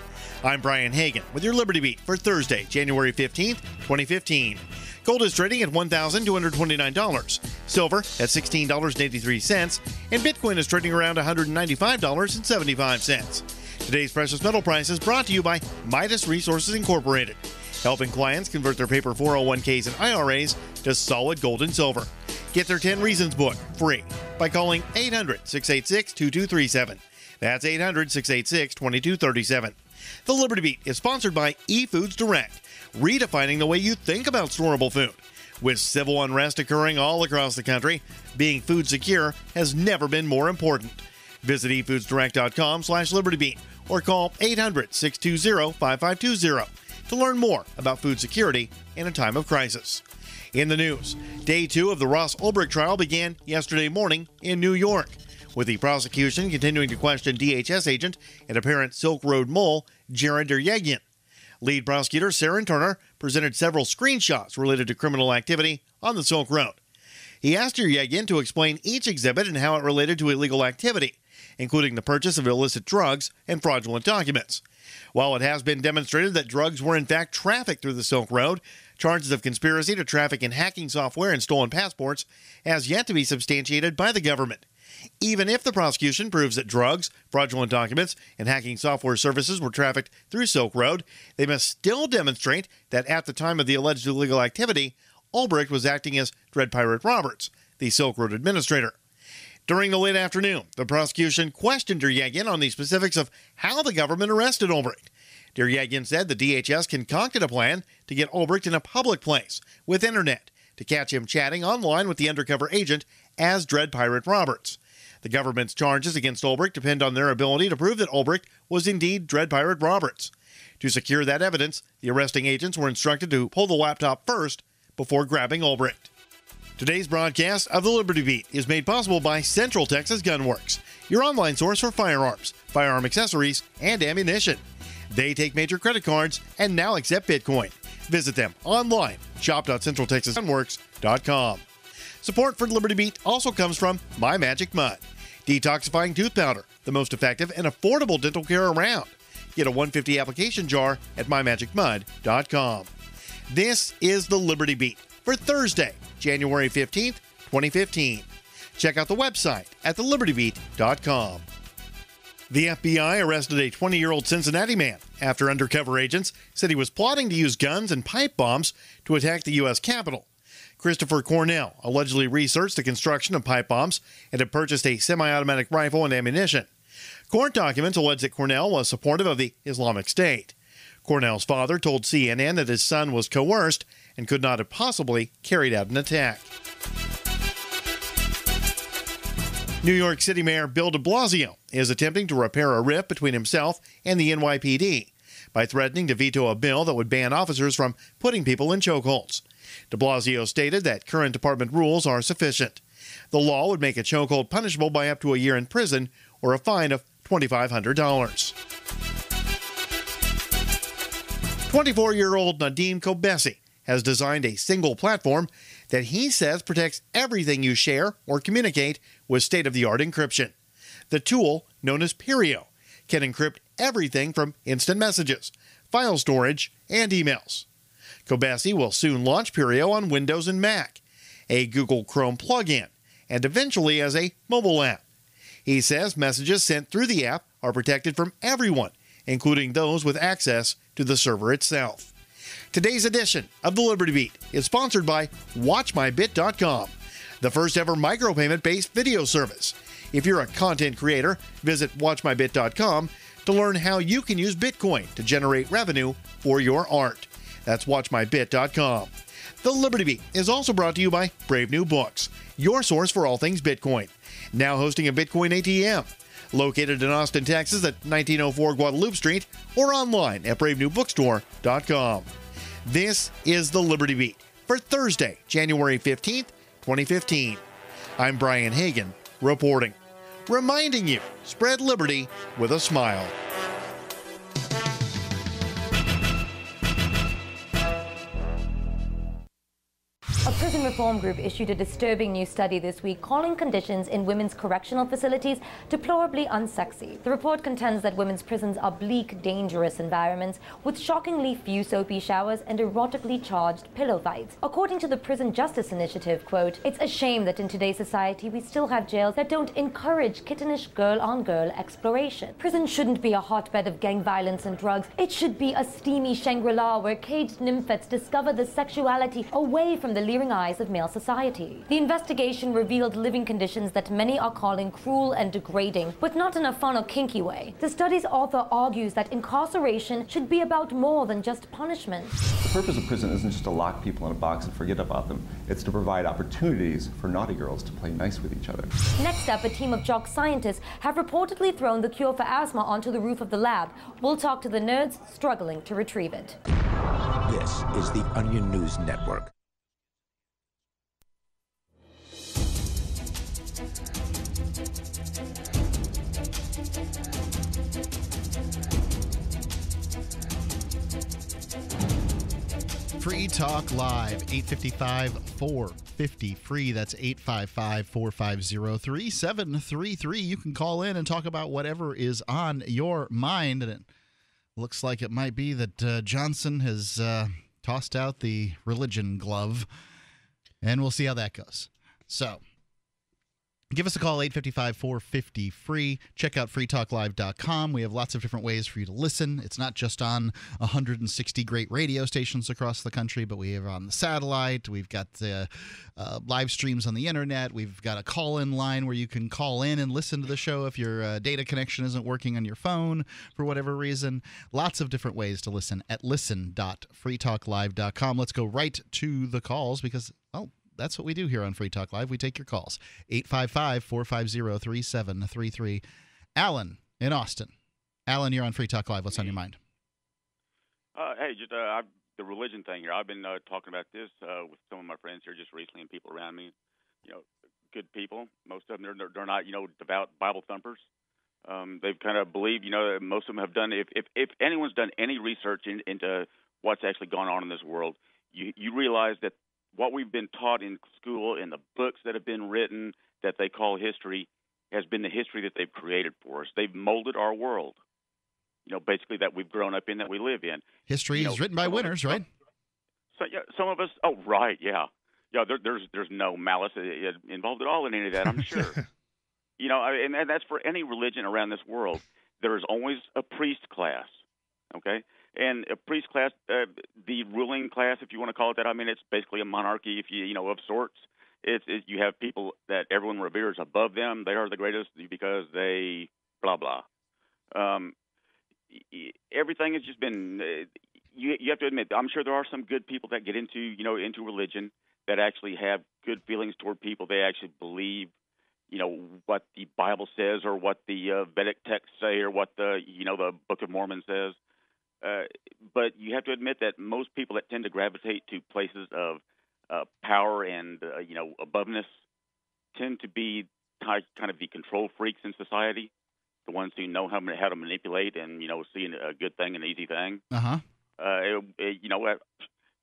I'm Brian Hagan with your Liberty Beat for Thursday, January fifteenth, twenty fifteen. Gold is trading at one thousand two hundred twenty-nine dollars, silver at sixteen dollars and eighty-three cents, and Bitcoin is trading around one hundred ninety-five dollars and seventy-five cents. Today's precious metal price is brought to you by Midas Resources Incorporated, helping clients convert their paper four oh one Ks and I R As to solid gold and silver. Get their ten reasons book free by calling eight hundred, six eight six, two two three seven. That's eight hundred, six eight six, two two three seven. The Liberty Beat is sponsored by eFoods Direct, redefining the way you think about storable food. With civil unrest occurring all across the country, being food secure has never been more important. Visit e foods direct dot com slash liberty beat or call eight hundred, six two zero, five five two zero to learn more about food security in a time of crisis. In the news, day two of the Ross Ulbricht trial began yesterday morning in New York, with the prosecution continuing to question D H S agent and apparent Silk Road mole Jared Deryagian. Lead prosecutor Sarin Turner presented several screenshots related to criminal activity on the Silk Road. He asked Deryagian to explain each exhibit and how it related to illegal activity, including the purchase of illicit drugs and fraudulent documents. While it has been demonstrated that drugs were in fact trafficked through the Silk Road, charges of conspiracy to traffic in hacking software and stolen passports has yet to be substantiated by the government. Even if the prosecution proves that drugs, fraudulent documents, and hacking software services were trafficked through Silk Road, they must still demonstrate that at the time of the alleged illegal activity, Ulbricht was acting as Dread Pirate Roberts, the Silk Road administrator. During the late afternoon, the prosecution questioned Deryagian on the specifics of how the government arrested Ulbricht. Deryagian said the D H S concocted a plan to get Ulbricht in a public place with internet to catch him chatting online with the undercover agent as Dread Pirate Roberts. The government's charges against Ulbricht depend on their ability to prove that Ulbricht was indeed Dread Pirate Roberts. To secure that evidence, the arresting agents were instructed to pull the laptop first before grabbing Ulbricht. Today's broadcast of the Liberty Beat is made possible by Central Texas Gunworks, your online source for firearms, firearm accessories, and ammunition. They take major credit cards and now accept Bitcoin. Visit them online, shop dot central texas gunworks dot com. Support for the Liberty Beat also comes from My Magic Mud, detoxifying tooth powder, the most effective and affordable dental care around. Get a one hundred fifty application jar at my magic mud dot com. This is the Liberty Beat for Thursday, January fifteenth, twenty fifteen. Check out the website at the liberty beat dot com. The F B I arrested a twenty-year-old Cincinnati man after undercover agents said he was plotting to use guns and pipe bombs to attack the U S Capitol. Christopher Cornell allegedly researched the construction of pipe bombs and had purchased a semi-automatic rifle and ammunition. Court documents allege that Cornell was supportive of the Islamic State. Cornell's father told C N N that his son was coerced and could not have possibly carried out an attack. New York City Mayor Bill de Blasio is attempting to repair a rift between himself and the N Y P D by threatening to veto a bill that would ban officers from putting people in chokeholds. De Blasio stated that current department rules are sufficient. The law would make a chokehold punishable by up to a year in prison or a fine of twenty-five hundred dollars. twenty-four-year-old Nadim Kobesi has designed a single platform that he says protects everything you share or communicate with state-of-the-art encryption. The tool, known as Perio, can encrypt everything from instant messages, file storage, and emails. Kobasi will soon launch Perio on Windows and Mac, a Google Chrome plugin, and eventually as a mobile app. He says messages sent through the app are protected from everyone, including those with access to the server itself. Today's edition of the Liberty Beat is sponsored by watch my bit dot com, the first ever micropayment-based video service. If you're a content creator, visit watch my bit dot com to learn how you can use Bitcoin to generate revenue for your art. That's watch my bit dot com. The Liberty Beat is also brought to you by Brave New Books, your source for all things Bitcoin. Now hosting a Bitcoin A T M. Located in Austin, Texas at nineteen oh four Guadalupe Street or online at brave new bookstore dot com. This is the Liberty Beat for Thursday, January fifteenth, twenty fifteen. I'm Brian Hagan reporting, reminding you, spread liberty with a smile. A prison reform group issued a disturbing new study this week calling conditions in women's correctional facilities deplorably unsexy. The report contends that women's prisons are bleak, dangerous environments with shockingly few soapy showers and erotically charged pillow fights. According to the Prison Justice Initiative, quote, "It's a shame that in today's society we still have jails that don't encourage kittenish girl-on-girl exploration. Prison shouldn't be a hotbed of gang violence and drugs. It should be a steamy Shangri-La where caged nymphets discover the sexuality away from the eyes of male society." The investigation revealed living conditions that many are calling cruel and degrading, but not in a fun or kinky way. The study's author argues that incarceration should be about more than just punishment. The purpose of prison isn't just to lock people in a box and forget about them. It's to provide opportunities for naughty girls to play nice with each other. Next up, a team of jock scientists have reportedly thrown the cure for asthma onto the roof of the lab. We'll talk to the nerds struggling to retrieve it. This is the Onion News Network. Free Talk Live, eight five five, four five zero, F R E E. That's eight five five, four five zero, three seven three three. You can call in and talk about whatever is on your mind. And it looks like it might be that uh, Johnson has uh, tossed out the religion glove. And we'll see how that goes. So give us a call, eight five five, four five zero, F R E E. Check out free talk live dot com. We have lots of different ways for you to listen. It's not just on one hundred sixty great radio stations across the country, but we have on the satellite. We've got the uh, live streams on the internet. We've got a call-in line where you can call in and listen to the show if your uh, data connection isn't working on your phone for whatever reason. Lots of different ways to listen at listen dot free talk live dot com. Let's go right to the calls because, well, that's what we do here on Free Talk Live. We take your calls. eight five five, four five zero, three seven three three. Alan in Austin. Alan, you're on Free Talk Live. What's on your mind? Uh, hey, just uh, I, the religion thing here. I've been uh, talking about this uh, with some of my friends here just recently and people around me. You know, good people. Most of them, they're, they're not, you know, devout Bible thumpers. Um, they've kind of believed, you know, that most of them have done, if, if, if anyone's done any research in, into what's actually gone on in this world, you, you realize that what we've been taught in school, in the books that have been written, that they call history, has been the history that they've created for us. They've molded our world, you know, basically that we've grown up in, that we live in. History is written by winners, right? So, yeah, some of us, oh, right, yeah. Yeah, there, there's there's no malice involved at all in any of that, I'm sure. You know, and that's for any religion around this world. There is always a priest class, okay? And a priest class, uh, the ruling class, if you want to call it that, I mean, it's basically a monarchy, if you you know, of sorts. It's, it's you have people that everyone reveres above them. They are the greatest because they blah blah. Um, everything has just been. Uh, you you have to admit, I'm sure there are some good people that get into you know into religion that actually have good feelings toward people. They actually believe you know what the Bible says or what the uh, Vedic texts say or what the you know the Book of Mormon says. Uh, but you have to admit that most people that tend to gravitate to places of uh, power and, uh, you know, aboveness tend to be kind of the control freaks in society, the ones who know how, how to manipulate and, you know, see a good thing, an easy thing. Uh-huh. Uh, it, it, you know,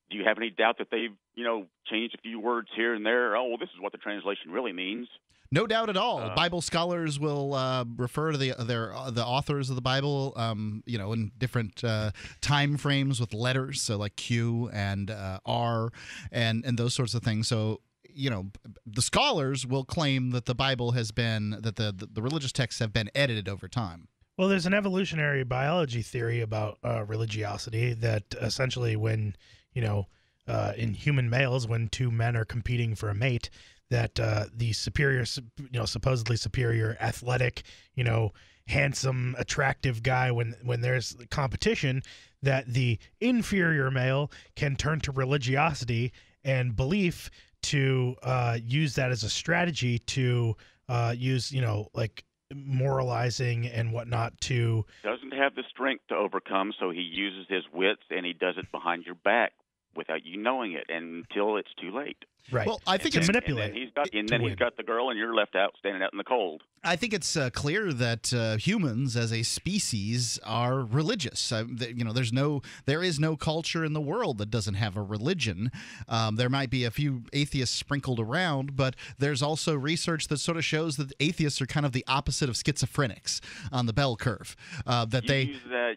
do you have any doubt that they've, you know, changed a few words here and there? Oh, well, this is what the translation really means. No doubt at all. Uh, Bible scholars will uh, refer to the their uh, the authors of the Bible, um, you know, in different uh, time frames with letters, so like Q and uh, R, and and those sorts of things. So you know, the scholars will claim that the Bible has been that the the, the religious texts have been edited over time. Well, there's an evolutionary biology theory about uh, religiosity that essentially when, you know, uh, in human males, when two men are competing for a mate, that uh, the superior, you know, supposedly superior, athletic, you know, handsome, attractive guy, when when there's competition, that the inferior male can turn to religiosity and belief to uh, use that as a strategy to uh, use, you know, like, moralizing and whatnot to... Doesn't have the strength to overcome, so he uses his wits, and he does it behind your back without you knowing it, and until it's too late. Right. Well, I think and, it's and, manipulate. And then he's got, and then he's got the girl, and you're left out standing out in the cold. I think it's uh, clear that uh, humans, as a species, are religious. Uh, th you know, there's no, there is no culture in the world that doesn't have a religion. Um, there might be a few atheists sprinkled around, but there's also research that sort of shows that atheists are kind of the opposite of schizophrenics on the bell curve. Uh, that you they. Use that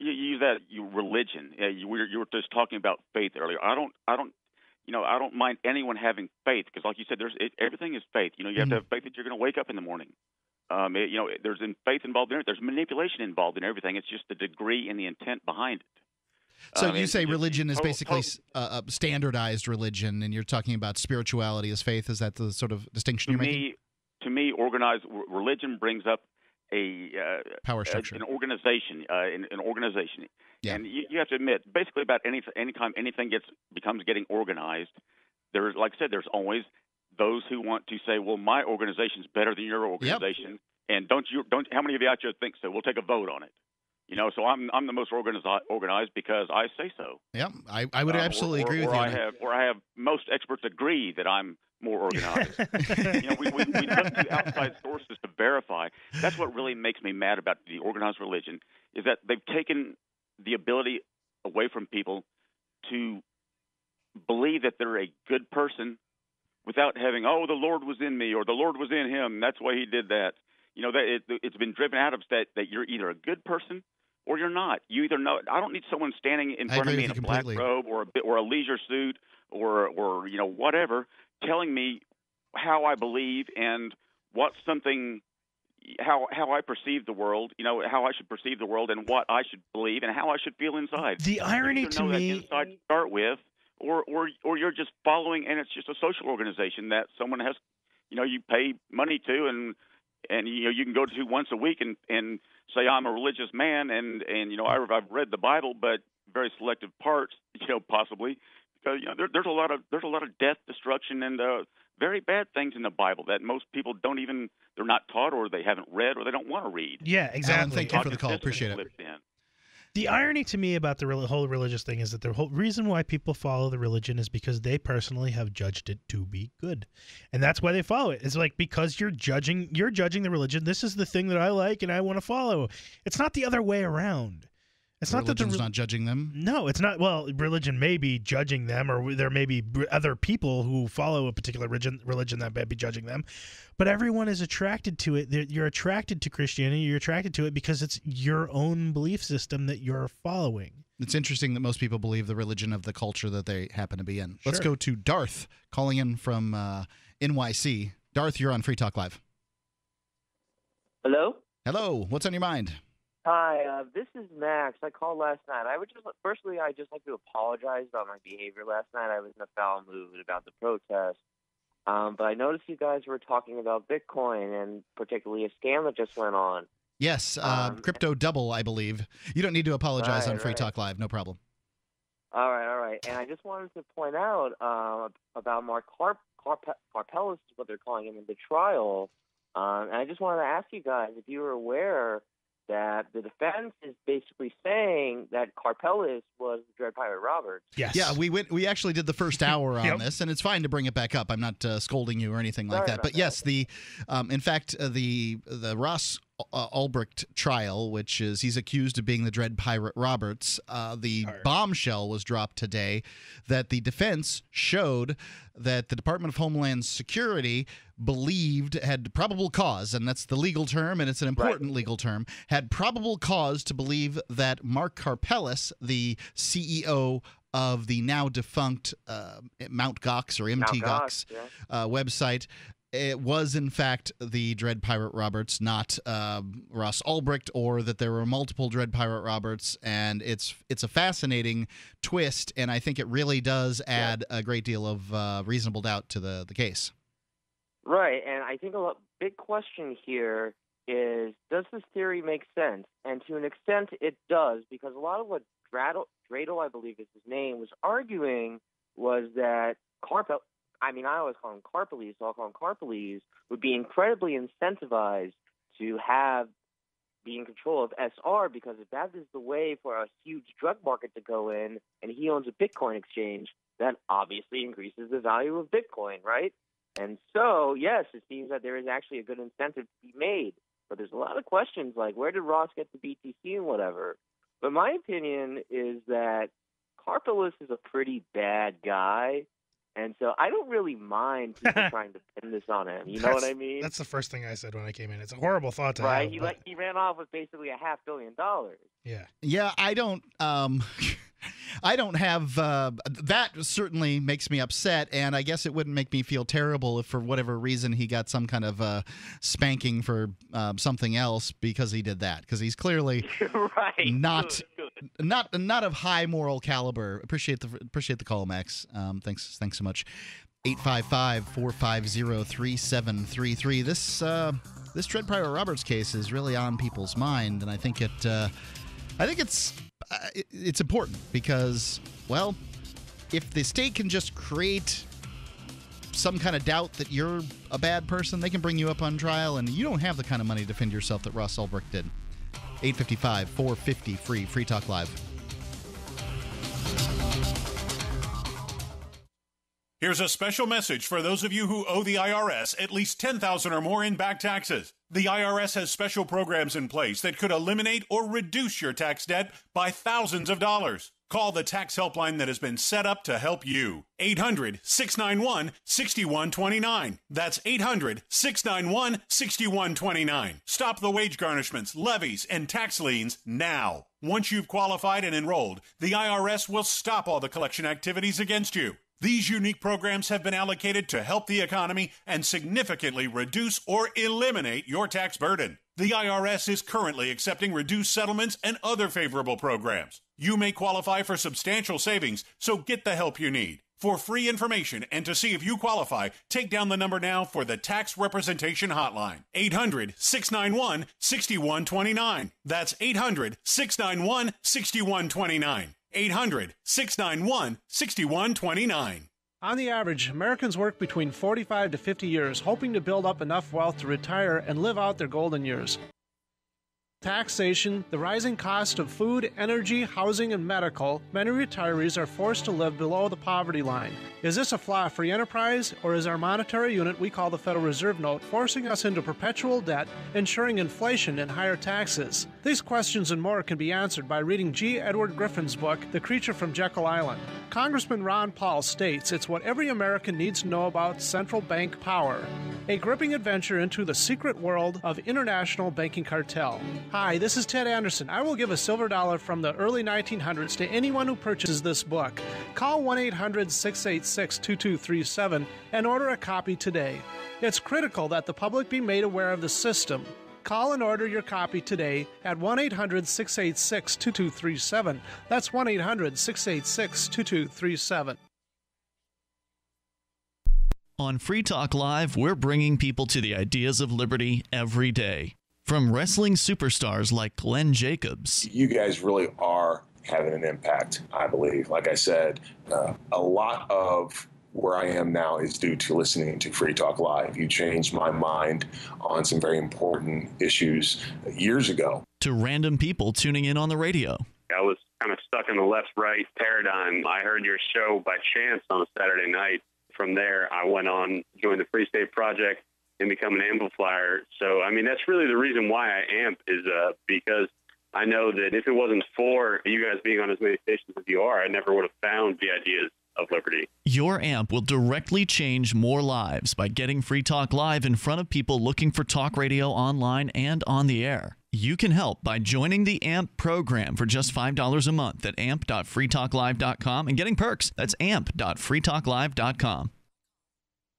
You use that you religion. Yeah, you, were, you were just talking about faith earlier. I don't, I don't, you know, I don't mind anyone having faith because, like you said, there's it, everything is faith. You know, you have mm-hmm. to have faith that you're going to wake up in the morning. Um, it, you know, there's in faith involved in it. There's manipulation involved in everything. It's just the degree and the intent behind it. So um, you say religion is basically uh, a standardized religion, and you're talking about spirituality as faith. Is that the sort of distinction you're making? To me, organized religion brings up a uh, power structure, an organization, uh, an, an organization, yeah. And you, you have to admit, basically, about any any time anything gets becomes getting organized, there's, like I said, there's always those who want to say, well, my organization's better than your organization, yep. and don't you don't how many of you out there think so? We'll take a vote on it. You know, so I'm I'm the most organized organized because I say so. Yeah, I, I would um, absolutely or, or, agree with or you. I have, or I have most experts agree that I'm more organized. You know, we we, we look to outside sources to verify. That's what really makes me mad about the organized religion is that they've taken the ability away from people to believe that they're a good person without having, oh, the Lord was in me or the Lord was in him. That's why he did that. You know, that it, it's been driven out of that that you're either a good person or you're not. You either know – I don't need someone standing in front of me in a completely. black robe or a, or a leisure suit or, or, you know, whatever, telling me how I believe and what something – how how I perceive the world, you know, how I should perceive the world and what I should believe and how I should feel inside. The irony to me – You either know that inside to start with or, or, or you're just following and it's just a social organization that someone has – you know, you pay money to and – And, you know, you can go to once a week and, and say, I'm a religious man and, and you know, I've, I've read the Bible, but very selective parts, you know, possibly. Because, you know, there, there's, a lot of, there's a lot of death, destruction, and uh, very bad things in the Bible that most people don't even – they're not taught or they haven't read or they don't want to read. Yeah, exactly. Alan, thank you for the call. Appreciate it. The irony to me about the whole religious thing is that the whole reason why people follow the religion is because they personally have judged it to be good. And that's why they follow it. It's like because you're judging you're judging the religion, this is the thing that I like and I want to follow. It's not the other way around. It's not that religion's not judging them? No, it's not. Well, religion may be judging them, or there may be other people who follow a particular religion, religion that may be judging them. But everyone is attracted to it. You're attracted to Christianity. You're attracted to it because it's your own belief system that you're following. It's interesting that most people believe the religion of the culture that they happen to be in. Sure. Let's go to Darth calling in from uh, N Y C. Darth, you're on Free Talk Live. Hello? Hello. What's on your mind? Hi, uh, this is Max. I called last night. I would just, firstly, I just like to apologize about my behavior last night. I was in a foul mood about the protest, um, but I noticed you guys were talking about Bitcoin and particularly a scam that just went on. Yes, uh, um, Crypto Double, I believe. You don't need to apologize right, on Free right. Talk Live. No problem. All right, all right. And I just wanted to point out uh, about Mark Carp Carp Karpeles, what they're calling him in the trial. Um, and I just wanted to ask you guys if you were aware that the defense is basically saying that Karpeles was the Dread Pirate Roberts. Yes. Yeah, we went. We actually did the first hour on yep. this, and it's fine to bring it back up. I'm not uh, scolding you or anything Sorry like that. But that. yes, the, um, in fact, uh, the the Ross uh, Ulbricht trial, which is he's accused of being the Dread Pirate Roberts. Uh, the Pirate. bombshell was dropped today that the defense showed that the Department of Homeland Security believed had probable cause, and that's the legal term, and it's an important right. legal term, had probable cause to believe that Mark Karpeles, the C E O of the now defunct uh, Mt. Gox or M T Gox, Gox yeah. uh, website, it was, in fact, the Dread Pirate Roberts, not uh, Ross Ulbricht, or that there were multiple Dread Pirate Roberts, and it's it's a fascinating twist, and I think it really does add yeah. a great deal of uh, reasonable doubt to the, the case. Right, and I think a lot, big question here is, does this theory make sense? And to an extent, it does, because a lot of what Dradle, Dradle, I believe is his name, was arguing was that Carpel, I mean, I always call him Karpeles, so I'll call him Karpeles, would be incredibly incentivized to have be in control of S R, because if that is the way for a huge drug market to go in, and he owns a Bitcoin exchange, that obviously increases the value of Bitcoin, right? And so, yes, it seems that there is actually a good incentive to be made, but there's a lot of questions like, where did Ross get the B T C and whatever? But my opinion is that Karpeles is a pretty bad guy, and so I don't really mind people trying to pin this on him. You know that's, what I mean? That's the first thing I said when I came in. It's a horrible thought to right? have. Right? He, but... like, he ran off with basically a half billion dollars. Yeah. Yeah, I don't um, – I don't have uh, – that certainly makes me upset, and I guess it wouldn't make me feel terrible if for whatever reason he got some kind of uh, spanking for uh, something else because he did that, because he's clearly right. not – Not not of high moral caliber. Appreciate the appreciate the call, Max. Um, thanks thanks so much. eight five five, four five zero, three seven three three. This uh, this Dread Pirate Roberts case is really on people's mind, and I think it uh, I think it's uh, it, it's important because, well, if the state can just create some kind of doubt that you're a bad person, they can bring you up on trial, and you don't have the kind of money to defend yourself that Ross Ulbricht did. eight five five, four five zero, free, Free Talk Live. Here's a special message for those of you who owe the I R S at least ten thousand dollars or more in back taxes. The I R S has special programs in place that could eliminate or reduce your tax debt by thousands of dollars. Call the tax helpline that has been set up to help you. eight hundred, six nine one, six one two nine. That's eight hundred, six nine one, six one two nine. Stop the wage garnishments, levies, and tax liens now. Once you've qualified and enrolled, the I R S will stop all the collection activities against you. These unique programs have been allocated to help the economy and significantly reduce or eliminate your tax burden. The I R S is currently accepting reduced settlements and other favorable programs. You may qualify for substantial savings, so get the help you need. For free information and to see if you qualify, take down the number now for the Tax Representation Hotline. eight hundred, six nine one, six one two nine. That's eight hundred, six nine one, six one two nine. eight hundred, six nine one, six one two nine. On the average, Americans work between forty-five to fifty years, hoping to build up enough wealth to retire and live out their golden years. Taxation, the rising cost of food, energy, housing, and medical, many retirees are forced to live below the poverty line. Is this a flaw-free enterprise, or is our monetary unit we call the Federal Reserve Note forcing us into perpetual debt, ensuring inflation and higher taxes? These questions and more can be answered by reading G. Edward Griffin's book, The Creature from Jekyll Island. Congressman Ron Paul states it's what every American needs to know about central bank power, a gripping adventure into the secret world of international banking cartel. Hi, this is Ted Anderson. I will give a silver dollar from the early nineteen hundreds to anyone who purchases this book. Call one eight hundred, six eight six, two two three seven and order a copy today. It's critical that the public be made aware of the system. Call and order your copy today at one eight hundred, six eight six, two two three seven. That's one eight hundred, six eight six, two two three seven. On Free Talk Live, we're bringing people to the ideas of liberty every day. From wrestling superstars like Glenn Jacobs. You guys really are having an impact, I believe. Like I said, uh, a lot of where I am now is due to listening to Free Talk Live. You changed my mind on some very important issues years ago. To random people tuning in on the radio. I was kind of stuck in the left-right paradigm. I heard your show by chance on a Saturday night. From there, I went on, joined the Free State Project, and become an amplifier. So, I mean, that's really the reason why I amp is uh, because I know that if it wasn't for you guys being on as many stations as you are, I never would have found the ideas of liberty. Your amp will directly change more lives by getting Free Talk Live in front of people looking for talk radio online and on the air. You can help by joining the A M P program for just five dollars a month at amp dot free talk live dot com and getting perks. That's amp dot free talk live dot com.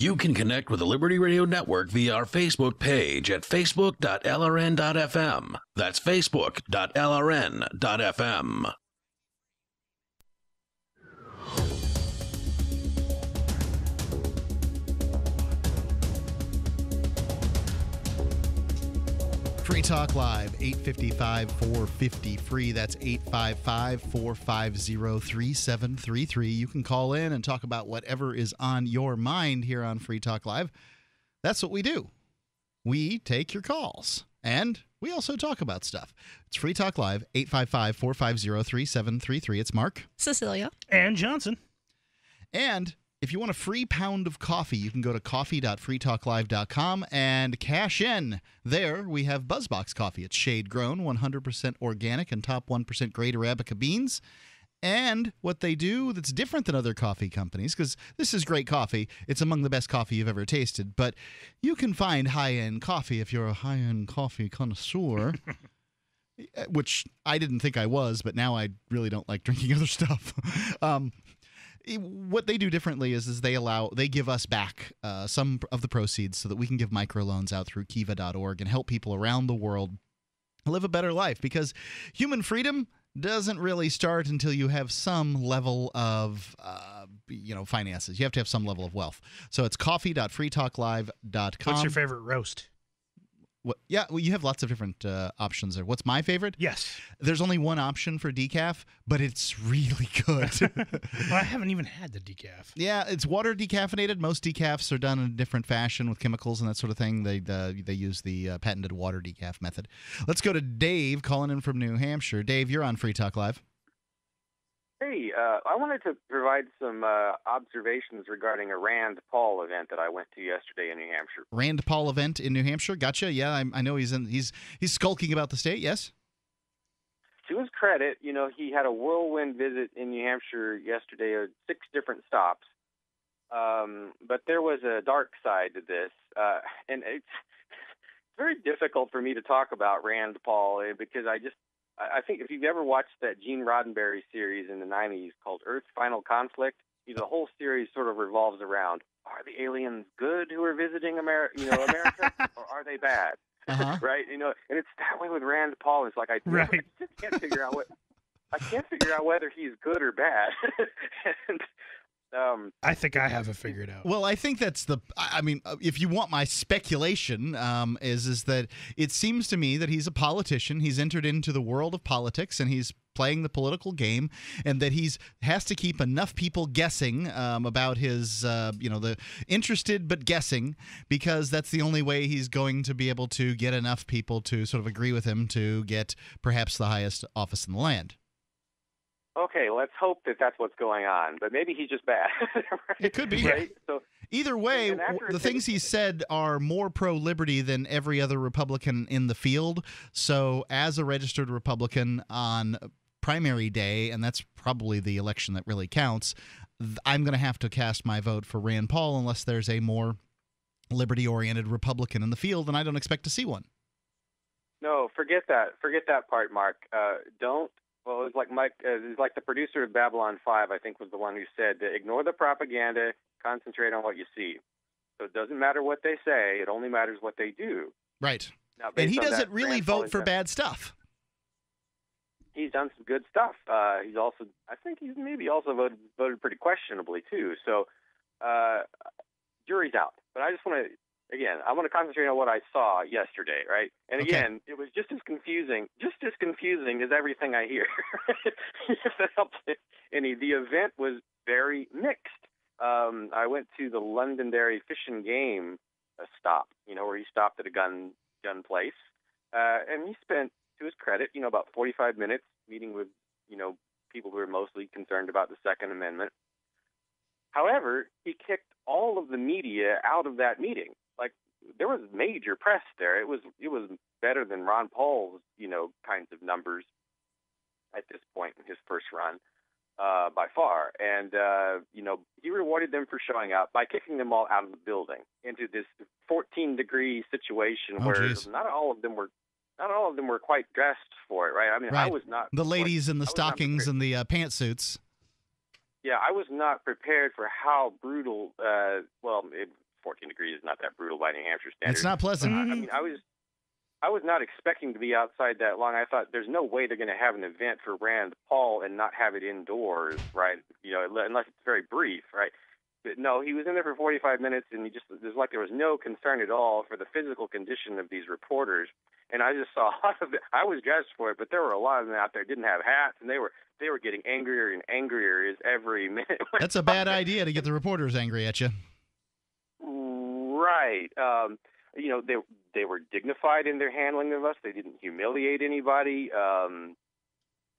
You can connect with the Liberty Radio Network via our Facebook page at facebook dot L R N dot F M. That's facebook dot L R N dot F M. Free Talk Live, eight five five, four five, free. That's eight five five, four five zero, three seven three three. You can call in and talk about whatever is on your mind here on Free Talk Live. That's what we do. We take your calls, and we also talk about stuff. It's Free Talk Live, eight five five, four five zero, three seven three three. It's Mark, Cecilia, and Johnson. And if you want a free pound of coffee, you can go to coffee dot free talk live dot com and cash in. There we have BuzzBox coffee. It's shade-grown, one hundred percent organic, and top one percent grade Arabica beans. And what they do that's different than other coffee companies, because this is great coffee. It's among the best coffee you've ever tasted. But you can find high-end coffee if you're a high-end coffee connoisseur, which I didn't think I was, but now I really don't like drinking other stuff. um What they do differently is is they allow they give us back uh, some of the proceeds so that we can give microloans out through kiva dot org and help people around the world live a better life, because human freedom doesn't really start until you have some level of uh, you know finances. You have to have some level of wealth. So it's coffee dot free talk live dot com. What's your favorite roast? What, yeah, well, you have lots of different uh, options there. What's my favorite? Yes. There's only one option for decaf, but it's really good. Well, I haven't even had the decaf. Yeah, it's water decaffeinated. Most decafs are done in a different fashion with chemicals and that sort of thing. They uh, they use the uh, patented water decaf method. Let's go to Dave calling in from New Hampshire. Dave, you're on Free Talk Live. Hey, uh, I wanted to provide some uh, observations regarding a Rand Paul event that I went to yesterday in New Hampshire. Rand Paul event in New Hampshire, gotcha. Yeah, I, I know he's in. He's he's skulking about the state. Yes. To his credit, you know, he had a whirlwind visit in New Hampshire yesterday, or six different stops. Um, but there was a dark side to this, uh, and it's very difficult for me to talk about Rand Paul because I just. I think if you've ever watched that Gene Roddenberry series in the nineties called Earth's Final Conflict, you know, the whole series sort of revolves around, are the aliens good who are visiting America, you know, America, or are they bad? Uh-huh. Right? You know, and it's that way with Rand Paul. It's like I, right. I just can't figure out what I can't figure out whether he's good or bad. and, Um, I think I have it figured out. Well, I think that's the. I mean, if you want my speculation, um, is is that it seems to me that he's a politician. He's entered into the world of politics, and he's playing the political game, and that he's has to keep enough people guessing um, about his, uh, you know, the interested but guessing, because that's the only way he's going to be able to get enough people to sort of agree with him to get perhaps the highest office in the land. Okay, let's hope that that's what's going on, but maybe he's just bad. Right? It could be. Right? So, either way, the things he said are more pro-liberty than every other Republican in the field. So as a registered Republican on primary day, and that's probably the election that really counts, I'm going to have to cast my vote for Rand Paul unless there's a more liberty-oriented Republican in the field, and I don't expect to see one. No, forget that. Forget that part, Mark. Uh, don't. Well, it's like Mike, uh, it's like the producer of Babylon five, I think, was the one who said, ignore the propaganda, concentrate on what you see. So it doesn't matter what they say, it only matters what they do. Right. Now, and he doesn't really vote for bad stuff. He's done some good stuff. Uh, he's also, I think he's maybe also voted, voted pretty questionably, too. So uh, jury's out. But I just want to, again, I want to concentrate on what I saw yesterday, right? And again, okay. It was just as confusing, just as confusing as everything I hear. If that helps any, the event was very mixed. Um, I went to the Londonderry Fish and Game stop, you know, where he stopped at a gun gun place, uh, and he spent, to his credit, you know, about forty-five minutes meeting with, you know, people who are mostly concerned about the Second Amendment. However, he kicked all of the media out of that meeting. Like, there was major press there. It was it was better than Ron Paul's, you know, kinds of numbers at this point in his first run, uh, by far. And, uh, you know, he rewarded them for showing up by kicking them all out of the building into this fourteen-degree situation oh, where geez. not all of them were Not all of them were quite dressed for it, right? I mean, right. I was not... The ladies in the stockings and the uh, pantsuits. Yeah, I was not prepared for how brutal... Uh, well, it, fourteen degrees is not that brutal by New Hampshire standards. It's not pleasant. Mm-hmm. I, I mean, I was I was not expecting to be outside that long. I thought, there's no way they're going to have an event for Rand Paul and not have it indoors, right? You know, unless it's very brief, right? But no, he was in there for forty-five minutes, and he just, it was like there was no concern at all for the physical condition of these reporters. And I just saw a lot of it. I was dressed for it, but there were a lot of them out there didn't have hats, and they were they were getting angrier and angrier as every minute. That's a bad idea to get the reporters angry at you. Right. Um, you know, they they were dignified in their handling of us. They didn't humiliate anybody. Um,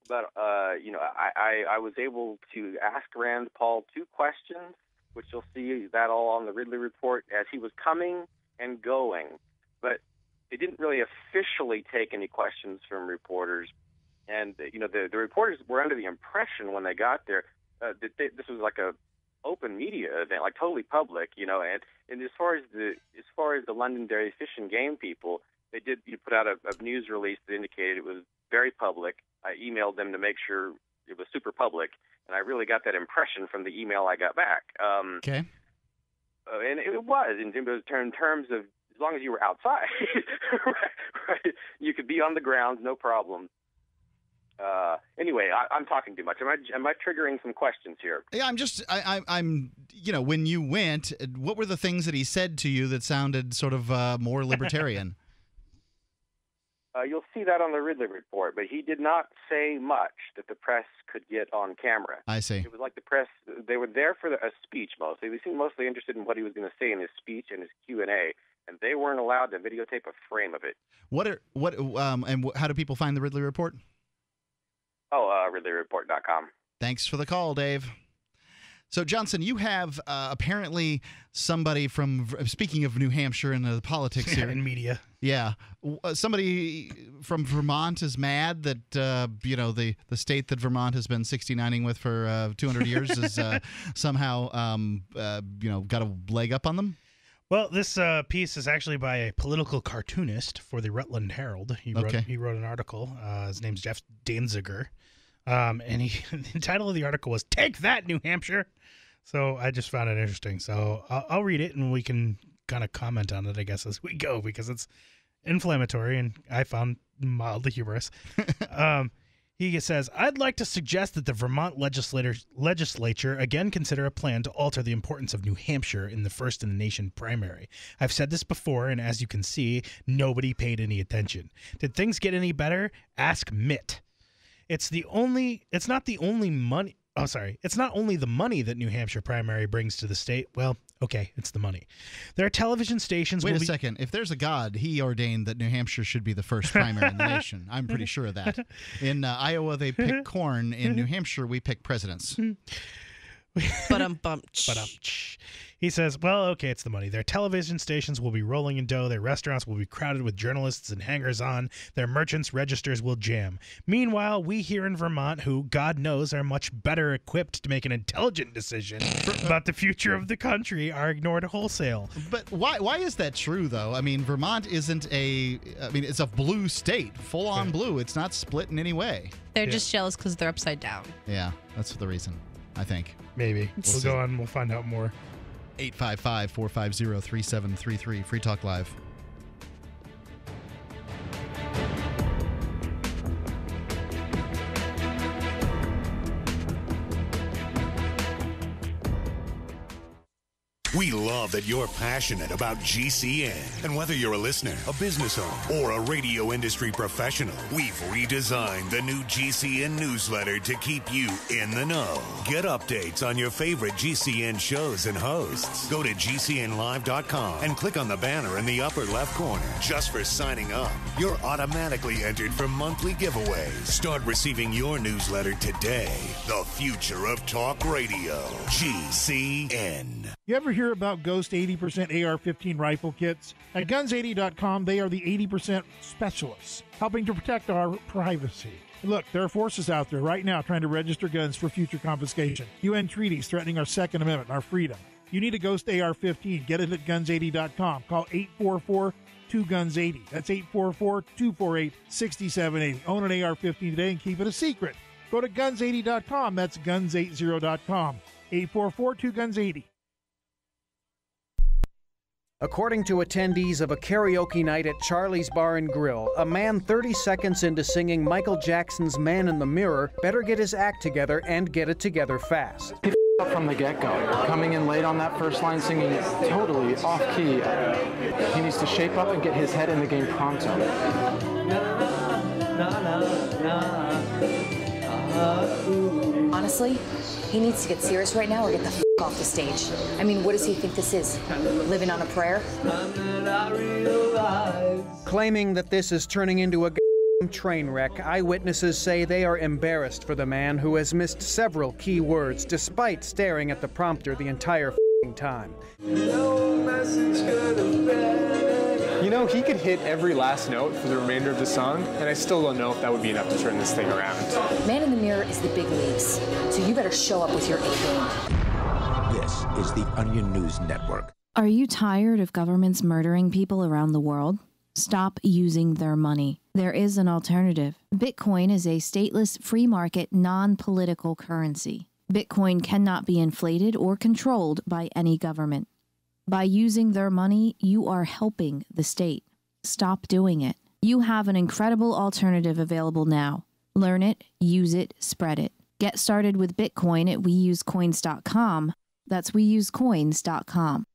but uh, you know, I, I I was able to ask Rand Paul two questions, which you'll see that all on the Ridley Report as he was coming and going, but they didn't really officially take any questions from reporters. And, you know, the, the reporters were under the impression when they got there uh, that they, this was like a open media event, like totally public, you know. And, and as far as the as far as the Londonderry Fish and Game people, they did you put out a, a news release that indicated it was very public. I emailed them to make sure it was super public, and I really got that impression from the email I got back. Um, okay. Uh, and it was, in terms of, as long as you were outside, right, right? You could be on the ground, no problem. Uh, anyway, I, I'm talking too much. Am I am I triggering some questions here? Yeah, I'm just I, I, I'm you know when you went, what were the things that he said to you that sounded sort of uh, more libertarian? uh, you'll see that on the Ridley Report, but he did not say much that the press could get on camera. I see. It was like the press; they were there for a speech mostly. They seemed mostly interested in what he was going to say in his speech and his Q and A. And they weren't allowed to videotape a frame of it. What are what um and how do people find the Ridley Report? Oh, uh, Ridley Report dot com. Thanks for the call, Dave. So Johnson, you have uh, apparently somebody from speaking of New Hampshire and the politics here in media. Yeah, somebody from Vermont is mad that uh, you know the the state that Vermont has been sixty-nining with for uh, two hundred years is uh, somehow um uh, you know got a leg up on them. Well, this uh, piece is actually by a political cartoonist for the Rutland Herald. He wrote, okay. he wrote an article. Uh, his name's Jeff Danziger. Um, and he, the title of the article was, "Take That, New Hampshire." So I just found it interesting. So I'll, I'll read it, and we can kind of comment on it, I guess, as we go, because it's inflammatory and I found mildly humorous. um, he says, "I'd like to suggest that the Vermont legislature again consider a plan to alter the importance of New Hampshire in the first-in-the-nation primary. I've said this before, and as you can see, nobody paid any attention. Did things get any better? Ask Mitt. It's the only. It's not the only money. Oh, sorry. It's not only the money that New Hampshire primary brings to the state. Well, okay, it's the money. There are television stations. Wait a second. If there's a God, he ordained that New Hampshire should be the first primary in the nation. I'm pretty sure of that. In uh, Iowa, they pick corn. In New Hampshire, we pick presidents. Ba-dum-bumch. Ba-dum-ch. He says, well, okay, it's the money. Their television stations will be rolling in dough. Their restaurants will be crowded with journalists and hangers-on. Their merchants' registers will jam. Meanwhile, we here in Vermont, who, God knows, are much better equipped to make an intelligent decision about the future of the country, are ignored wholesale. But why Why is that true, though? I mean, Vermont isn't a... I mean, it's a blue state, full-on blue. It's not split in any way. They're yeah. just jealous because they're upside down. Yeah, that's the reason. I think. Maybe. We'll, we'll go on and we'll find out more. eight five five, four five zero, three seven three three. Free Talk Live. We love that you're passionate about G C N. And whether you're a listener, a business owner, or a radio industry professional, we've redesigned the new G C N newsletter to keep you in the know. Get updates on your favorite G C N shows and hosts. Go to G C N live dot com and click on the banner in the upper left corner. Just for signing up, you're automatically entered for monthly giveaways. Start receiving your newsletter today. The future of talk radio. G C N. You ever hear about Ghost eighty percent A R fifteen rifle kits? At guns eighty dot com, they are the eighty percent specialists, helping to protect our privacy. Look, there are forces out there right now trying to register guns for future confiscation. U N treaties threatening our Second Amendment, our freedom. You need a Ghost A R fifteen. Get it at guns eighty dot com. Call eight four four, two guns eighty. That's eight four four, two four eight, six seven eight zero. Own an A R fifteen today and keep it a secret. Go to guns eighty dot com. That's guns eighty dot com. eight four four, two guns eighty. According to attendees of a karaoke night at Charlie's Bar and Grill, a man thirty seconds into singing Michael Jackson's Man in the Mirror better get his act together and get it together fast. He f***ed up from the get-go. Coming in late on that first line singing is totally off-key. He needs to shape up and get his head in the game pronto. Honestly, he needs to get serious right now or get the f*** off the stage. I mean, what does he think this is? Living on a prayer? Claiming that this is turning into a train wreck, eyewitnesses say they are embarrassed for the man who has missed several key words despite staring at the prompter the entire time. You know, he could hit every last note for the remainder of the song, and I still don't know if that would be enough to turn this thing around. Man in the Mirror is the big leagues, so you better show up with your A game. This is the Onion News Network. Are you tired of governments murdering people around the world? Stop using their money. There is an alternative. Bitcoin is a stateless, free market, non-political currency. Bitcoin cannot be inflated or controlled by any government. By using their money, you are helping the state. Stop doing it. You have an incredible alternative available now. Learn it, use it, spread it. Get started with Bitcoin at we use coins dot com. That's we use coins dot com.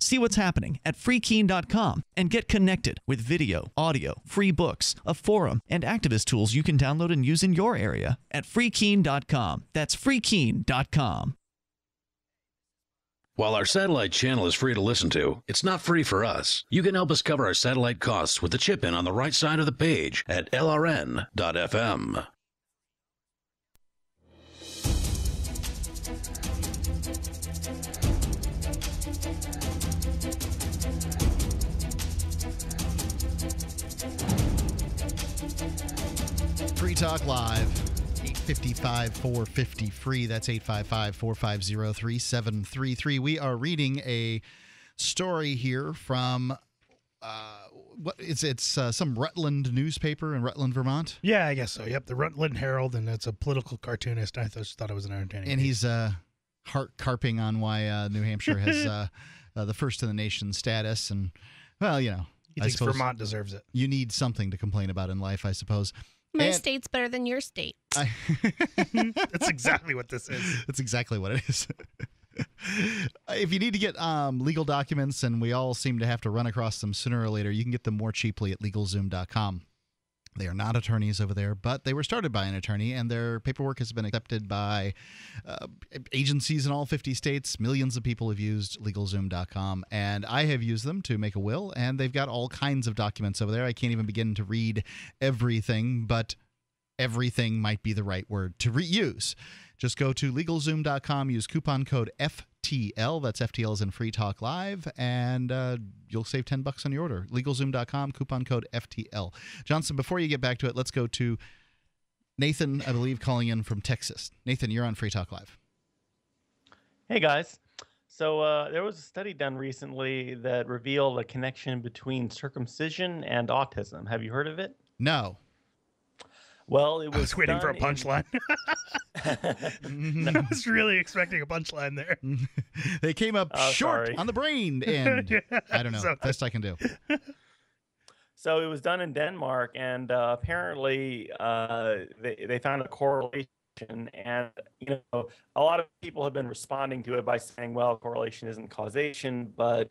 See what's happening at free keene dot com and get connected with video, audio, free books, a forum, and activist tools you can download and use in your area at free keene dot com. That's free keene dot com. While our satellite channel is free to listen to, it's not free for us. You can help us cover our satellite costs with the chip-in on the right side of the page at L R N dot F M. Free Talk Live, eight five five, four five zero, F R E E. That's eight five five, four five zero, three seven three three. We are reading a story here from, uh, what, it's, it's uh, some Rutland newspaper in Rutland, Vermont? Yeah, I guess so. Yep, the Rutland Herald, and it's a political cartoonist. I just thought it was an entertaining And piece. He's uh, heart carping on why uh, New Hampshire has uh, uh, the first in the nation status. And, well, you know. He thinks Vermont deserves it. You need something to complain about in life, I suppose. My and state's better than your state. I, that's exactly what this is. That's exactly what it is. If you need to get um, legal documents, and we all seem to have to run across them sooner or later, you can get them more cheaply at LegalZoom dot com. They are not attorneys over there, but they were started by an attorney, and their paperwork has been accepted by uh, agencies in all fifty states. Millions of people have used LegalZoom dot com, and I have used them to make a will, and they've got all kinds of documents over there. I can't even begin to read everything, but everything might be the right word to reuse. Just go to LegalZoom dot com, use coupon code F T L, that's F T L as in Free Talk Live, and uh, you'll save ten bucks on your order. LegalZoom dot com, coupon code F T L. Johnson, before you get back to it, let's go to Nathan, I believe, calling in from Texas. Nathan, you're on Free Talk Live. Hey, guys. So uh, there was a study done recently that revealed a connection between circumcision and autism. Have you heard of it? No. Well, it was, I was waiting for a punchline. In... no. I was really expecting a punchline there. They came up oh, short sorry. on the brain end. yeah, I don't know. So... best I can do. So it was done in Denmark, and uh, apparently uh, they, they found a correlation. And, you know, a lot of people have been responding to it by saying, well, correlation isn't causation, but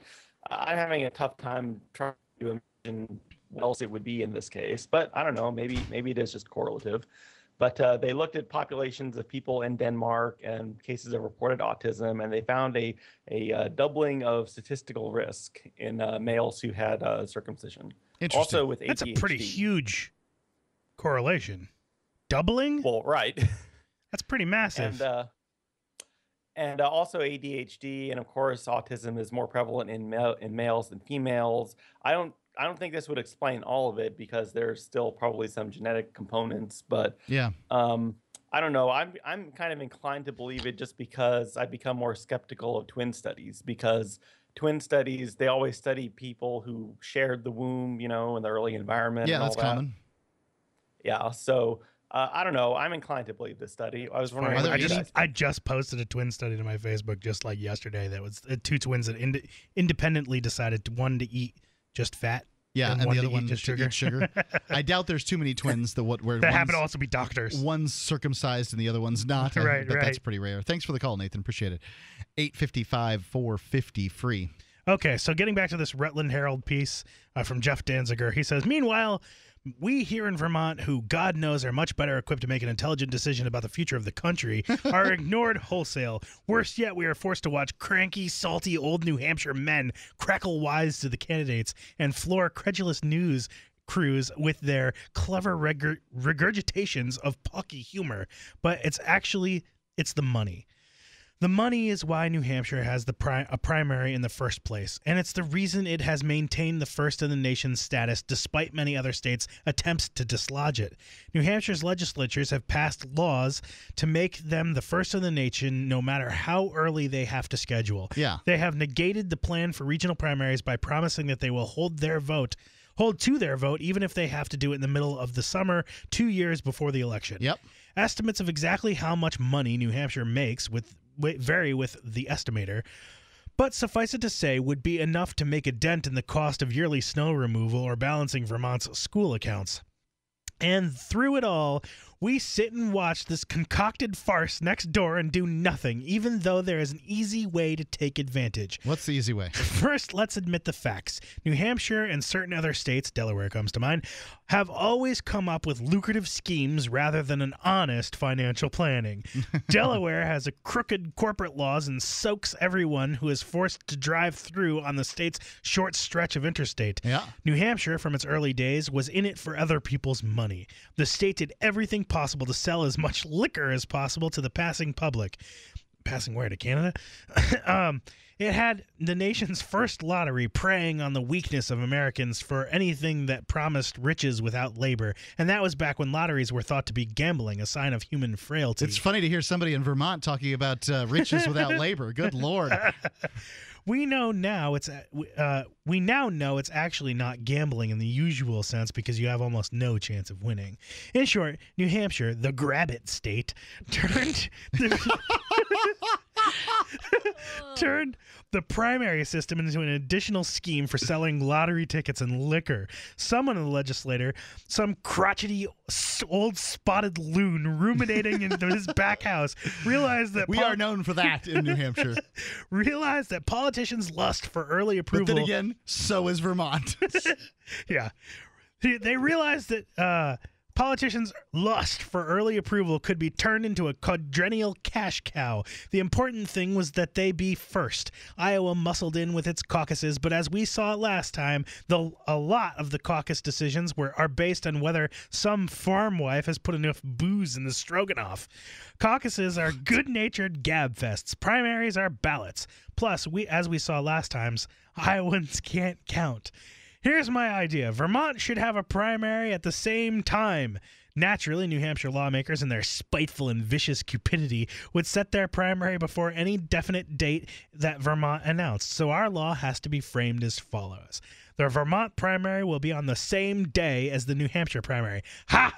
I'm having a tough time trying to imagine what else it would be in this case, but I don't know, maybe maybe it is just correlative. But uh, they looked at populations of people in Denmark and cases of reported autism, and they found a, a uh, doubling of statistical risk in uh, males who had uh, circumcision. Interesting. Also with A D H D. That's a pretty huge correlation. Doubling? Well, right. That's pretty massive. And, uh, and uh, also A D H D, and of course autism is more prevalent in, ma in males than females. I don't I don't think this would explain all of it because there's still probably some genetic components, but yeah, um, I don't know. I'm, I'm kind of inclined to believe it just because I've become more skeptical of twin studies, because twin studies, they always study people who shared the womb, you know, in the early environment. Yeah, and all that's that. common. Yeah. So uh, I don't know. I'm inclined to believe this study. I was wondering. I just, I just posted a twin study to my Facebook just like yesterday. That was uh, two twins that ind independently decided to, one to eat just fat. Yeah, and, and the other one just sugar. sugar. I doubt there's too many twins that what where that happen to also be doctors. One's circumcised and the other one's not. I, right, but right. That's pretty rare. Thanks for the call, Nathan. Appreciate it. eight fifty-five, four fifty, free. Okay, so getting back to this Rutland Herald piece uh, from Jeff Danziger, he says, meanwhile, we here in Vermont, who God knows are much better equipped to make an intelligent decision about the future of the country, are ignored wholesale. Worse yet, we are forced to watch cranky, salty old New Hampshire men crackle wise to the candidates and floor credulous news crews with their clever regurg regurgitations of pucky humor. But it's actually, it's the money. The money is why New Hampshire has the pri a primary in the first place, and it's the reason it has maintained the first in the nation's status despite many other states' attempts to dislodge it. New Hampshire's legislatures have passed laws to make them the first in the nation no matter how early they have to schedule. Yeah. They have negated the plan for regional primaries by promising that they will hold their vote hold to their vote even if they have to do it in the middle of the summer, two years before the election. Yep. Estimates of exactly how much money New Hampshire makes with vary with the estimator, but suffice it to say would be enough to make a dent in the cost of yearly snow removal or balancing Vermont's school accounts. And through it all, we sit and watch this concocted farce next door and do nothing, even though there is an easy way to take advantage. What's the easy way? First, let's admit the facts. New Hampshire and certain other states, Delaware comes to mind, have always come up with lucrative schemes rather than an honest financial planning. Delaware has a crooked corporate laws and soaks everyone who is forced to drive through on the state's short stretch of interstate. Yeah. New Hampshire, from its early days, was in it for other people's money. The state did everything possible to sell as much liquor as possible to the passing public. Passing where? To Canada? um, it had the nation's first lottery preying on the weakness of Americans for anything that promised riches without labor. And that was back when lotteries were thought to be gambling, a sign of human frailty. It's funny to hear somebody in Vermont talking about uh, riches without labor. Good Lord. We know now it's uh, we now know it's actually not gambling in the usual sense because you have almost no chance of winning. In short, New Hampshire, the Grabbit State, turned the turned the primary system into an additional scheme for selling lottery tickets and liquor. Someone in the legislature, some crotchety old spotted loon ruminating in his back house, realized that... We are known for that in New Hampshire. Realized that politicians lust for early approval. But then again, so is Vermont. Yeah. They realized that... Uh, Politicians' lust for early approval could be turned into a quadrennial cash cow. The important thing was that they be first. Iowa muscled in with its caucuses, but as we saw last time, the, a lot of the caucus decisions were are based on whether some farm wife has put enough booze in the stroganoff. Caucuses are good-natured gab fests. Primaries are ballots. Plus, we, as we saw last times, Iowans can't count. Here's my idea. Vermont should have a primary at the same time. Naturally, New Hampshire lawmakers, in their spiteful and vicious cupidity, would set their primary before any definite date that Vermont announced, so our law has to be framed as follows. The Vermont primary will be on the same day as the New Hampshire primary. Ha!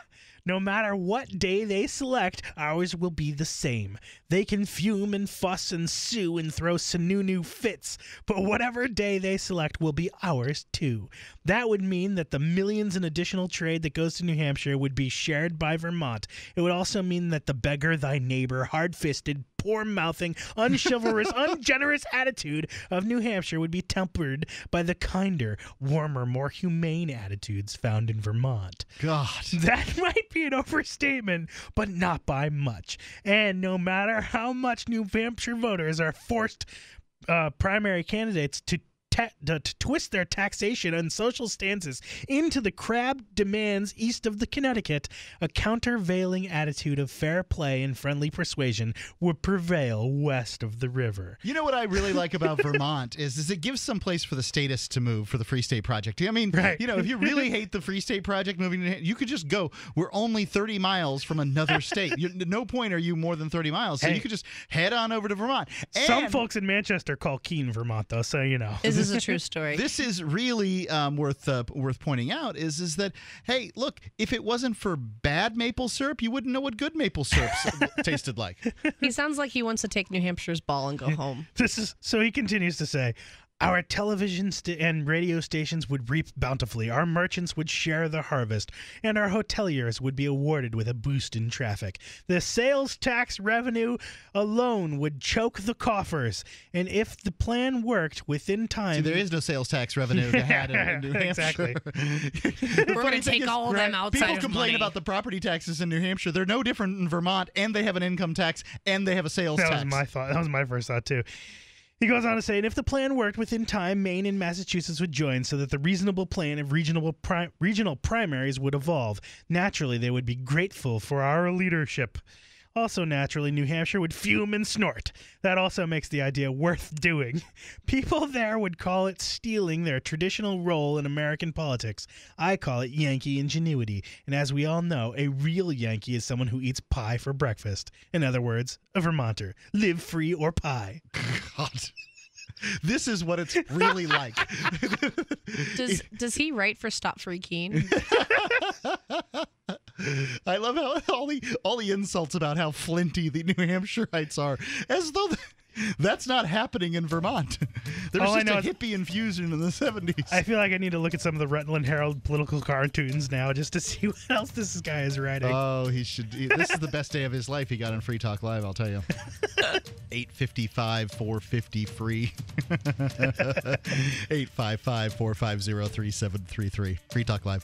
No matter what day they select, ours will be the same. They can fume and fuss and sue and throw sununu fits, but whatever day they select will be ours too. That would mean that the millions in additional trade that goes to New Hampshire would be shared by Vermont. It would also mean that the beggar thy neighbor, hard-fisted, poor-mouthing, unchivalrous, ungenerous attitude of New Hampshire would be tempered by the kinder, warmer, more humane attitudes found in Vermont. God. That might be an overstatement, but not by much. And no matter how much New Hampshire voters are forced uh, primary candidates to To, to twist their taxation and social stances into the crab demands east of the Connecticut, a countervailing attitude of fair play and friendly persuasion would prevail west of the river. You know what I really like about Vermont is, is it gives some place for the statists to move for the Free State Project. I mean, right. You know, if you really hate the Free State Project moving, you could just go, we're only thirty miles from another state. You're, no point are you more than thirty miles, so hey. You could just head on over to Vermont. And some folks in Manchester call Keene Vermont, though, so you know. Is This is a true story. This is really um, worth uh, worth pointing out. Is is that hey, look, if it wasn't for bad maple syrup, you wouldn't know what good maple syrup tasted like. He sounds like he wants to take New Hampshire's ball and go home. This is so. He continues to say, our television st and radio stations would reap bountifully, our merchants would share the harvest, and our hoteliers would be awarded with a boost in traffic. The sales tax revenue alone would choke the coffers, and if the plan worked within time... See, there is no sales tax revenue to have in New Hampshire. Exactly. We're going to take all of them outside of money. People complain about the property taxes in New Hampshire. They're no different in Vermont, and they have an income tax, and they have a sales tax. That was my thought. That was my first thought, too. He goes on to say, and if the plan worked within time, Maine and Massachusetts would join so that the reasonable plan of regional, prim regional primaries would evolve. Naturally, they would be grateful for our leadership. Also, naturally, New Hampshire would fume and snort. That also makes the idea worth doing. People there would call it stealing their traditional role in American politics. I call it Yankee ingenuity. And as we all know, a real Yankee is someone who eats pie for breakfast. In other words, a Vermonter. Live free or pie. God. This is what it's really like. Does, does he write for Stop Free Keene? I love how all the all the insults about how flinty the New Hampshireites are, as though the, that's not happening in Vermont. There's all just a hippie infusion in the seventies. I feel like I need to look at some of the Rutland Herald political cartoons now just to see what else this guy is writing. Oh, he should. He, this is the best day of his life he got on Free Talk Live, I'll tell you. eight fifty-five, four fifty, free. eight five five, four five zero, three seven three three. Free Talk Live.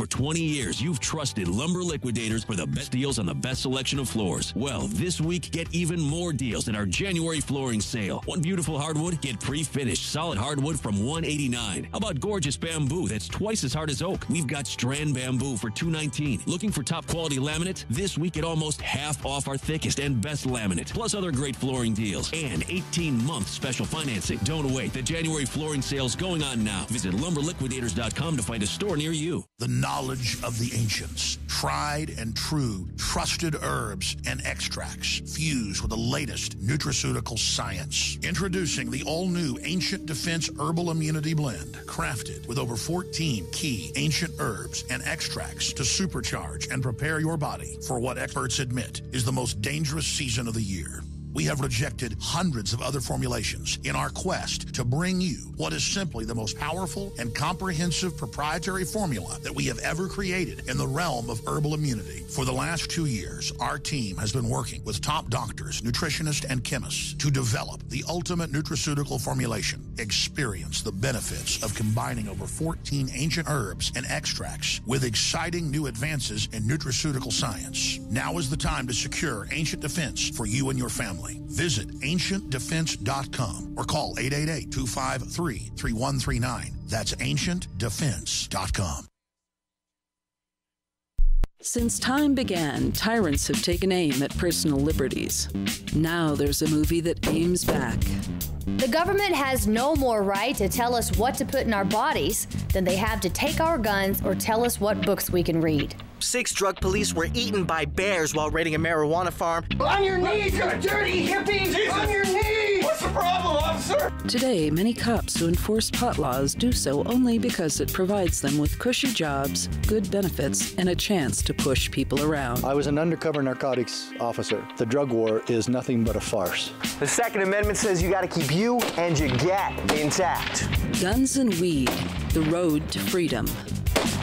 For twenty years, you've trusted Lumber Liquidators for the best deals on the best selection of floors. Well, this week, get even more deals in our January flooring sale. Want beautiful hardwood? Get pre-finished solid hardwood from one hundred eighty-nine dollars. How about gorgeous bamboo that's twice as hard as oak? We've got strand bamboo for two hundred nineteen dollars. Looking for top quality laminate? This week at almost half off our thickest and best laminate, plus other great flooring deals and eighteen month special financing. Don't wait. The January flooring sale's going on now. Visit lumber liquidators dot com to find a store near you. The knowledge of the ancients, tried and true, trusted herbs and extracts fused with the latest nutraceutical science. Introducing the all-new Ancient Defense Herbal Immunity Blend, crafted with over fourteen key ancient herbs and extracts to supercharge and prepare your body for what experts admit is the most dangerous season of the year. We have rejected hundreds of other formulations in our quest to bring you what is simply the most powerful and comprehensive proprietary formula that we have ever created in the realm of herbal immunity. For the last two years, our team has been working with top doctors, nutritionists, and chemists to develop the ultimate nutraceutical formulation. Experience the benefits of combining over fourteen ancient herbs and extracts with exciting new advances in nutraceutical science. Now is the time to secure Ancient Defense for you and your family. Visit ancient defense dot com or call eight eight eight, two five three, three one three nine. That's ancient defense dot com. Since time began, tyrants have taken aim at personal liberties. Now there's a movie that aims back. The government has no more right to tell us what to put in our bodies than they have to take our guns or tell us what books we can read. Six drug police were eaten by bears while raiding a marijuana farm. On your knees, you dirty hippies! Jesus. On your knees! What's the problem, officer? Today, many cops who enforce pot laws do so only because it provides them with cushy jobs, good benefits, and a chance to push people around. I was an undercover narcotics officer. The drug war is nothing but a farce. The Second Amendment says you gotta keep you and your gat intact. Guns and Weed, The Road to Freedom.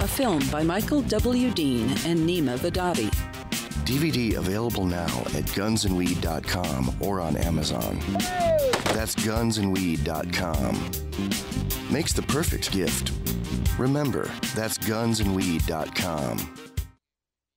A film by Michael W. Dean and Nima Vadavi. D V D available now at guns and weed dot com or on Amazon. Hey! That's guns and weed dot com. Makes the perfect gift. Remember, that's guns and weed dot com.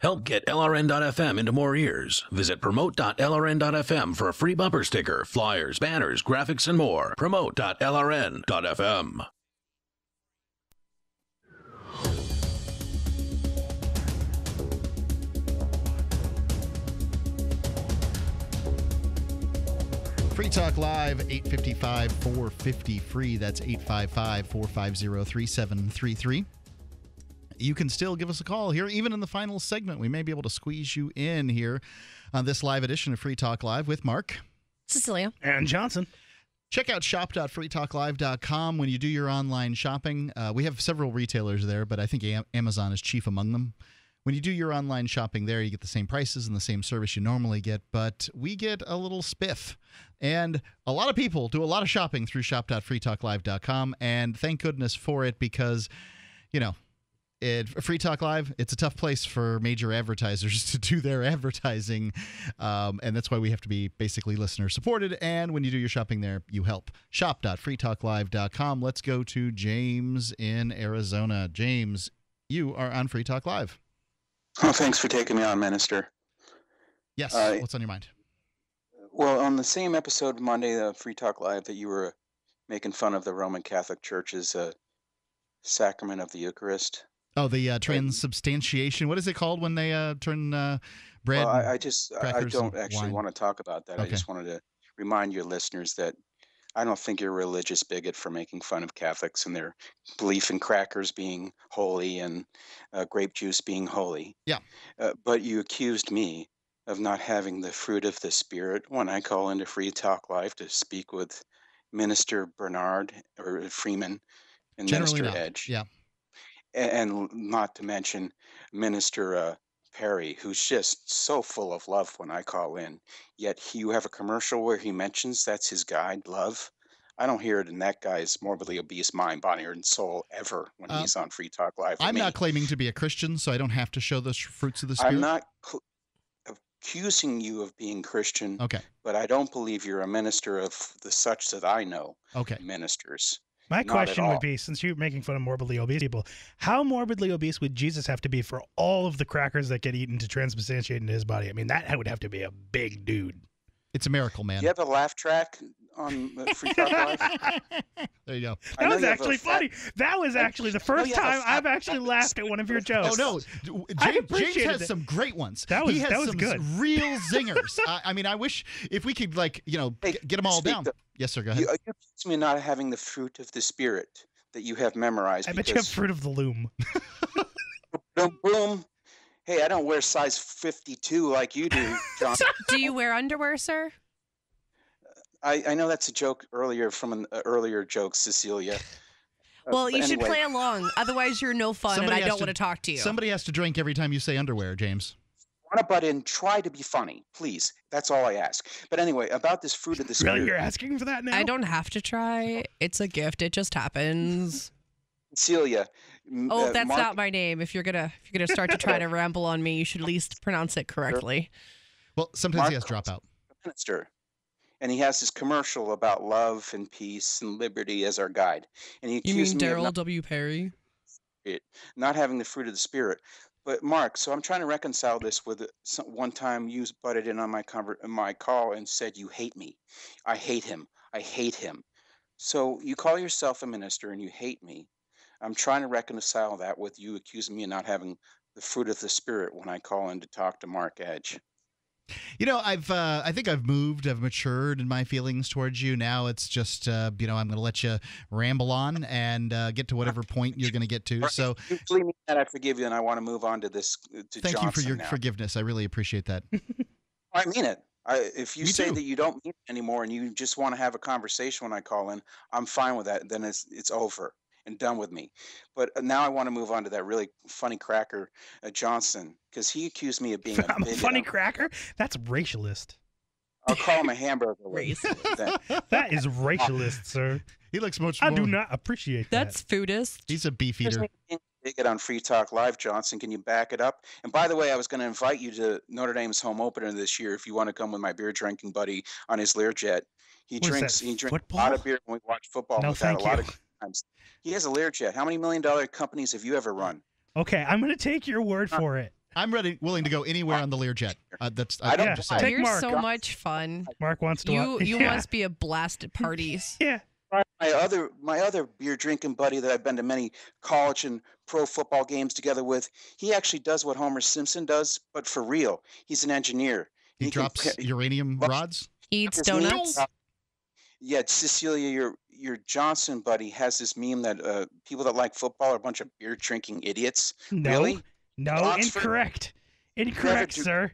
Help get L R N dot F M into more ears. Visit promote dot L R N dot F M for a free bumper sticker, flyers, banners, graphics, and more. promote dot L R N dot F M. Free Talk Live, eight five five, four five zero, F R E E. That's eight five five, four five zero, three seven three three. You can still give us a call here, even in the final segment. We may be able to squeeze you in here on this live edition of Free Talk Live with Mark, Cecilia, and Johnson. Check out shop dot free talk live dot com when you do your online shopping. Uh, we have several retailers there, but I think Amazon is chief among them. When you do your online shopping there, you get the same prices and the same service you normally get, but we get a little spiff. And a lot of people do a lot of shopping through shop dot free talk live dot com, and thank goodness for it because, you know, It, Free Talk Live, it's a tough place for major advertisers to do their advertising, um, and that's why we have to be basically listener-supported, and when you do your shopping there, you help. shop dot free talk live dot com. Let's go to James in Arizona. James, you are on Free Talk Live. Oh, thanks for taking me on, Minister. Yes, uh, what's on your mind? Well, on the same episode Monday of Free Talk Live that you were making fun of the Roman Catholic Church's uh, Sacrament of the Eucharist, Oh, the uh, transubstantiation. What is it called when they uh, turn uh, bread? Well, I, I just I don't actually wine. want to talk about that. Okay. I just wanted to remind your listeners that I don't think you're a religious bigot for making fun of Catholics and their belief in crackers being holy and uh, grape juice being holy. Yeah. Uh, but you accused me of not having the fruit of the Spirit when I call into Free Talk Live to speak with Minister Bernard or Freeman and Generally Minister not. Edge. Yeah. And not to mention Minister uh, Perry, who's just so full of love when I call in. Yet he, you have a commercial where he mentions that's his guide, love. I don't hear it in that guy's morbidly obese mind, body, and soul ever when uh, he's on Free Talk Live. I'm me. not claiming to be a Christian, so I don't have to show the fruits of the Spirit. I'm not cl- accusing you of being Christian, okay. But I don't believe you're a minister of the such that I know okay. ministers. My Not question would be, since you're making fun of morbidly obese people, how morbidly obese would Jesus have to be for all of the crackers that get eaten to transubstantiate into his body? I mean, that would have to be a big dude. It's a miracle, man. You have a laugh track on Free Talk Live? There you go. That was actually funny. Fat, that was actually the first no, time I've actually laughed at one of your jokes. Oh, no. James, James has it. some great ones. That was, he has that was some good. real zingers. I, I mean, I wish if we could, like, you know, hey, get them all down. The, yes, sir. Go ahead. You accuse me of not having the fruit of the Spirit that you have memorized. I bet you have fruit of the loom. Boom, boom. Hey, I don't wear size fifty-two like you do, John. Do you wear underwear, sir? I, I know that's a joke earlier from an uh, earlier joke, Cecilia. Uh, well, you anyway. should play along. Otherwise, you're no fun, somebody and I don't to, want to talk to you. Somebody has to drink every time you say underwear, James. I want to butt in. Try to be funny, please. That's all I ask. But anyway, about this fruit of the Spirit. Really, you're asking for that now? I don't have to try. It's a gift. It just happens. Cecilia. Oh, uh, that's Mark, not my name. If you're gonna if you're gonna start to try to ramble on me, you should at least pronounce it correctly. Well, sometimes Mark he has dropout. Minister, and he has his commercial about love and peace and liberty as our guide. And he you mean Daryl W. Perry? It, not having the fruit of the Spirit, but Mark. So I'm trying to reconcile this with some, one time you butted in on my conver- my call and said you hate me. I hate him. I hate him. So you call yourself a minister and you hate me. I'm trying to reconcile that with you accusing me of not having the fruit of the Spirit when I call in to talk to Mark Edge. You know, I've uh, I think I've moved, I've matured in my feelings towards you. Now it's just, uh, you know, I'm going to let you ramble on and uh, get to whatever point you're going to get to. So you believe me that I forgive you, and I want to move on to this. To thank Johnson you for your now. forgiveness. I really appreciate that. I mean it. I, if you me say too. that you don't mean it anymore and you just want to have a conversation when I call in, I'm fine with that. Then it's it's over and done with me. But now I want to move on to that really funny cracker, uh, Johnson, because he accused me of being a, I'm a funny cracker? That's racialist. I'll call him a hamburger. Racist. That is racialist, sir. He looks much more. I do not appreciate that. That's foodist. He's a beef eater. Bigot on Free Talk Live, Johnson. Can you back it up? And by the way, I was going to invite you to Notre Dame's home opener this year if you want to come with my beer drinking buddy on his Learjet. He what drinks He drinks football? a lot of beer when we watch football no, without a lot you. of He has a Learjet. How many million dollar companies have you ever run? Okay, I'm going to take your word for it. I'm ready, willing to go anywhere on the Learjet. Uh, that's I, I don't. Yeah, take You're Mark. so much fun. Mark wants to. You, you yeah. must be a blast at parties. Yeah. My other my other beer drinking buddy that I've been to many college and pro football games together with, he actually does what Homer Simpson does, but for real. He's an engineer. He, he drops can, uranium he rods. Eats donuts. Meat. Yeah, Cecilia, your your Johnson buddy has this meme that uh, people that like football are a bunch of beer-drinking idiots. No, really? No, Oxford, incorrect. Incorrect, do, sir.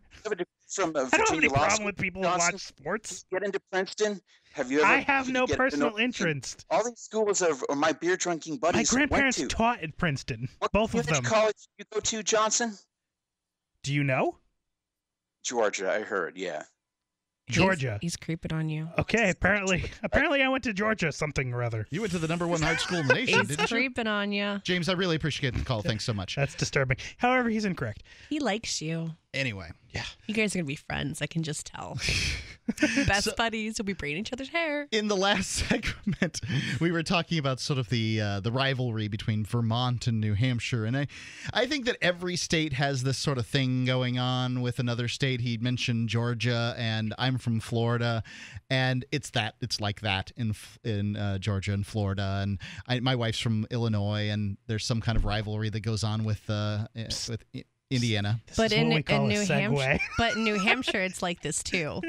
From, uh, I don't have any problem with people who watch sports. Get into Princeton? Have you ever? I have no personal know, interest. All these schools are, are my beer-drinking buddies. My grandparents went to. taught at Princeton, what, both of them. Which college did you go to, Johnson? Do you know? Georgia, I heard, yeah. Georgia. He's, he's creeping on you. Okay, apparently apparently I went to Georgia something or other. You went to the number one high school in the nation, didn't you? He's creeping on you. James, I really appreciate the call. Thanks so much. That's disturbing. However, he's incorrect. He likes you. Anyway. Yeah. You guys are going to be friends. I can just tell. Best so, buddies. We braid each other's hair. In the last segment, we were talking about sort of the uh, the rivalry between Vermont and New Hampshire, and I, I think that every state has this sort of thing going on with another state. He mentioned Georgia, and I'm from Florida, and it's that it's like that in in uh, Georgia and Florida, and I, my wife's from Illinois, and there's some kind of rivalry that goes on with uh, with. Indiana. This but in, in New Hampshire, but in New Hampshire, it's like this too,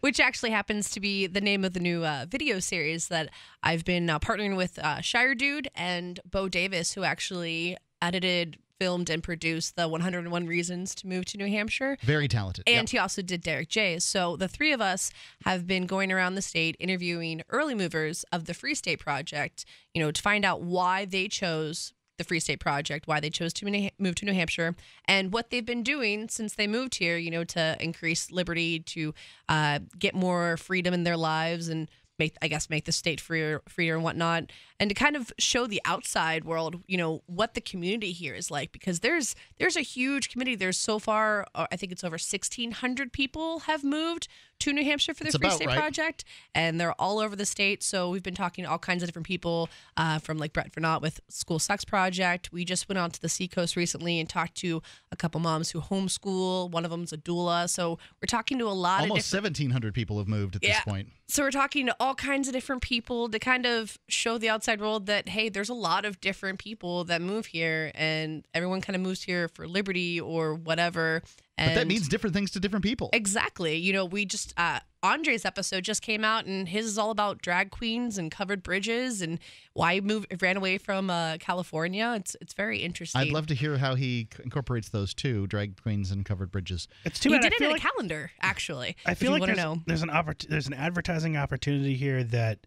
which actually happens to be the name of the new uh, video series that I've been uh, partnering with uh, Shire Dude and Bo Davis, who actually edited, filmed, and produced the one hundred and one Reasons to Move to New Hampshire. Very talented. And yep. He also did Derek J's. So the three of us have been going around the state interviewing early movers of the Free State Project, you know, to find out why they chose the Free State Project, why they chose to move to New Hampshire, and what they've been doing since they moved here, you know, to increase liberty, to uh, get more freedom in their lives and make, I guess, make the state freer, freer and whatnot, and to kind of show the outside world, you know, what the community here is like, because there's there's a huge community. There's so far, I think it's over sixteen hundred people have moved to New Hampshire for the Free State Project, and they're all over the state. So we've been talking to all kinds of different people, uh, from like Brett Vernot with School Sucks Project. We just went out to the Seacoast recently and talked to a couple moms who homeschool. One of them's a doula. So we're talking to a lot of almost seventeen hundred people have moved at this point. So we're talking to all kinds of different people to kind of show the outside world that, hey, there's a lot of different people that move here, and everyone kind of moves here for liberty or whatever. And but that means different things to different people. Exactly. You know, we just, uh, Andre's episode just came out, and his is all about drag queens and covered bridges and why he moved, ran away from uh, California. It's it's very interesting. I'd love to hear how he incorporates those two, drag queens and covered bridges. It's too bad. He did it in a calendar, actually. I feel like there's, there's an oppor- there's an advertising opportunity here that,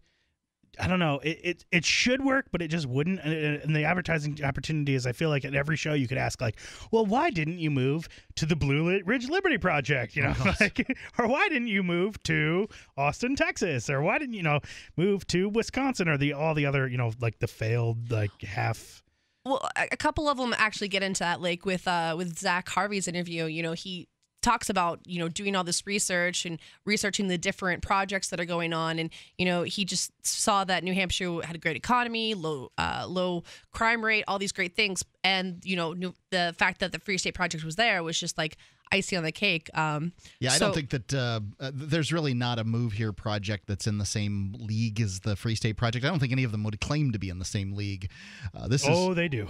I don't know, it, it it should work, but it just wouldn't. And, and the advertising opportunity is, I feel like at every show you could ask, like, well, why didn't you move to the Blue Ridge Liberty Project, you know, oh, like, or why didn't you move to Austin, Texas, or why didn't you know move to Wisconsin, or the all the other, you know, like the failed like half. Well, a couple of them actually get into that, like with uh with Zach Harvey's interview. You know, he talks about, you know, doing all this research and researching the different projects that are going on. And, you know, he just saw that New Hampshire had a great economy, low uh, low crime rate, all these great things. And, you know, new, the fact that the Free State Project was there was just like icing on the cake. Um, yeah, I so, don't think that uh, uh, there's really not a Move Here project that's in the same league as the Free State Project. I don't think any of them would claim to be in the same league. Uh, this oh, is, they do.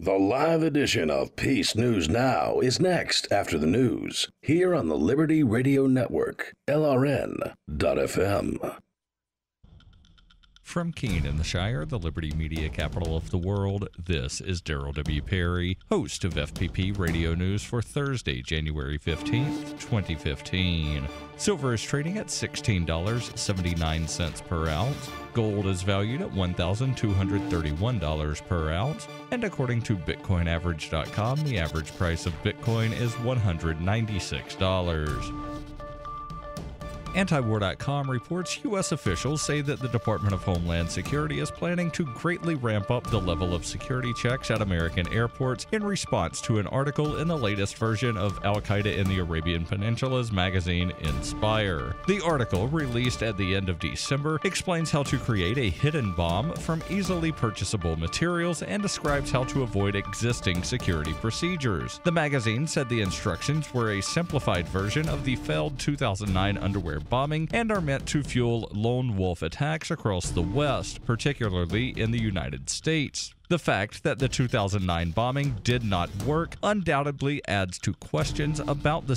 The live edition of Peace News Now is next after the news, here on the Liberty Radio Network, L R N dot F M. From Keene in the Shire, the Liberty Media capital of the world, this is Darryl W. Perry, host of F P P Radio News for Thursday, January fifteenth, twenty fifteen. Silver is trading at sixteen dollars and seventy-nine cents per ounce. Gold is valued at one thousand two hundred thirty-one dollars per ounce. And according to Bitcoin Average dot com, the average price of Bitcoin is one hundred ninety-six dollars. anti war dot com reports U S officials say that the Department of Homeland Security is planning to greatly ramp up the level of security checks at American airports in response to an article in the latest version of Al-Qaeda in the Arabian Peninsula's magazine Inspire. The article, released at the end of December, explains how to create a hidden bomb from easily purchasable materials and describes how to avoid existing security procedures. The magazine said the instructions were a simplified version of the failed two thousand nine underwear bombing and are meant to fuel lone wolf attacks across the West, particularly in the United States. The fact that the two thousand nine bombing did not work undoubtedly adds to questions about the